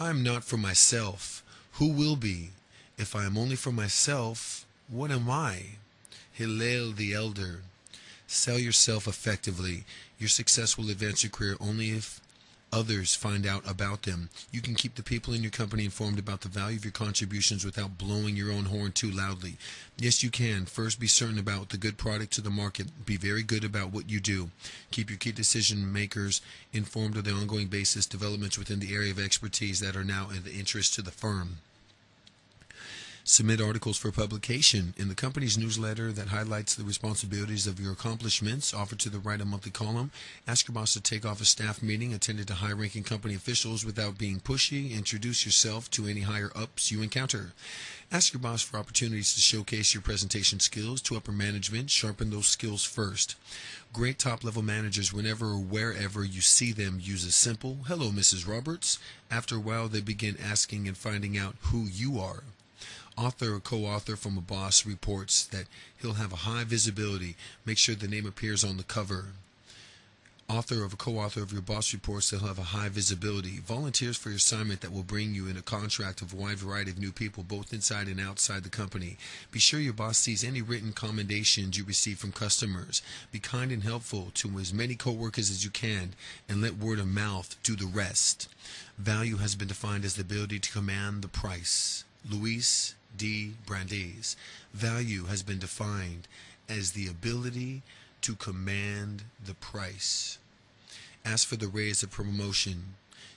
I am not for myself. Who will be? If I am only for myself, what am I? Hillel the Elder. Sell yourself effectively. Your success will advance your career only if others find out about them. You can keep the people in your company informed about the value of your contributions without blowing your own horn too loudly. Yes, you can. First, be certain about the good product to the market. Be very good about what you do. Keep your key decision makers informed of the ongoing basis developments within the area of expertise that are now in the interest to the firm. Submit articles for publication in the company's newsletter that highlights the responsibilities of your accomplishments. Offer to write a monthly column. Ask your boss to take off a staff meeting attended to high-ranking company officials without being pushy. Introduce yourself to any higher-ups you encounter. Ask your boss for opportunities to showcase your presentation skills to upper management. Sharpen those skills first. Great top-level managers, whenever or wherever you see them, use a simple, "Hello, Missus Roberts." After a while, they begin asking and finding out who you are. Author or co-author from a boss reports that he'll have a high visibility. Make sure the name appears on the cover. Author or co-author of your boss reports that he'll have a high visibility. Volunteers for your assignment that will bring you in a contract of a wide variety of new people, both inside and outside the company. Be sure your boss sees any written commendations you receive from customers. Be kind and helpful to as many co-workers as you can, and let word of mouth do the rest. Value has been defined as the ability to command the price. Louis D. Brandeis. Value has been defined as the ability to command the price. Ask for the raise of promotion.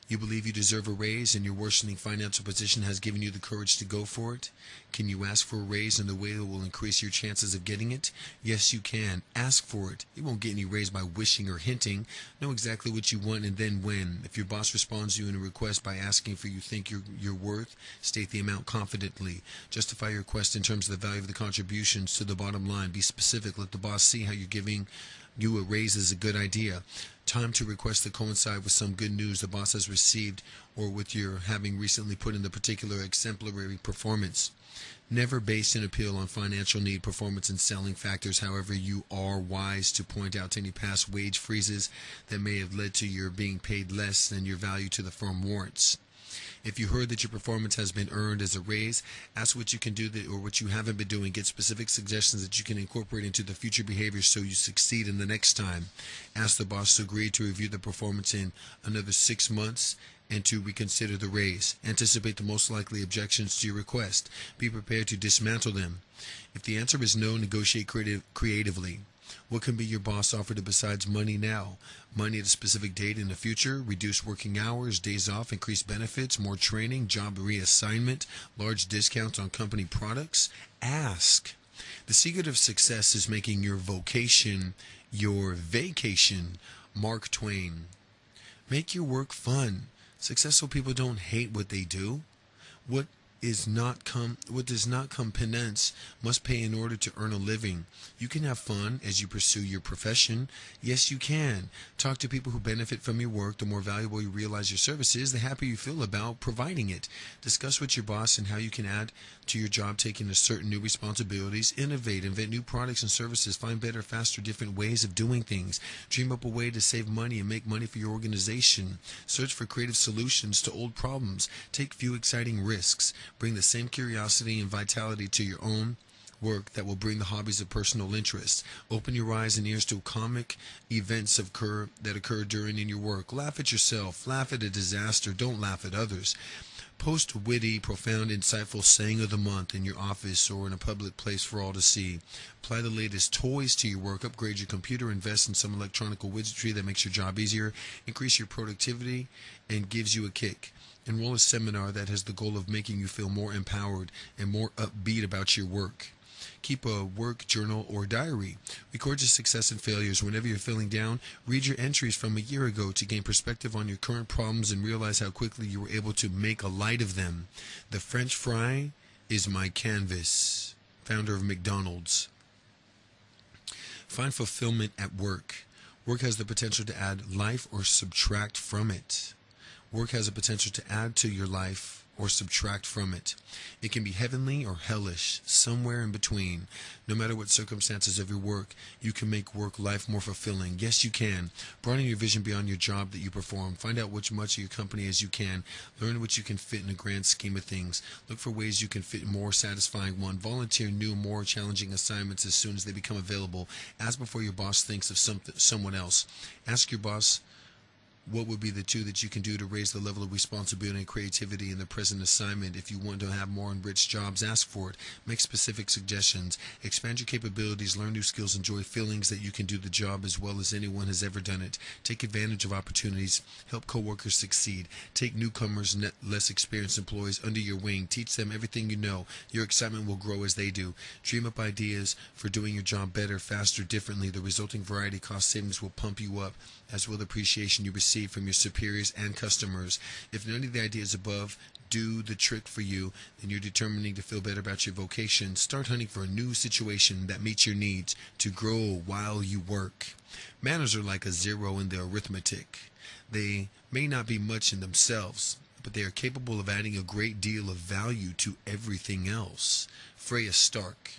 You believe you deserve a raise and your worsening financial position has given you the courage to go for it? Can you ask for a raise in the way that will increase your chances of getting it? Yes, you can. Ask for it. You won't get any raise by wishing or hinting. Know exactly what you want and then when. If your boss responds to you in a request by asking for you think your, your worth, state the amount confidently. Justify your request in terms of the value of the contributions to the bottom line. Be specific. Let the boss see how you're giving you a raise is a good idea. Time to request that coincide with some good news the boss has received or with your having recently put in the particular exemplary performance. Never base an appeal on financial need, performance, and selling factors. However, you are wise to point out any past wage freezes that may have led to your being paid less than your value to the firm warrants. If you heard that your performance has been earned as a raise, ask what you can do that, or what you haven't been doing. Get specific suggestions that you can incorporate into the future behavior so you succeed in the next time. Ask the boss to agree to review the performance in another six months and to reconsider the raise. Anticipate the most likely objections to your request. Be prepared to dismantle them. If the answer is no, negotiate creative, creatively. What can be your boss offer to besides money now? Money at a specific date in the future, reduced working hours, days off, increased benefits, more training, job reassignment, large discounts on company products. Ask. The secret of success is making your vocation your vacation. Mark Twain. Make your work fun. Successful people don't hate what they do. What is not come what does not come penance must pay in order to earn a living. You can have fun as you pursue your profession. Yes, you can. Talk to people who benefit from your work. The more valuable you realize your service is, the happier you feel about providing it. Discuss with your boss and how you can add to your job, taking a certain new responsibilities. Innovate, invent new products and services, find better, faster, different ways of doing things. Dream up a way to save money and make money for your organization. Search for creative solutions to old problems. Take few exciting risks. Bring the same curiosity and vitality to your own work that will bring the hobbies of personal interest. Open your eyes and ears to comic events of cur that occur during in your work. Laugh at yourself. Laugh at a disaster. Don't laugh at others. Post witty, profound, insightful saying of the month in your office or in a public place for all to see. Apply the latest toys to your work. Upgrade your computer. Invest in some electronic widgetry that makes your job easier. Increase your productivity and gives you a kick. Enroll a seminar that has the goal of making you feel more empowered and more upbeat about your work. Keep a work journal or diary. Record your success and failures. Whenever you're feeling down, read your entries from a year ago to gain perspective on your current problems and realize how quickly you were able to make a light of them. The French fry is my canvas. Founder of McDonald's. Find fulfillment at work. Work has the potential to add life or subtract from it. Work has a potential to add to your life or subtract from it. It can be heavenly or hellish, somewhere in between. No matter what circumstances of your work, you can make work life more fulfilling. Yes, you can. Broaden your vision beyond your job that you perform. Find out which much of your company as you can. Learn what you can fit in the grand scheme of things. Look for ways you can fit more satisfying one. Volunteer new, more challenging assignments as soon as they become available. Ask before your boss thinks of some, someone else. Ask your boss, what would be the two that you can do to raise the level of responsibility and creativity in the present assignment? If you want to have more enriched jobs, ask for it. Make specific suggestions. Expand your capabilities, learn new skills, enjoy feelings that you can do the job as well as anyone has ever done it. Take advantage of opportunities. Help coworkers succeed. Take newcomers, less experienced employees under your wing. Teach them everything you know. Your excitement will grow as they do. Dream up ideas for doing your job better, faster, differently. The resulting variety cost savings will pump you up, as will the appreciation you receive from your superiors and customers. If none of the ideas above do the trick for you, then you're determining to feel better about your vocation. Start hunting for a new situation that meets your needs to grow while you work. Manners are like a zero in the arithmetic. They may not be much in themselves, but they are capable of adding a great deal of value to everything else. Freya Stark.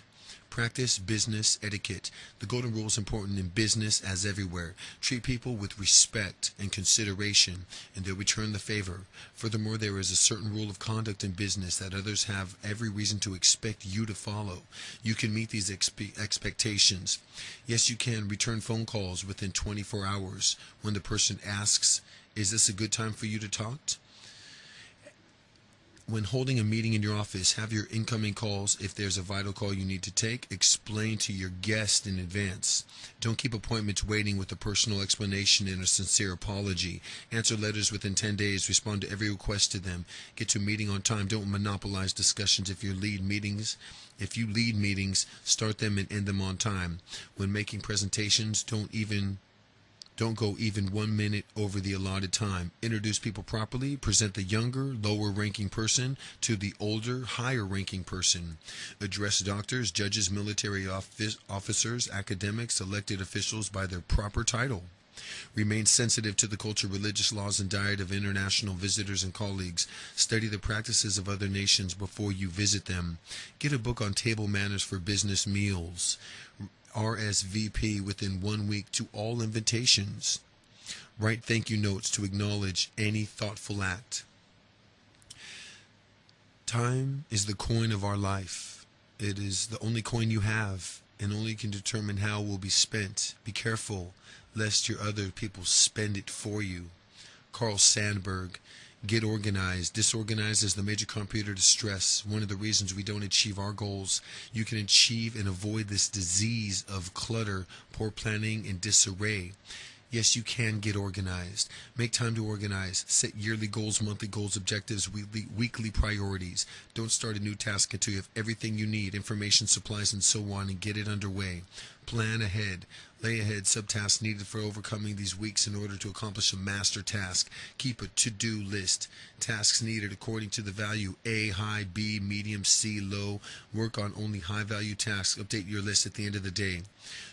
Practice business etiquette. The golden rule is important in business as everywhere. Treat people with respect and consideration, and they'll return the favor. Furthermore, there is a certain rule of conduct in business that others have every reason to expect you to follow. You can meet these expe expectations. Yes, you can. Return phone calls within twenty-four hours. When the person asks, "Is this a good time for you to talk?" When holding a meeting in your office, have your incoming calls. If there's a vital call you need to take, explain to your guest in advance. Don't keep appointments waiting with a personal explanation and a sincere apology. Answer letters within ten days. Respond to every request to them. Get to a meeting on time. Don't monopolize discussions. If you lead meetings, if you lead meetings, start them and end them on time. When making presentations, don't even... Don't go even one minute over the allotted time. Introduce people properly. Present the younger, lower-ranking person to the older, higher-ranking person. Address doctors, judges, military office, officers, academics, elected officials by their proper title. Remain sensitive to the culture, religious laws, and diet of international visitors and colleagues. Study the practices of other nations before you visit them. Get a book on table manners for business meals. R S V P within one week to all invitations. Write thank you notes to acknowledge any thoughtful act. Time is the coin of our life. It is the only coin you have, and only can determine how it will be spent. Be careful lest your other people spend it for you. Carl Sandburg. get organized. Disorganized is the major contributor to stress, one of the reasons we don't achieve our goals. You can achieve and avoid this disease of clutter, poor planning, and disarray. Yes, you can get organized. Make time to organize. Set yearly goals, monthly goals, objectives, weekly, weekly priorities. Don't start a new task until you have everything you need, information, supplies, and so on, and get it underway. Plan ahead. Lay ahead subtasks needed for overcoming these weeks in order to accomplish a master task. Keep a to-do list. Tasks needed according to the value A, high, B, medium, C, low. Work on only high-value tasks. Update your list at the end of the day.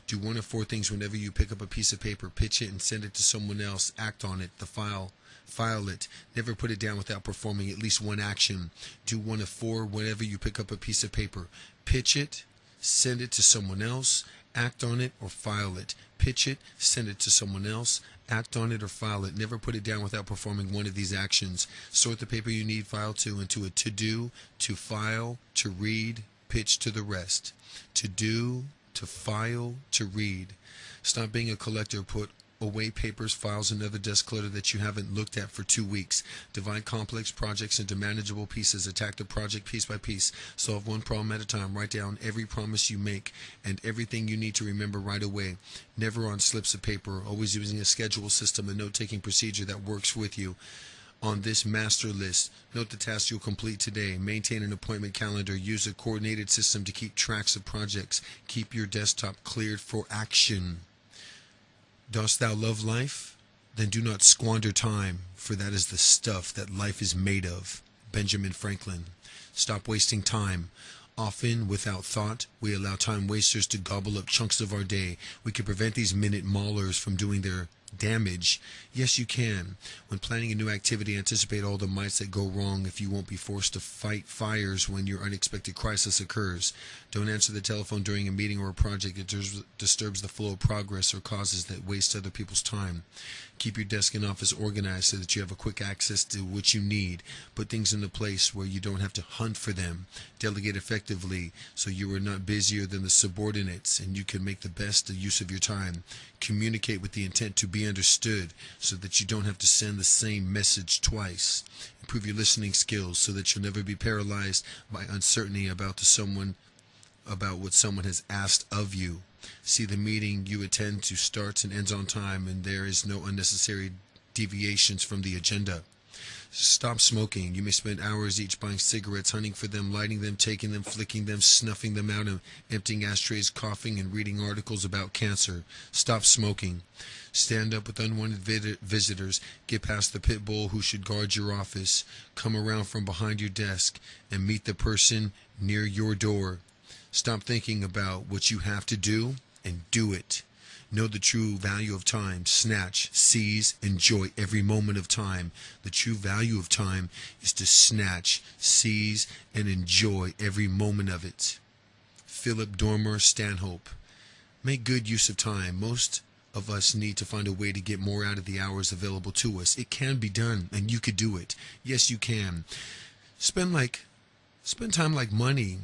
Do one of four things whenever you pick up a piece of paper. Pitch it and send it to someone else. Act on it. The file. File it. Never put it down without performing at least one action. Do one of four whenever you pick up a piece of paper. Pitch it. Send it to someone else. Act on it or file it. Pitch it, send it to someone else, act on it or file it. Never put it down without performing one of these actions. Sort the paper you need file to into a to-do, to file, to read, pitch to the rest. To-do, to file, to read. Stop being a collector. Put away papers, files, and other desk clutter that you haven't looked at for two weeks. Divide complex projects into manageable pieces. Attack the project piece by piece. Solve one problem at a time. Write down every promise you make and everything you need to remember right away. Never on slips of paper. Always using a schedule system and note-taking procedure that works with you. On this master list, note the tasks you'll complete today. Maintain an appointment calendar. Use a coordinated system to keep tracks of projects. Keep your desktop cleared for action. Dost thou love life? Then do not squander time, for that is the stuff that life is made of. Benjamin Franklin. Stop wasting time. Often, without thought, we allow time wasters to gobble up chunks of our day. We can prevent these minute maulers from doing their damage. Yes, you can. When planning a new activity, anticipate all the mights that go wrong if you won't be forced to fight fires when your unexpected crisis occurs. Don't answer the telephone during a meeting or a project that disturbs the flow of progress or causes that waste other people's time. Keep your desk and office organized so that you have a quick access to what you need. Put things in a place where you don't have to hunt for them. Delegate effectively so you are not busier than the subordinates and you can make the best use of your time. Communicate with the intent to be be understood so that you don't have to send the same message twice. Improve your listening skills so that you'll never be paralyzed by uncertainty about to someone about what someone has asked of you. See the meeting you attend to starts and ends on time, and there is no unnecessary deviations from the agenda. Stop smoking. You may spend hours each buying cigarettes, hunting for them, lighting them, taking them, flicking them, snuffing them out, and emptying ashtrays, coughing, and reading articles about cancer. Stop smoking. Stand up with unwanted visitors. Get past the pit bull who should guard your office. Come around from behind your desk and meet the person near your door. Stop thinking about what you have to do and do it. Know the true value of time. Snatch, seize, enjoy every moment of time. The true value of time is to snatch, seize, and enjoy every moment of it. Philip Dormer Stanhope. Make good use of time. Most of us need to find a way to get more out of the hours available to us. It can be done, and you could do it. Yes, you can. Spend like, spend time like money.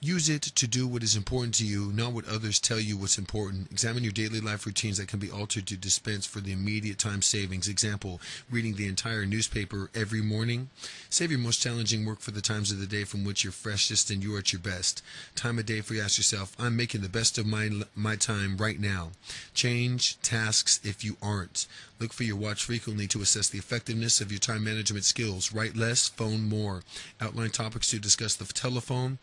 Use it to do what is important to you, not what others tell you what's important. Examine your daily life routines that can be altered to dispense for the immediate time savings. Example, reading the entire newspaper every morning. Save your most challenging work for the times of the day from which you're freshest and you're at your best. Time of day for you ask yourself, I'm making the best of my, my time right now. Change tasks if you aren't. Look for your watch frequently to assess the effectiveness of your time management skills. Write less, phone more. Outline topics to discuss the telephone.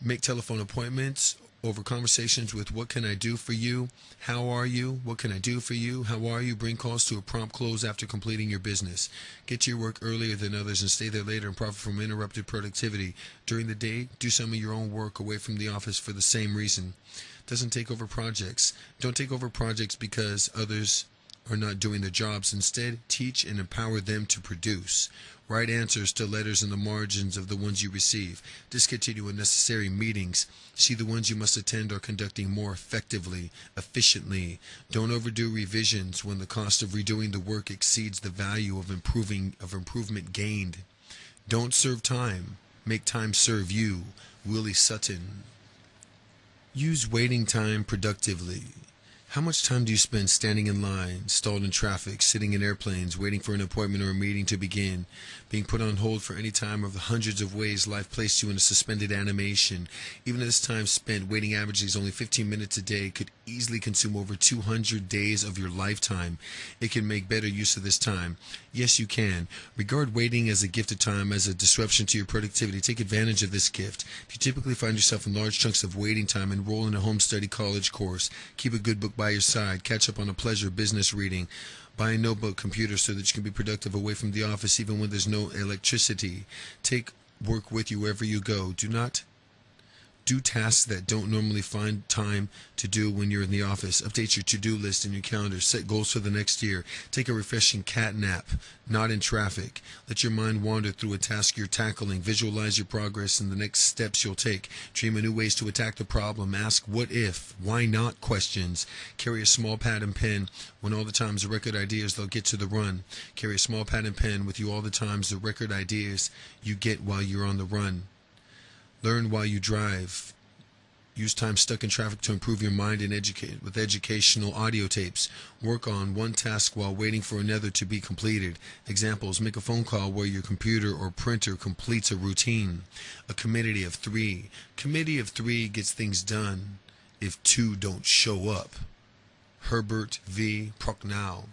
Make telephone appointments over conversations with what can I do for you? How are you? What can I do for you? How are you? Bring calls to a prompt close after completing your business. Get to your work earlier than others and stay there later and profit from interrupted productivity. During the day, do some of your own work away from the office for the same reason. Doesn't take over projects. Don't take over projects because others are not doing their jobs. Instead, teach and empower them to produce. Write answers to letters in the margins of the ones you receive. Discontinue unnecessary meetings. See the ones you must attend are conducting more effectively, efficiently. Don't overdo revisions when the cost of redoing the work exceeds the value of improving of improvement gained. Don't serve time. Make time serve you. Willie Sutton. Use waiting time productively. How much time do you spend standing in line, stalled in traffic, sitting in airplanes, waiting for an appointment or a meeting to begin, being put on hold for any time of the hundreds of ways life placed you in a suspended animation? Even this time spent waiting averages only fifteen minutes a day could easily consume over two hundred days of your lifetime. It can make better use of this time. Yes, you can. Regard waiting as a gift of time, as a disruption to your productivity. Take advantage of this gift. If you typically find yourself in large chunks of waiting time, enroll in a home study college course. Keep a good book by your side. Catch up on a pleasure business reading. Buy a notebook computer so that you can be productive away from the office even when there's no electricity. Take work with you wherever you go. Do not do tasks that don't normally find time to do when you're in the office. Update your to-do list and your calendar. Set goals for the next year. Take a refreshing cat nap, not in traffic. Let your mind wander through a task you're tackling. Visualize your progress and the next steps you'll take. Dream of new ways to attack the problem. Ask what if, why not questions. Carry a small pad and pen. When all the times the record ideas, they'll get to the run. Carry a small pad and pen with you all the times the record ideas you get while you're on the run. Learn while you drive. Use time stuck in traffic to improve your mind and educate with educational audio tapes. Work on one task while waiting for another to be completed. Examples: make a phone call where your computer or printer completes a routine. A committee of three. Committee of three gets things done if two don't show up. Herbert V. Prochnow.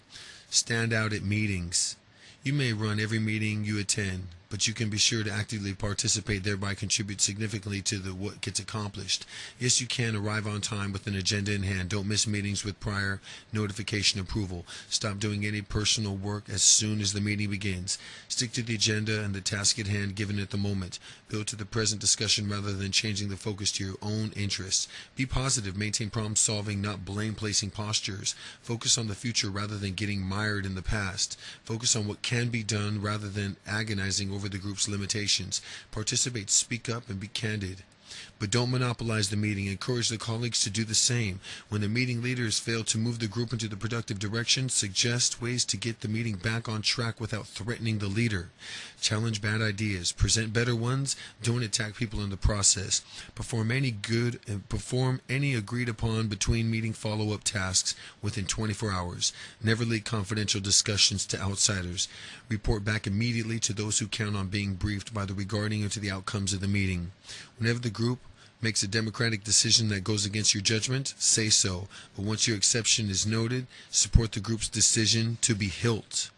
Stand out at meetings. You may run every meeting you attend, but you can be sure to actively participate, thereby contribute significantly to the what gets accomplished. Yes, you can arrive on time with an agenda in hand. Don't miss meetings with prior notification approval. Stop doing any personal work as soon as the meeting begins. Stick to the agenda and the task at hand given at the moment. Build to the present discussion rather than changing the focus to your own interests. Be positive. Maintain problem solving, not blame placing postures. Focus on the future rather than getting mired in the past. Focus on what can be done rather than agonizing over the group's limitations. Participate, speak up, and be candid. But don't monopolize the meeting. Encourage the colleagues to do the same. When the meeting leaders fail to move the group into the productive direction, suggest ways to get the meeting back on track without threatening the leader. Challenge bad ideas. Present better ones. Don't attack people in the process. Perform any good and perform any agreed upon between meeting follow-up tasks within twenty-four hours. Never leak confidential discussions to outsiders. Report back immediately to those who count on being briefed by the regarding into the outcomes of the meeting. Whenever the group makes a democratic decision that goes against your judgment, say so. But once your exception is noted, support the group's decision to be hilt.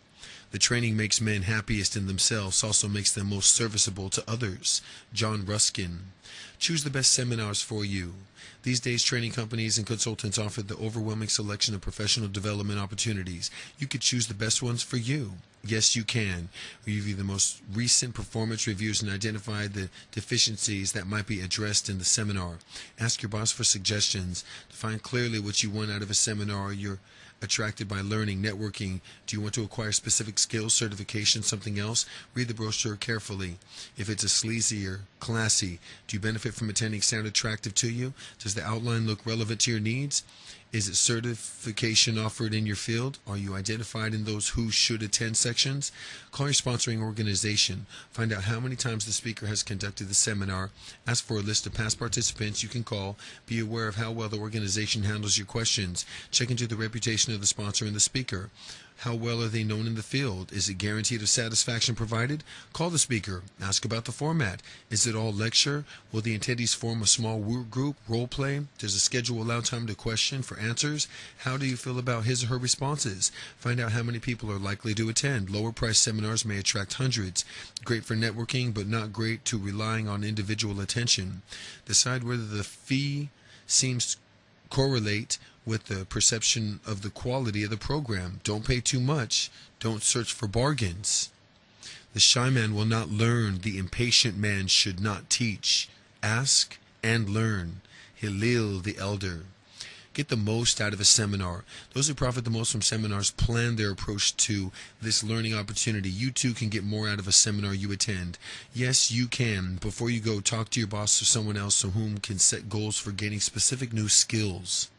The training makes men happiest in themselves, also makes them most serviceable to others. John Ruskin. Choose the best seminars for you. These days, training companies and consultants offer the overwhelming selection of professional development opportunities. You could choose the best ones for you. Yes, you can. Review the most recent performance reviews and identify the deficiencies that might be addressed in the seminar. Ask your boss for suggestions. Define clearly what you want out of a seminar. You're attracted by learning, networking. Do you want to acquire specific skills, certification, something else? Read the brochure carefully. If it's a sleazier, classy, do you benefit from attending? Sound attractive to you? Does the outline look relevant to your needs? Is it certification offered in your field? Are you identified in those who should attend sections? Call your sponsoring organization. Find out how many times the speaker has conducted the seminar. Ask for a list of past participants you can call. Be aware of how well the organization handles your questions. Check into the reputation of the sponsor and the speaker. How well are they known in the field? Is it guaranteed of satisfaction provided? Call the speaker. Ask about the format. Is it all lecture? Will the attendees form a small group? Role play? Does the schedule allow time to question for answers? How do you feel about his or her responses? Find out how many people are likely to attend. Lower price seminars may attract hundreds. Great for networking, but not great to relying on individual attention. Decide whether the fee seems to correlate with the perception of the quality of the program. Don't pay too much. Don't search for bargains. The shy man will not learn. The impatient man should not teach. Ask and learn. Hillel the elder. Get the most out of a seminar. Those who profit the most from seminars plan their approach to this learning opportunity. You too can get more out of a seminar you attend. Yes, you can. Before you go, talk to your boss or someone else whom can set goals for gaining specific new skills.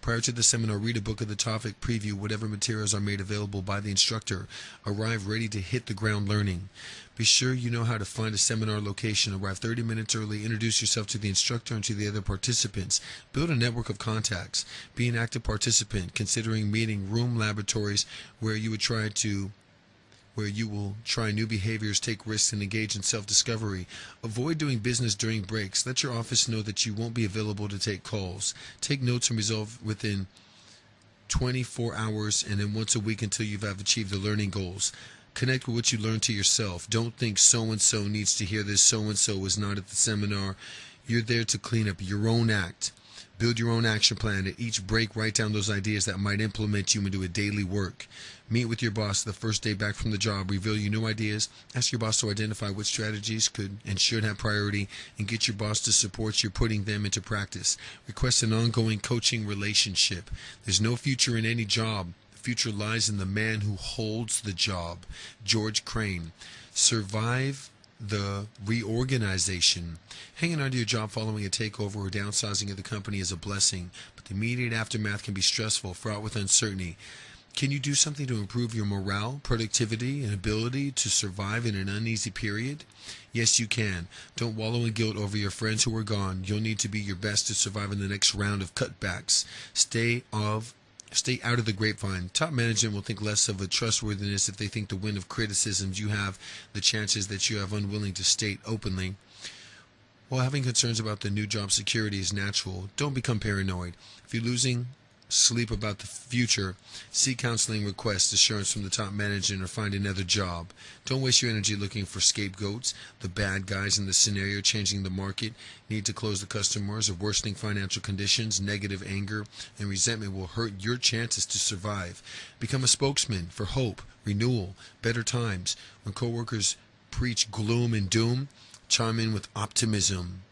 Prior to the seminar, read a book of the topic, preview whatever materials are made available by the instructor. Arrive ready to hit the ground learning. Be sure you know how to find a seminar location. Arrive thirty minutes early. Introduce yourself to the instructor and to the other participants. Build a network of contacts. Be an active participant, considering meeting room laboratories where you would try to where you will try new behaviors, take risks, and engage in self-discovery. Avoid doing business during breaks. Let your office know that you won't be available to take calls. Take notes and resolve within twenty-four hours and then once a week until you have achieved the learning goals. Connect with what you learn to yourself. Don't think so-and-so needs to hear this, so-and-so was not at the seminar. You're there to clean up your own act. Build your own action plan. At each break, write down those ideas that might implement you into a daily work. Meet with your boss the first day back from the job. Reveal your new ideas. Ask your boss to identify what strategies could and should have priority, and get your boss to support you putting them into practice. Request an ongoing coaching relationship. There's no future in any job. The future lies in the man who holds the job. George Crane. Survive the reorganization. Hanging on to your job following a takeover or downsizing of the company is a blessing, but the immediate aftermath can be stressful, fraught with uncertainty. Can you do something to improve your morale, productivity, and ability to survive in an uneasy period? Yes, you can. Don't wallow in guilt over your friends who are gone. You'll need to be your best to survive in the next round of cutbacks. Stay of Stay out of the grapevine. Top management will think less of a trustworthiness if they think the wind of criticisms you have, the chances that you have unwilling to state openly. While having concerns about the new job security is natural, don't become paranoid. If you're losing sleep about the future, seek counseling, request assurance from the top management, or find another job. Don't waste your energy looking for scapegoats, the bad guys in the scenario, changing the market, need to close the customers, or worsening financial conditions. Negative anger and resentment will hurt your chances to survive. Become a spokesman for hope, renewal, better times. When coworkers preach gloom and doom, chime in with optimism.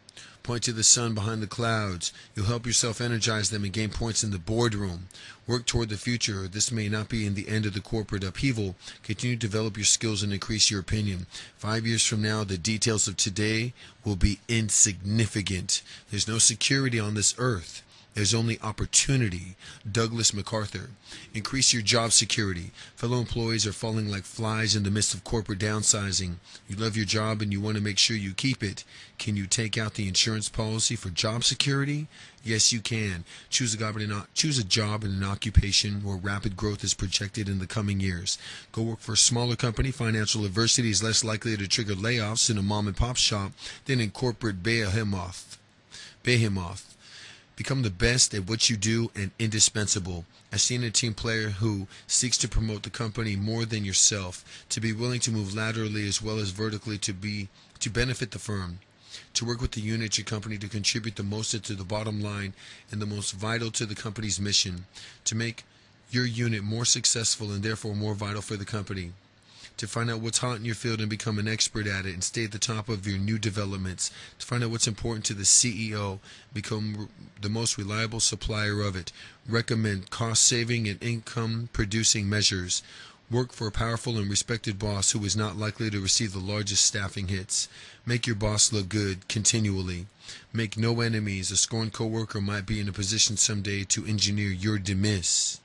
Point to the sun behind the clouds. You'll help yourself energize them and gain points in the boardroom. Work toward the future. This may not be in the end of the corporate upheaval. Continue to develop your skills and increase your opinion. Five years from now, the details of today will be insignificant. There's no security on this earth. There's only opportunity. Douglas MacArthur. Increase your job security. Fellow employees are falling like flies in the midst of corporate downsizing. You love your job and you want to make sure you keep it. Can you take out the insurance policy for job security? Yes, you can. Choose a job and an, choose a job in an occupation where rapid growth is projected in the coming years. Go work for a smaller company. Financial adversity is less likely to trigger layoffs in a mom-and-pop shop than in corporate behemoth. Behemoth. Become the best at what you do and indispensable. I've seen a team player who seeks to promote the company more than yourself, to be willing to move laterally as well as vertically to be to benefit the firm, to work with the unit, your company, to contribute the most to the bottom line and the most vital to the company's mission, to make your unit more successful and therefore more vital for the company. To find out what's hot in your field and become an expert at it and stay at the top of your new developments. To find out what's important to the C E O, become the most reliable supplier of it. Recommend cost-saving and income-producing measures. Work for a powerful and respected boss who is not likely to receive the largest staffing hits. Make your boss look good continually. Make no enemies. A scorned coworker might be in a position someday to engineer your demise.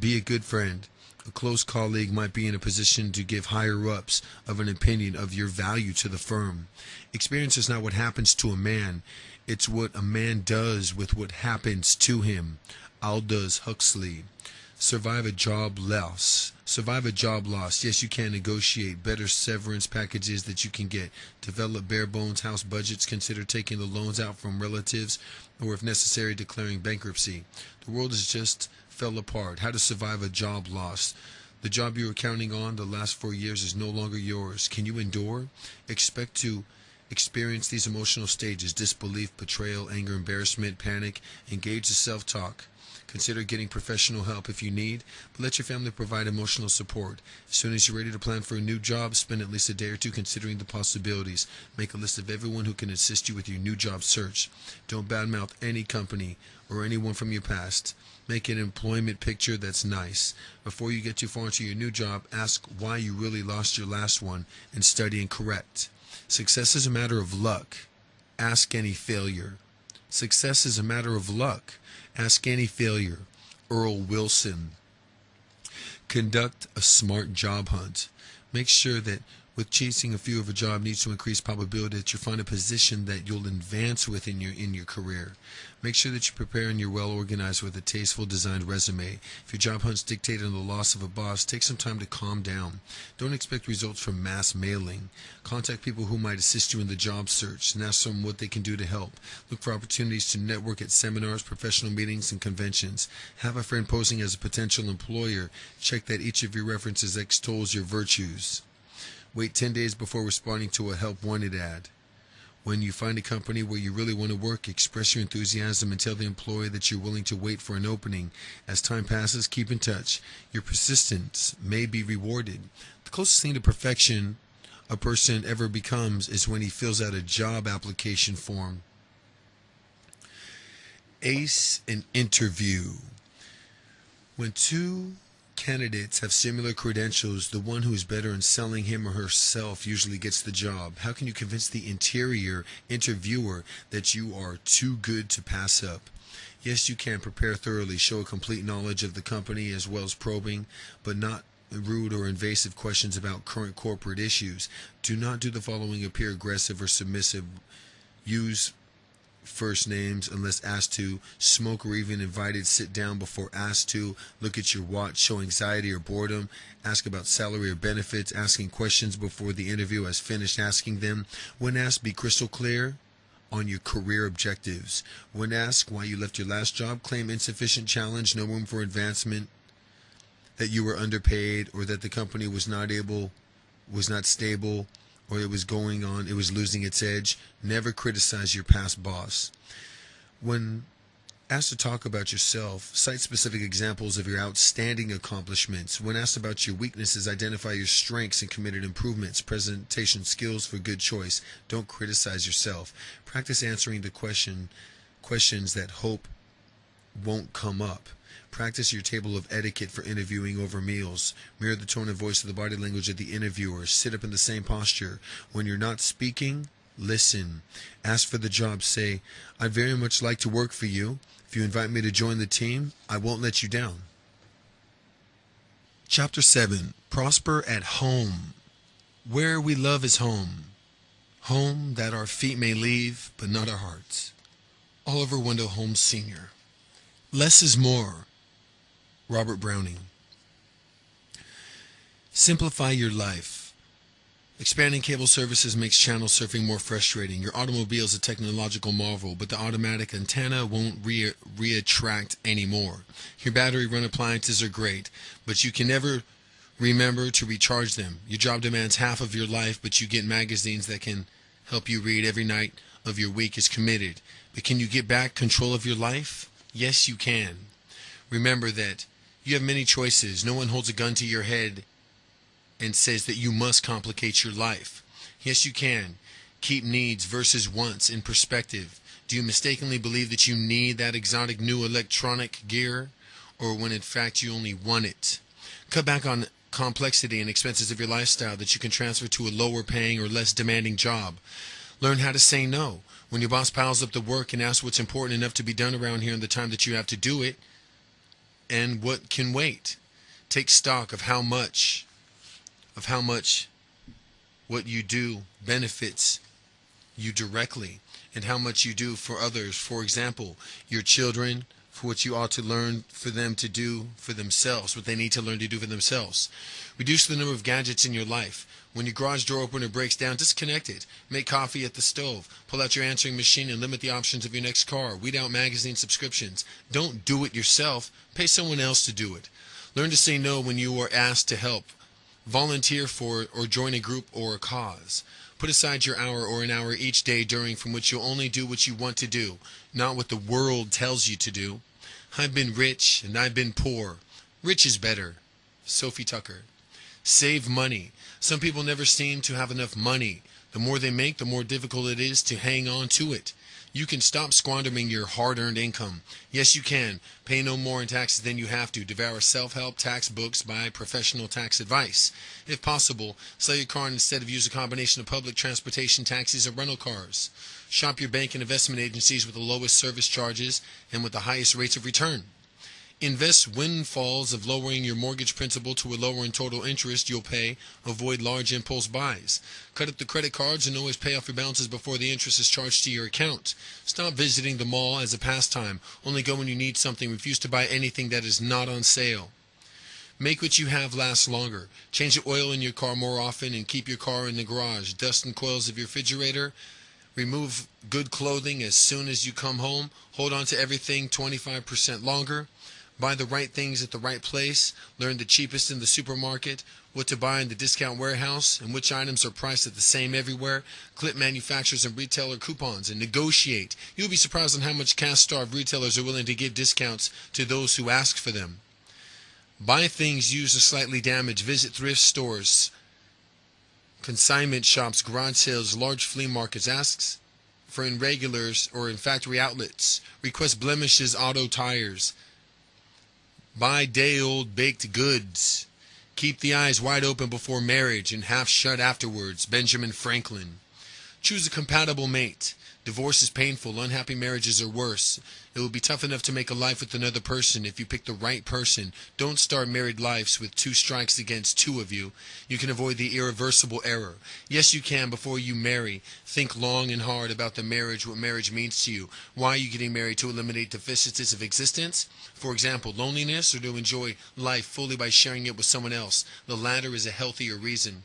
Be a good friend. A close colleague might be in a position to give higher-ups of an opinion of your value to the firm. Experience is not what happens to a man. It's what a man does with what happens to him. Aldous Huxley. Survive a job loss. Survive a job loss. Yes, you can negotiate better severance packages that you can get. Develop bare-bones house budgets. Consider taking the loans out from relatives or, if necessary, declaring bankruptcy. The world is just... fell apart. How to survive a job loss. The job you were counting on the last four years is no longer yours. Can you endure? Expect to experience these emotional stages: disbelief, betrayal, anger, embarrassment, panic. Engage the self-talk. Consider getting professional help if you need, but let your family provide emotional support. As soon as you're ready to plan for a new job, spend at least a day or two considering the possibilities. Make a list of everyone who can assist you with your new job search. Don't badmouth any company or anyone from your past. Make an employment picture that's nice. Before you get too far into your new job, ask why you really lost your last one and study and correct. Success is a matter of luck. Ask any failure. Success is a matter of luck. Ask any failure. Earl Wilson. Conduct a smart job hunt. Make sure that with chasing a few of a job needs to increase probability that you find a position that you'll advance with in your in your career. Make sure that you prepare and you're well organized with a tasteful designed resume. If your job hunt's dictated on the loss of a boss, take some time to calm down. Don't expect results from mass mailing. Contact people who might assist you in the job search and ask them what they can do to help. Look for opportunities to network at seminars, professional meetings, and conventions. Have a friend posing as a potential employer. Check that each of your references extols your virtues. Wait ten days before responding to a help wanted ad. When you find a company where you really want to work, express your enthusiasm and tell the employer that you're willing to wait for an opening. As time passes, keep in touch. Your persistence may be rewarded. The closest thing to perfection a person ever becomes is when he fills out a job application form. Ace an interview. When two candidates have similar credentials, the one who is better in selling him or herself usually gets the job. How can you convince the interior interviewer that you are too good to pass up? Yes, you can prepare thoroughly, show a complete knowledge of the company as well as probing, but not rude or invasive questions about current corporate issues. Do not do the following: appear aggressive or submissive, use first names unless asked to, smoke or even invited, sit down before asked to, look at your watch, show anxiety or boredom, ask about salary or benefits, asking questions before the interview has finished asking them. When asked, be crystal clear on your career objectives. When asked why you left your last job, claim insufficient challenge, no room for advancement, that you were underpaid, or that the company was not able, was not stable, or it was going on, it was losing its edge. Never criticize your past boss. When asked to talk about yourself, cite specific examples of your outstanding accomplishments. When asked about your weaknesses, identify your strengths and committed improvements. Presentation skills for good choice. Don't criticize yourself. Practice answering the question, questions that hope won't come up. Practice your table of etiquette for interviewing over meals. Mirror the tone and voice of the body language of the interviewer. Sit up in the same posture. When you're not speaking, listen. Ask for the job. Say, I'd very much like to work for you. If you invite me to join the team, I won't let you down. Chapter seven. Prosper at home. Where we love is home. Home that our feet may leave, but not our hearts. Oliver Wendell Holmes, Senior Less is more. Robert Browning. Simplify your life. Expanding cable services makes channel surfing more frustrating. Your automobile is a technological marvel, but the automatic antenna won't re- reattract anymore. Your battery run appliances are great, but you can never remember to recharge them. Your job demands half of your life, but you get magazines that can help you read every night of your week is committed. But can you get back control of your life? Yes, you can. Remember that you have many choices. No one holds a gun to your head and says that you must complicate your life. Yes, you can. Keep needs versus wants in perspective. Do you mistakenly believe that you need that exotic new electronic gear, or when in fact you only want it? Cut back on complexity and expenses of your lifestyle that you can transfer to a lower paying or less demanding job. Learn how to say no. When your boss piles up the work and asks what's important enough to be done around here in the time that you have to do it, and what can wait. Take stock of how much, of how much what you do benefits you directly, and how much you do for others. For example, your children, for what you ought to learn for them to do for themselves, what they need to learn to do for themselves. Reduce the number of gadgets in your life. When your garage door opener breaks down, disconnect it. Make coffee at the stove. Pull out your answering machine and limit the options of your next car. Weed out magazine subscriptions. Don't do it yourself. Pay someone else to do it. Learn to say no when you are asked to help. Volunteer for or join a group or a cause. Put aside your hour or an hour each day during from which you'll only do what you want to do, not what the world tells you to do. I've been rich and I've been poor. Rich is better. Sophie Tucker. Save money. Some people never seem to have enough money. The more they make, the more difficult it is to hang on to it. You can stop squandering your hard-earned income. Yes, you can. Pay no more in taxes than you have to. Devour self-help tax books by professional tax advice. If possible, sell your car and instead of use a combination of public transportation, taxis, or rental cars. Shop your bank and investment agencies with the lowest service charges and with the highest rates of return. Invest windfalls of lowering your mortgage principal to a lower and total interest you'll pay. Avoid large impulse buys. Cut up the credit cards and always pay off your balances before the interest is charged to your account. Stop visiting the mall as a pastime. Only go when you need something. Refuse to buy anything that is not on sale. Make what you have last longer. Change the oil in your car more often and keep your car in the garage. Dust and coils of your refrigerator. Remove good clothing as soon as you come home. Hold on to everything twenty-five percent longer. Buy the right things at the right place. Learn the cheapest in the supermarket, what to buy in the discount warehouse, and which items are priced at the same everywhere. Clip manufacturers and retailer coupons and negotiate. You'll be surprised on how much cash-starved retailers are willing to give discounts to those who ask for them. Buy things used or slightly damaged. Visit thrift stores, consignment shops, garage sales, large flea markets. Asks for irregulars or in factory outlets. Request blemishes, auto tires. Buy day-old baked goods. Keep the eyes wide open before marriage and half shut afterwards. Benjamin Franklin. Choose a compatible mate. Divorce is painful. Unhappy marriages are worse. It will be tough enough to make a life with another person if you pick the right person. Don't start married lives with two strikes against two of you. You can avoid the irreversible error. Yes, you can before you marry. Think long and hard about the marriage, what marriage means to you. Why are you getting married? To eliminate deficiencies of existence? For example, loneliness, or to enjoy life fully by sharing it with someone else? The latter is a healthier reason.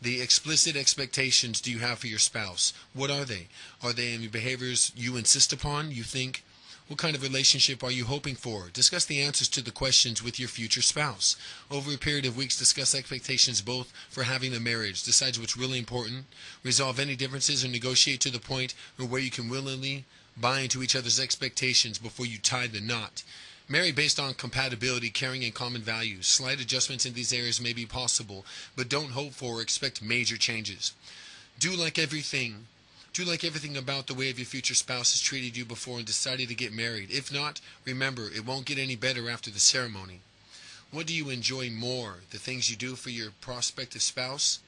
The explicit expectations do you have for your spouse? What are they? Are they any behaviors you insist upon, you think? What kind of relationship are you hoping for? Discuss the answers to the questions with your future spouse. Over a period of weeks, discuss expectations both for having a marriage. Decide what's really important. Resolve any differences or negotiate to the point or where you can willingly buy into each other's expectations before you tie the knot. Marry based on compatibility, caring, and common values. Slight adjustments in these areas may be possible, but don't hope for or expect major changes. Do like everything. Do like everything about the way of your future spouse has treated you before and decided to get married. If not, remember, it won't get any better after the ceremony. What do you enjoy more? The things you do for your prospective spouse,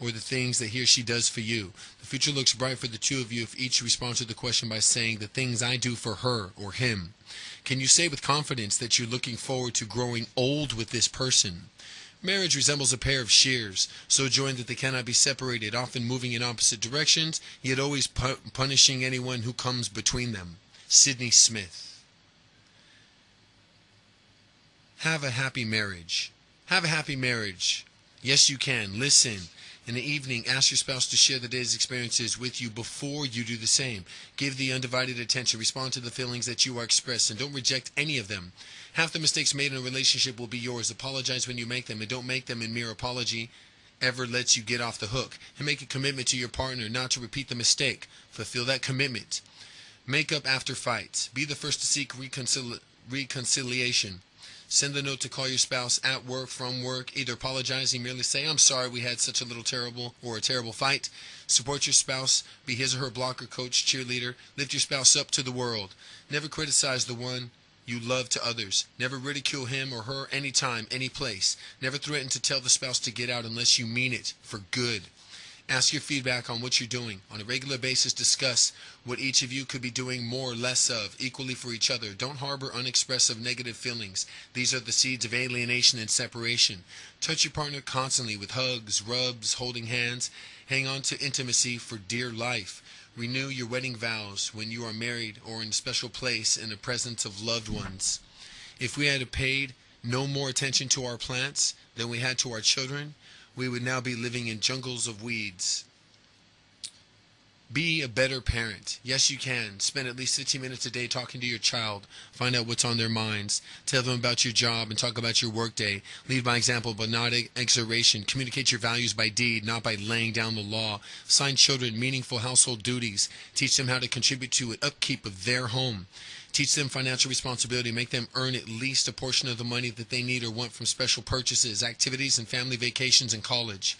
or the things that he or she does for you? The future looks bright for the two of you if each responds to the question by saying, the things I do for her or him. Can you say with confidence that you're looking forward to growing old with this person? Marriage resembles a pair of shears, so joined that they cannot be separated, often moving in opposite directions, yet always pu- punishing anyone who comes between them. Sidney Smith. Have a happy marriage. Have a happy marriage. Yes, you can. Listen. In the evening, ask your spouse to share the day's experiences with you before you do the same. Give the undivided attention. Respond to the feelings that you are expressed, and don't reject any of them. Half the mistakes made in a relationship will be yours. Apologize when you make them, and don't make them in mere apology ever lets you get off the hook. And make a commitment to your partner not to repeat the mistake. Fulfill that commitment. Make up after fights. Be the first to seek reconcil- reconciliation. Send the note to call your spouse at work, from work, either apologizing, merely say, I'm sorry we had such a little terrible or a terrible fight. Support your spouse, be his or her blocker, coach, cheerleader. Lift your spouse up to the world. Never criticize the one you love to others. Never ridicule him or her anytime, any place. Never threaten to tell the spouse to get out unless you mean it for good. Ask your feedback on what you're doing. On a regular basis, discuss what each of you could be doing more or less of, equally for each other. Don't harbor unexpressive negative feelings. These are the seeds of alienation and separation. Touch your partner constantly with hugs, rubs, holding hands. Hang on to intimacy for dear life. Renew your wedding vows when you are married or in a special place in the presence of loved ones. If we had paid no more attention to our plants than we had to our children, we would now be living in jungles of weeds. Be a better parent. Yes, you can. Spend at least fifteen minutes a day talking to your child. Find out what's on their minds. Tell them about your job and talk about your workday. Lead by example, but not exhortation. Communicate your values by deed, not by laying down the law. Assign children meaningful household duties. Teach them how to contribute to an upkeep of their home. Teach them financial responsibility. Make them earn at least a portion of the money that they need or want from special purchases, activities, and family vacations and college.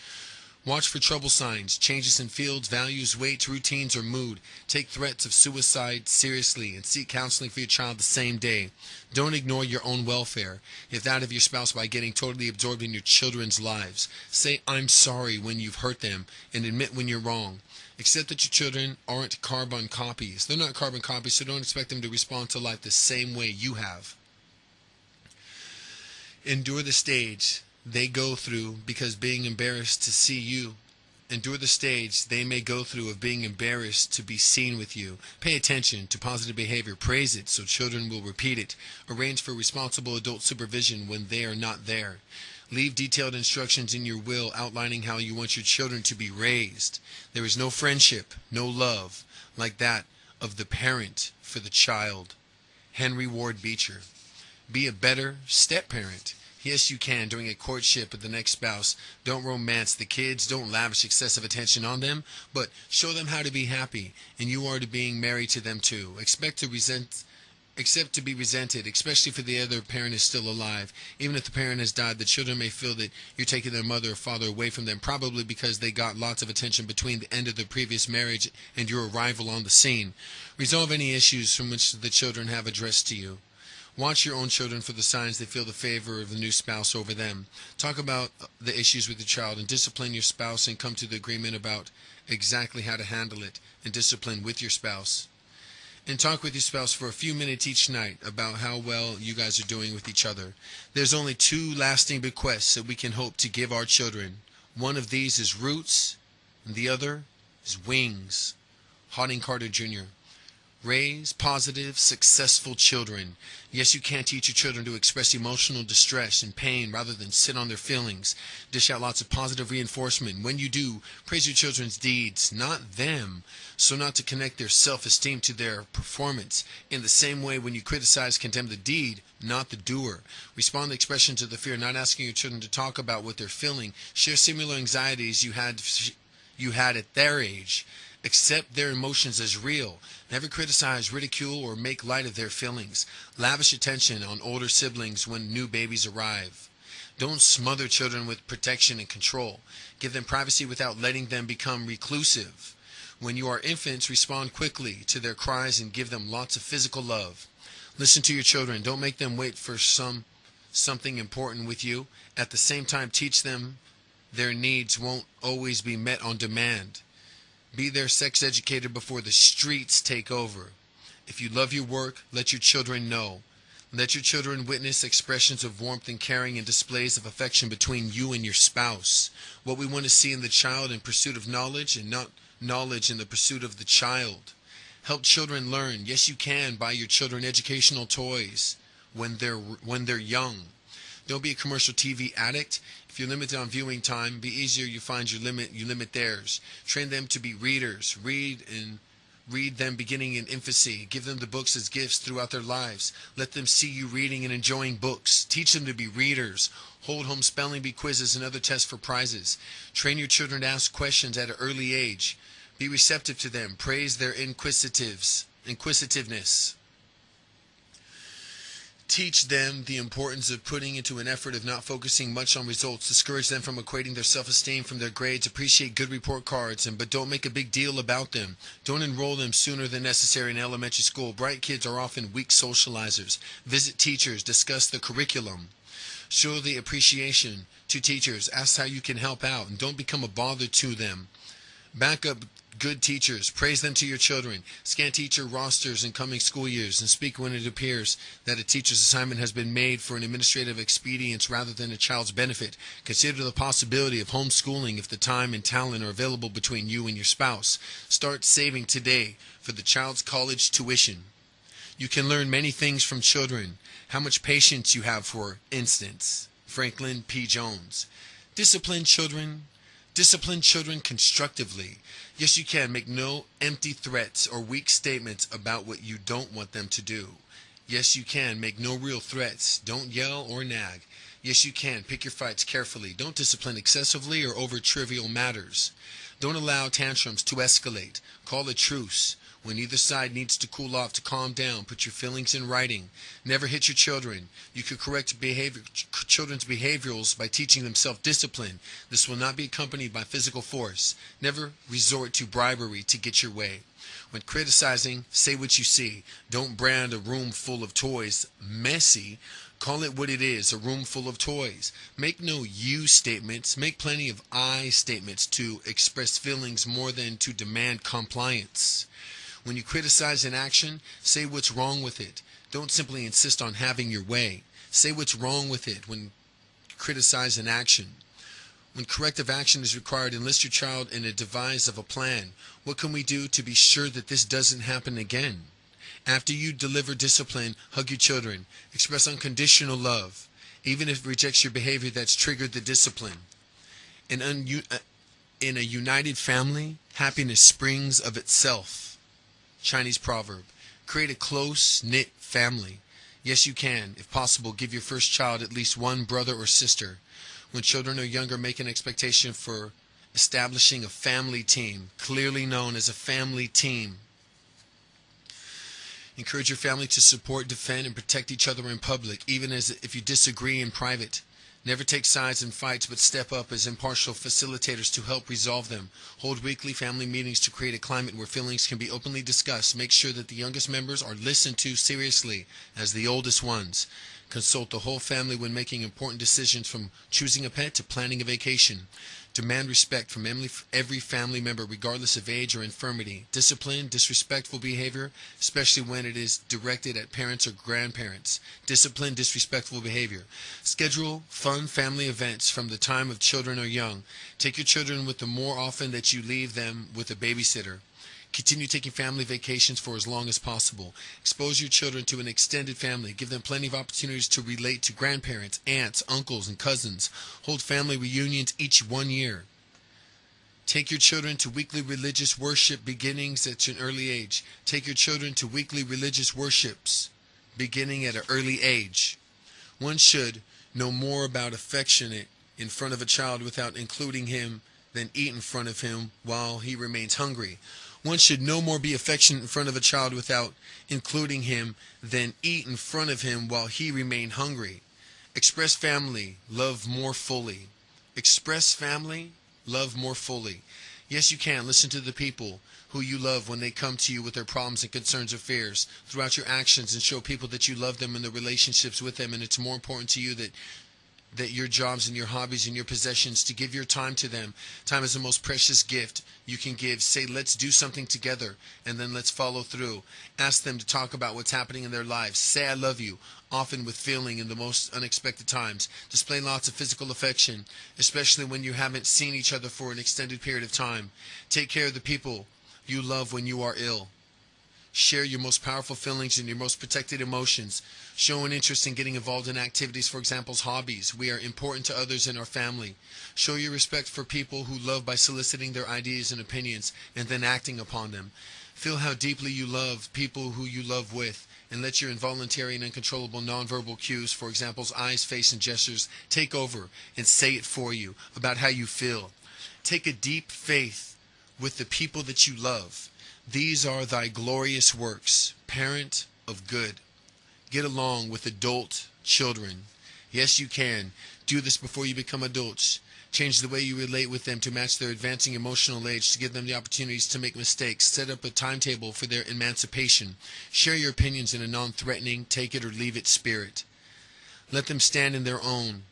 Watch for trouble signs, changes in fields, values, weights, routines, or mood. Take threats of suicide seriously and seek counseling for your child the same day. Don't ignore your own welfare, if that of your spouse, by getting totally absorbed in your children's lives. Say I'm sorry when you've hurt them and admit when you're wrong. Except that your children aren't carbon copies. They're not carbon copies, so don't expect them to respond to life the same way you have. Endure the stage they go through because being embarrassed to see you. Endure the stage they may go through of being embarrassed to be seen with you. Pay attention to positive behavior. Praise it so children will repeat it. Arrange for responsible adult supervision when they are not there. Leave detailed instructions in your will outlining how you want your children to be raised. There is no friendship, no love, like that of the parent for the child. Henry Ward Beecher. Be a better step-parent. Yes, you can, during a courtship with the next spouse. Don't romance the kids. Don't lavish excessive attention on them. But show them how to be happy, and you are to being married to them too. Expect to resent, except to be resented, especially if the other parent is still alive. Even if the parent has died, the children may feel that you're taking their mother or father away from them, probably because they got lots of attention between the end of the previous marriage and your arrival on the scene. Resolve any issues from which the children have addressed to you. Watch your own children for the signs they feel the favor of the new spouse over them. Talk about the issues with your child and discipline your spouse, and come to the agreement about exactly how to handle it and discipline with your spouse. And talk with your spouse for a few minutes each night about how well you guys are doing with each other. There's only two lasting bequests that we can hope to give our children. One of these is roots, and the other is wings. Harding Carter Junior Raise positive, successful children. Yes, you can teach your children to express emotional distress and pain rather than sit on their feelings. Dish out lots of positive reinforcement. When you do, praise your children's deeds, not them, so not to connect their self-esteem to their performance. In the same way, when you criticize, condemn the deed, not the doer. Respond to expression to the fear, not asking your children to talk about what they're feeling. Share similar anxieties you had, you had at their age. Accept their emotions as real. Never criticize, ridicule, or make light of their feelings. Lavish attention on older siblings when new babies arrive. Don't smother children with protection and control. Give them privacy without letting them become reclusive. When you are infants, respond quickly to their cries and give them lots of physical love. Listen to your children. Don't make them wait for some something important with you. At the same time, teach them their needs won't always be met on demand. Be their sex educator before the streets take over. If you love your work, let your children know. Let your children witness expressions of warmth and caring and displays of affection between you and your spouse. What we want to see in the child in pursuit of knowledge, and not knowledge in the pursuit of the child. Help children learn. Yes, you can buy your children educational toys when they're, when they're young. Don't be a commercial T V addict. If you're limited on viewing time, be easier you find your limit, you limit theirs. Train them to be readers. Read and read them beginning in infancy. Give them the books as gifts throughout their lives. Let them see you reading and enjoying books. Teach them to be readers. Hold home spelling bee quizzes and other tests for prizes. Train your children to ask questions at an early age. Be receptive to them. Praise their inquisitives, inquisitiveness. Teach them the importance of putting into an effort, of not focusing much on results. Discourage them from equating their self-esteem from their grades. Appreciate good report cards, and but don't make a big deal about them. Don't enroll them sooner than necessary in elementary school. Bright kids are often weak socializers. Visit teachers. Discuss the curriculum. Show the appreciation to teachers. Ask how you can help out, and don't become a bother to them. Back up good teachers. Praise them to your children. Scan teacher rosters in coming school years and speak when it appears that a teacher's assignment has been made for an administrative expedience rather than a child's benefit. Consider the possibility of homeschooling if the time and talent are available between you and your spouse. Start saving today for the child's college tuition. You can learn many things from children. How much patience you have, for instance. Franklin P. Jones. Discipline children. Discipline children constructively. Yes, you can. Make no empty threats or weak statements about what you don't want them to do. Yes, you can. Make no real threats. Don't yell or nag. Yes, you can. Pick your fights carefully. Don't discipline excessively or over trivial matters. Don't allow tantrums to escalate. Call a truce. when either side needs to cool off, to calm down, put your feelings in writing. Never hit your children. You could correct behavior, children's behaviorals by teaching them self-discipline. This will not be accompanied by physical force. Never resort to bribery to get your way. When criticizing, say what you see. Don't brand a room full of toys messy. Call it what it is, a room full of toys. Make no you statements. Make plenty of I statements to express feelings more than to demand compliance. When you criticize an action, say what's wrong with it. Don't simply insist on having your way. Say what's wrong with it when you criticize an action. When corrective action is required, enlist your child in a devise of a plan. What can we do to be sure that this doesn't happen again? After you deliver discipline, hug your children. Express unconditional love, even if it rejects your behavior that's triggered the discipline. In, un in a united family, happiness springs of itself. Chinese proverb. Create a close-knit family. Yes, you can. If possible, give your first child at least one brother or sister. When children are younger, make an expectation for establishing a family team, clearly known as a family team. Encourage your family to support, defend, and protect each other in public, even as if you disagree in private. Never take sides in fights, but step up as impartial facilitators to help resolve them. Hold weekly family meetings to create a climate where feelings can be openly discussed. Make sure that the youngest members are listened to seriously as the oldest ones. Consult the whole family when making important decisions, from choosing a pet to planning a vacation. Demand respect from every family member, regardless of age or infirmity. Discipline disrespectful behavior, especially when it is directed at parents or grandparents. Discipline disrespectful behavior. Schedule fun family events from the time of children are young. Take your children with them more often that you leave them with a babysitter. Continue taking family vacations for as long as possible. Expose your children to an extended family. Give them plenty of opportunities to relate to grandparents, aunts, uncles, and cousins. Hold family reunions each one year. Take your children to weekly religious worship beginnings at an early age. Take your children to weekly religious worships beginning at an early age. One should know more about affectionate in front of a child without including him than eat in front of him while he remains hungry. One should no more be affectionate in front of a child without including him than eat in front of him while he remain hungry. Express family love more fully. Express family love more fully. Yes, you can. Listen to the people who you love when they come to you with their problems and concerns or fears throughout your actions, and show people that you love them and the relationships with them, and it's more important to you that that your jobs and your hobbies and your possessions, to give your time to them. Time is the most precious gift you can give. Say, let's do something together, and then let's follow through. Ask them to talk about what's happening in their lives. Say, I love you, often with feeling, in the most unexpected times. Display lots of physical affection, especially when you haven't seen each other for an extended period of time. Take care of the people you love when you are ill. Share your most powerful feelings and your most protected emotions. Show an interest in getting involved in activities, for example, hobbies. We are important to others in our family. Show your respect for people who love by soliciting their ideas and opinions and then acting upon them. Feel how deeply you love people who you love with, and let your involuntary and uncontrollable nonverbal cues, for example, eyes, face, and gestures, take over and say it for you about how you feel. Take a deep faith with the people that you love. These are thy glorious works, parent of good. Get along with adult children. Yes, you can. Do this before you become adults. Change the way you relate with them to match their advancing emotional age, to give them the opportunities to make mistakes. Set up a timetable for their emancipation. Share your opinions in a non-threatening, take-it-or-leave-it spirit. Let them stand in their own,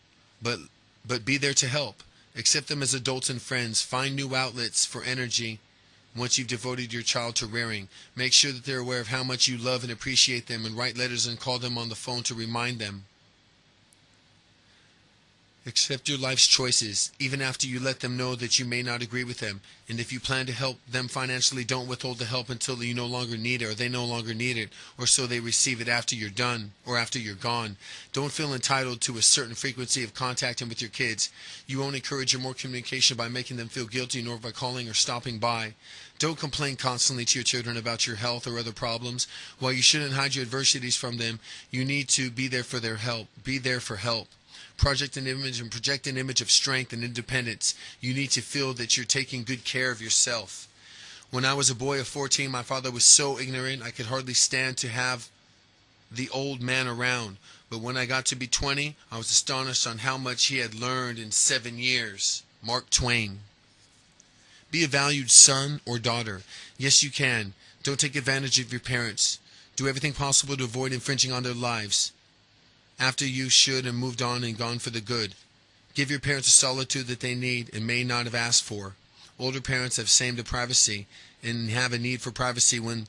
but, but be there to help. Accept them as adults and friends. Find new outlets for energy. Once you've devoted your child to rearing, make sure that they're aware of how much you love and appreciate them, and write letters and call them on the phone to remind them. Accept your life's choices, even after you let them know that you may not agree with them. And if you plan to help them financially, don't withhold the help until you no longer need it, or they no longer need it, or so they receive it after you're done or after you're gone. Don't feel entitled to a certain frequency of contacting with your kids. You won't encourage your more communication by making them feel guilty, nor by calling or stopping by. Don't complain constantly to your children about your health or other problems. While you shouldn't hide your adversities from them, you need to be there for their help. Be there for help. Project an image and project an image of strength and independence. You need to feel that you're taking good care of yourself. When I was a boy of fourteen, my father was so ignorant I could hardly stand to have the old man around. But when I got to be twenty, I was astonished on how much he had learned in seven years. Mark Twain. Be a valued son or daughter. Yes, you can. Don't take advantage of your parents. Do everything possible to avoid infringing on their lives. After you should have moved on and gone for the good. Give your parents the solitude that they need and may not have asked for. Older parents have same to privacy and have a need for privacy when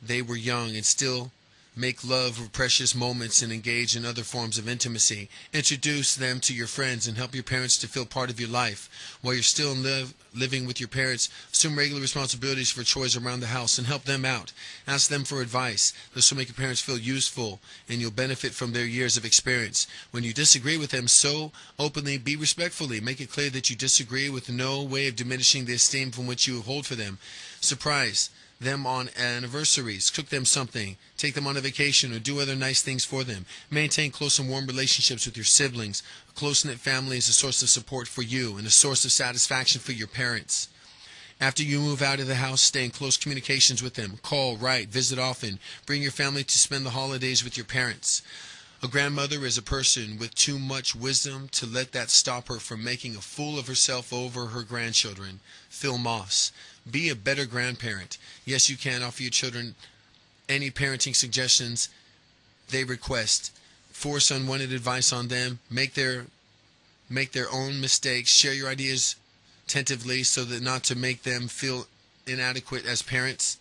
they were young, and still make love for precious moments and engage in other forms of intimacy. Introduce them to your friends and help your parents to feel part of your life. While you're still live, living with your parents, assume regular responsibilities for chores around the house and help them out. Ask them for advice. This will make your parents feel useful, and you'll benefit from their years of experience. When you disagree with them so openly, be respectfully. Make it clear that you disagree with no way of diminishing the esteem from which you hold for them. Surprise them on anniversaries, cook them something, take them on a vacation, or do other nice things for them. Maintain close and warm relationships with your siblings. A close-knit family is a source of support for you and a source of satisfaction for your parents. After you move out of the house, stay in close communications with them. Call, write, visit often. Bring your family to spend the holidays with your parents. A grandmother is a person with too much wisdom to let that stop her from making a fool of herself over her grandchildren. Phil Moss. Be a better grandparent. Yes, you can. Offer your children any parenting suggestions they request. Force unwanted advice on them. Make their make their own mistakes. Share your ideas tentatively so that not to make them feel inadequate as parents.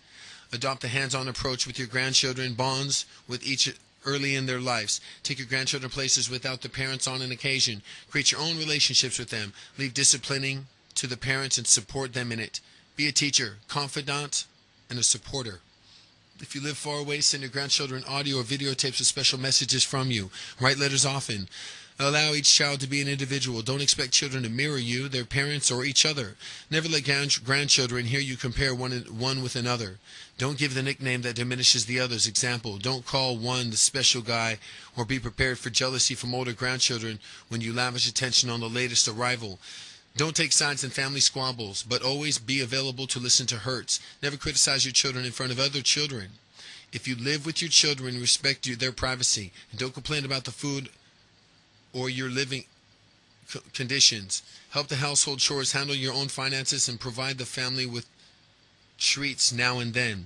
Adopt a hands-on approach with your grandchildren. Bonds with each early in their lives. Take your grandchildren places without the parents on an occasion. Create your own relationships with them. Leave disciplining to the parents and support them in it. Be a teacher, confidant, and a supporter. If you live far away, send your grandchildren audio or videotapes with special messages from you. Write letters often. Allow each child to be an individual. Don't expect children to mirror you, their parents, or each other. Never let grandchildren hear you compare one, one with another. Don't give the nickname that diminishes the other's. Example, don't call one the special guy, or be prepared for jealousy from older grandchildren when you lavish attention on the latest arrival. Don't take sides in family squabbles, but always be available to listen to hurts. Never criticize your children in front of other children. If you live with your children, respect their privacy, and don't complain about the food or your living conditions. Help the household chores, handle your own finances, and provide the family with treats now and then.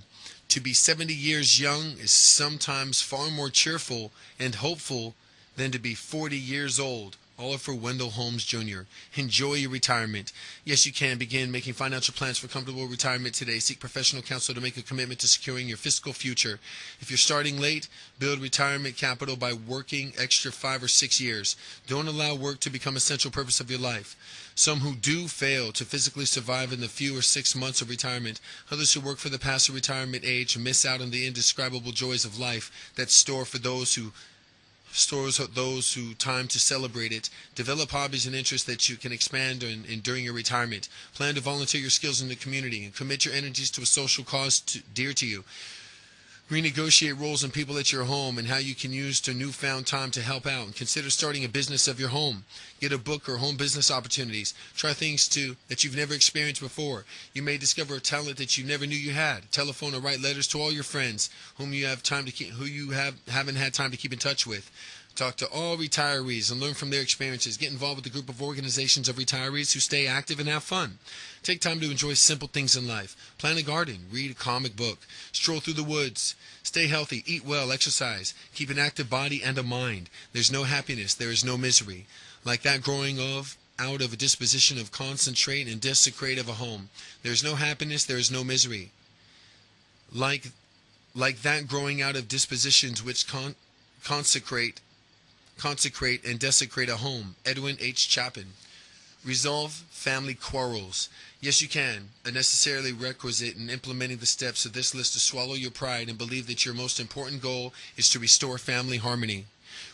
To be seventy years young is sometimes far more cheerful and hopeful than to be forty years old. Oliver Wendell Holmes, Junior Enjoy your retirement. Yes, you can. Begin making financial plans for comfortable retirement today. Seek professional counsel to make a commitment to securing your fiscal future. If you're starting late, build retirement capital by working extra five or six years. Don't allow work to become a central purpose of your life. Some who do fail to physically survive in the few or six months of retirement. Others who work for the past of retirement age miss out on the indescribable joys of life that store for those who stores those who time to celebrate it. Develop hobbies and interests that you can expand on in, in during your retirement. Plan to volunteer your skills in the community and commit your energies to a social cause to, dear to you. Renegotiate roles and people at your home and how you can use the newfound time to help out. And consider starting a business of your home. Get a book or home business opportunities. Try things too that you've never experienced before. You may discover a talent that you never knew you had. Telephone or write letters to all your friends whom you have time to keep, who you have haven't had time to keep in touch with. Talk to all retirees and learn from their experiences. Get involved with a group of organizations of retirees who stay active and have fun. Take time to enjoy simple things in life. Plant a garden. Read a comic book. Stroll through the woods. Stay healthy. Eat well. Exercise. Keep an active body and a mind. There's no happiness. There is no misery like that growing of out of a disposition of concentrate and desecrate of a home. There's no happiness. There is no misery like like that growing out of dispositions which con consecrate Consecrate and desecrate a home. Edwin H. Chapin. Resolve family quarrels. Yes, you can. A necessarily requisite in implementing the steps of this list is swallow your pride and believe that your most important goal is to restore family harmony.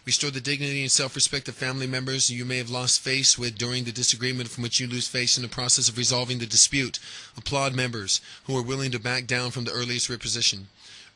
Restore the dignity and self-respect of family members you may have lost face with during the disagreement, from which you lose face in the process of resolving the dispute. Applaud members who are willing to back down from the earliest opposition.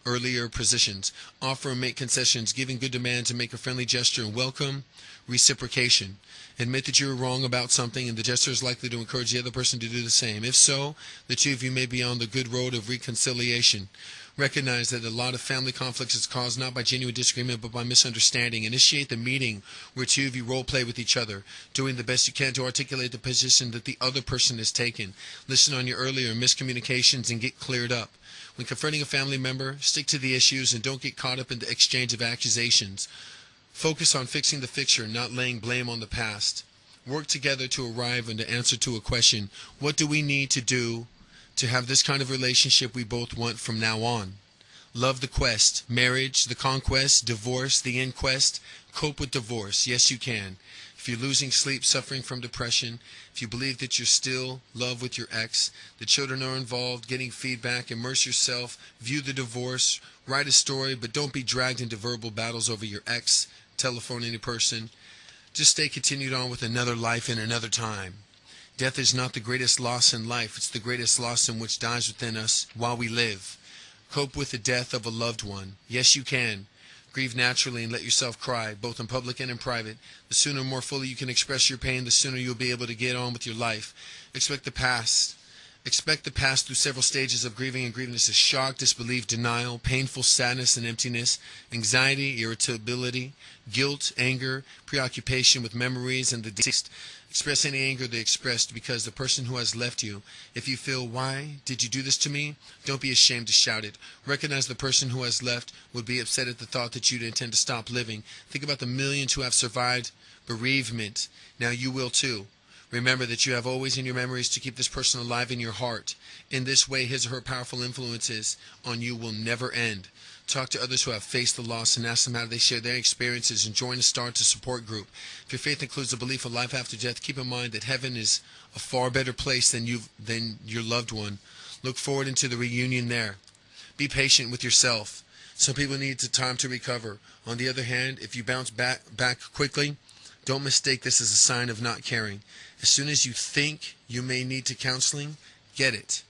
earlier positions. Offer and make concessions, giving good demand to make a friendly gesture and welcome reciprocation. Admit that you are wrong about something, and the gesture is likely to encourage the other person to do the same. If so, the two of you may be on the good road of reconciliation. Recognize that a lot of family conflicts is caused not by genuine disagreement but by misunderstanding. Initiate the meeting where two of you role play with each other, doing the best you can to articulate the position that the other person has taken. Listen on your earlier miscommunications and get cleared up. When confronting a family member, stick to the issues and don't get caught up in the exchange of accusations. Focus on fixing the fixture, not laying blame on the past. Work together to arrive at an answer to a question. What do we need to do to have this kind of relationship we both want from now on? Love the quest, marriage, the conquest, divorce, the inquest. Cope with divorce. Yes, you can. If you're losing sleep, suffering from depression, if you believe that you're still in love with your ex, the children are involved, getting feedback, immerse yourself, view the divorce, write a story, but don't be dragged into verbal battles over your ex, telephone any person. Just stay continued on with another life in another time. Death is not the greatest loss in life. It's the greatest loss in which dies within us while we live. Cope with the death of a loved one. Yes, you can. Grieve naturally and let yourself cry, both in public and in private. The sooner and more fully you can express your pain, the sooner you'll be able to get on with your life. Expect the past. Expect the past through several stages of grieving and grievances: shock, disbelief, denial, painful sadness and emptiness, anxiety, irritability, guilt, anger, preoccupation with memories and the deceased. Express any anger they expressed because the person who has left you. If you feel, why did you do this to me? Don't be ashamed to shout it. Recognize the person who has left would be upset at the thought that you'd intend to stop living. Think about the millions who have survived bereavement. Now you will too. Remember that you have always in your memories to keep this person alive in your heart. In this way, his or her powerful influences on you will never end. Talk to others who have faced the loss and ask them how they share their experiences, and join a start to support group. If your faith includes the belief of life after death, keep in mind that heaven is a far better place than you than your loved one. Look forward into the reunion there. Be patient with yourself. Some people need time to recover. On the other hand, if you bounce back back quickly, don't mistake this as a sign of not caring. As soon as you think you may need to counseling, get it.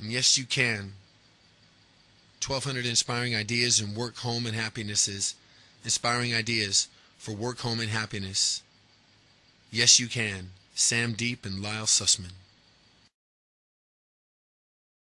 And yes, you can. twelve hundred Inspiring Ideas in Work, Home, and Happiness is Inspiring Ideas for Work, Home, and Happiness. Yes, you can. Sam Deep and Lyle Sussman.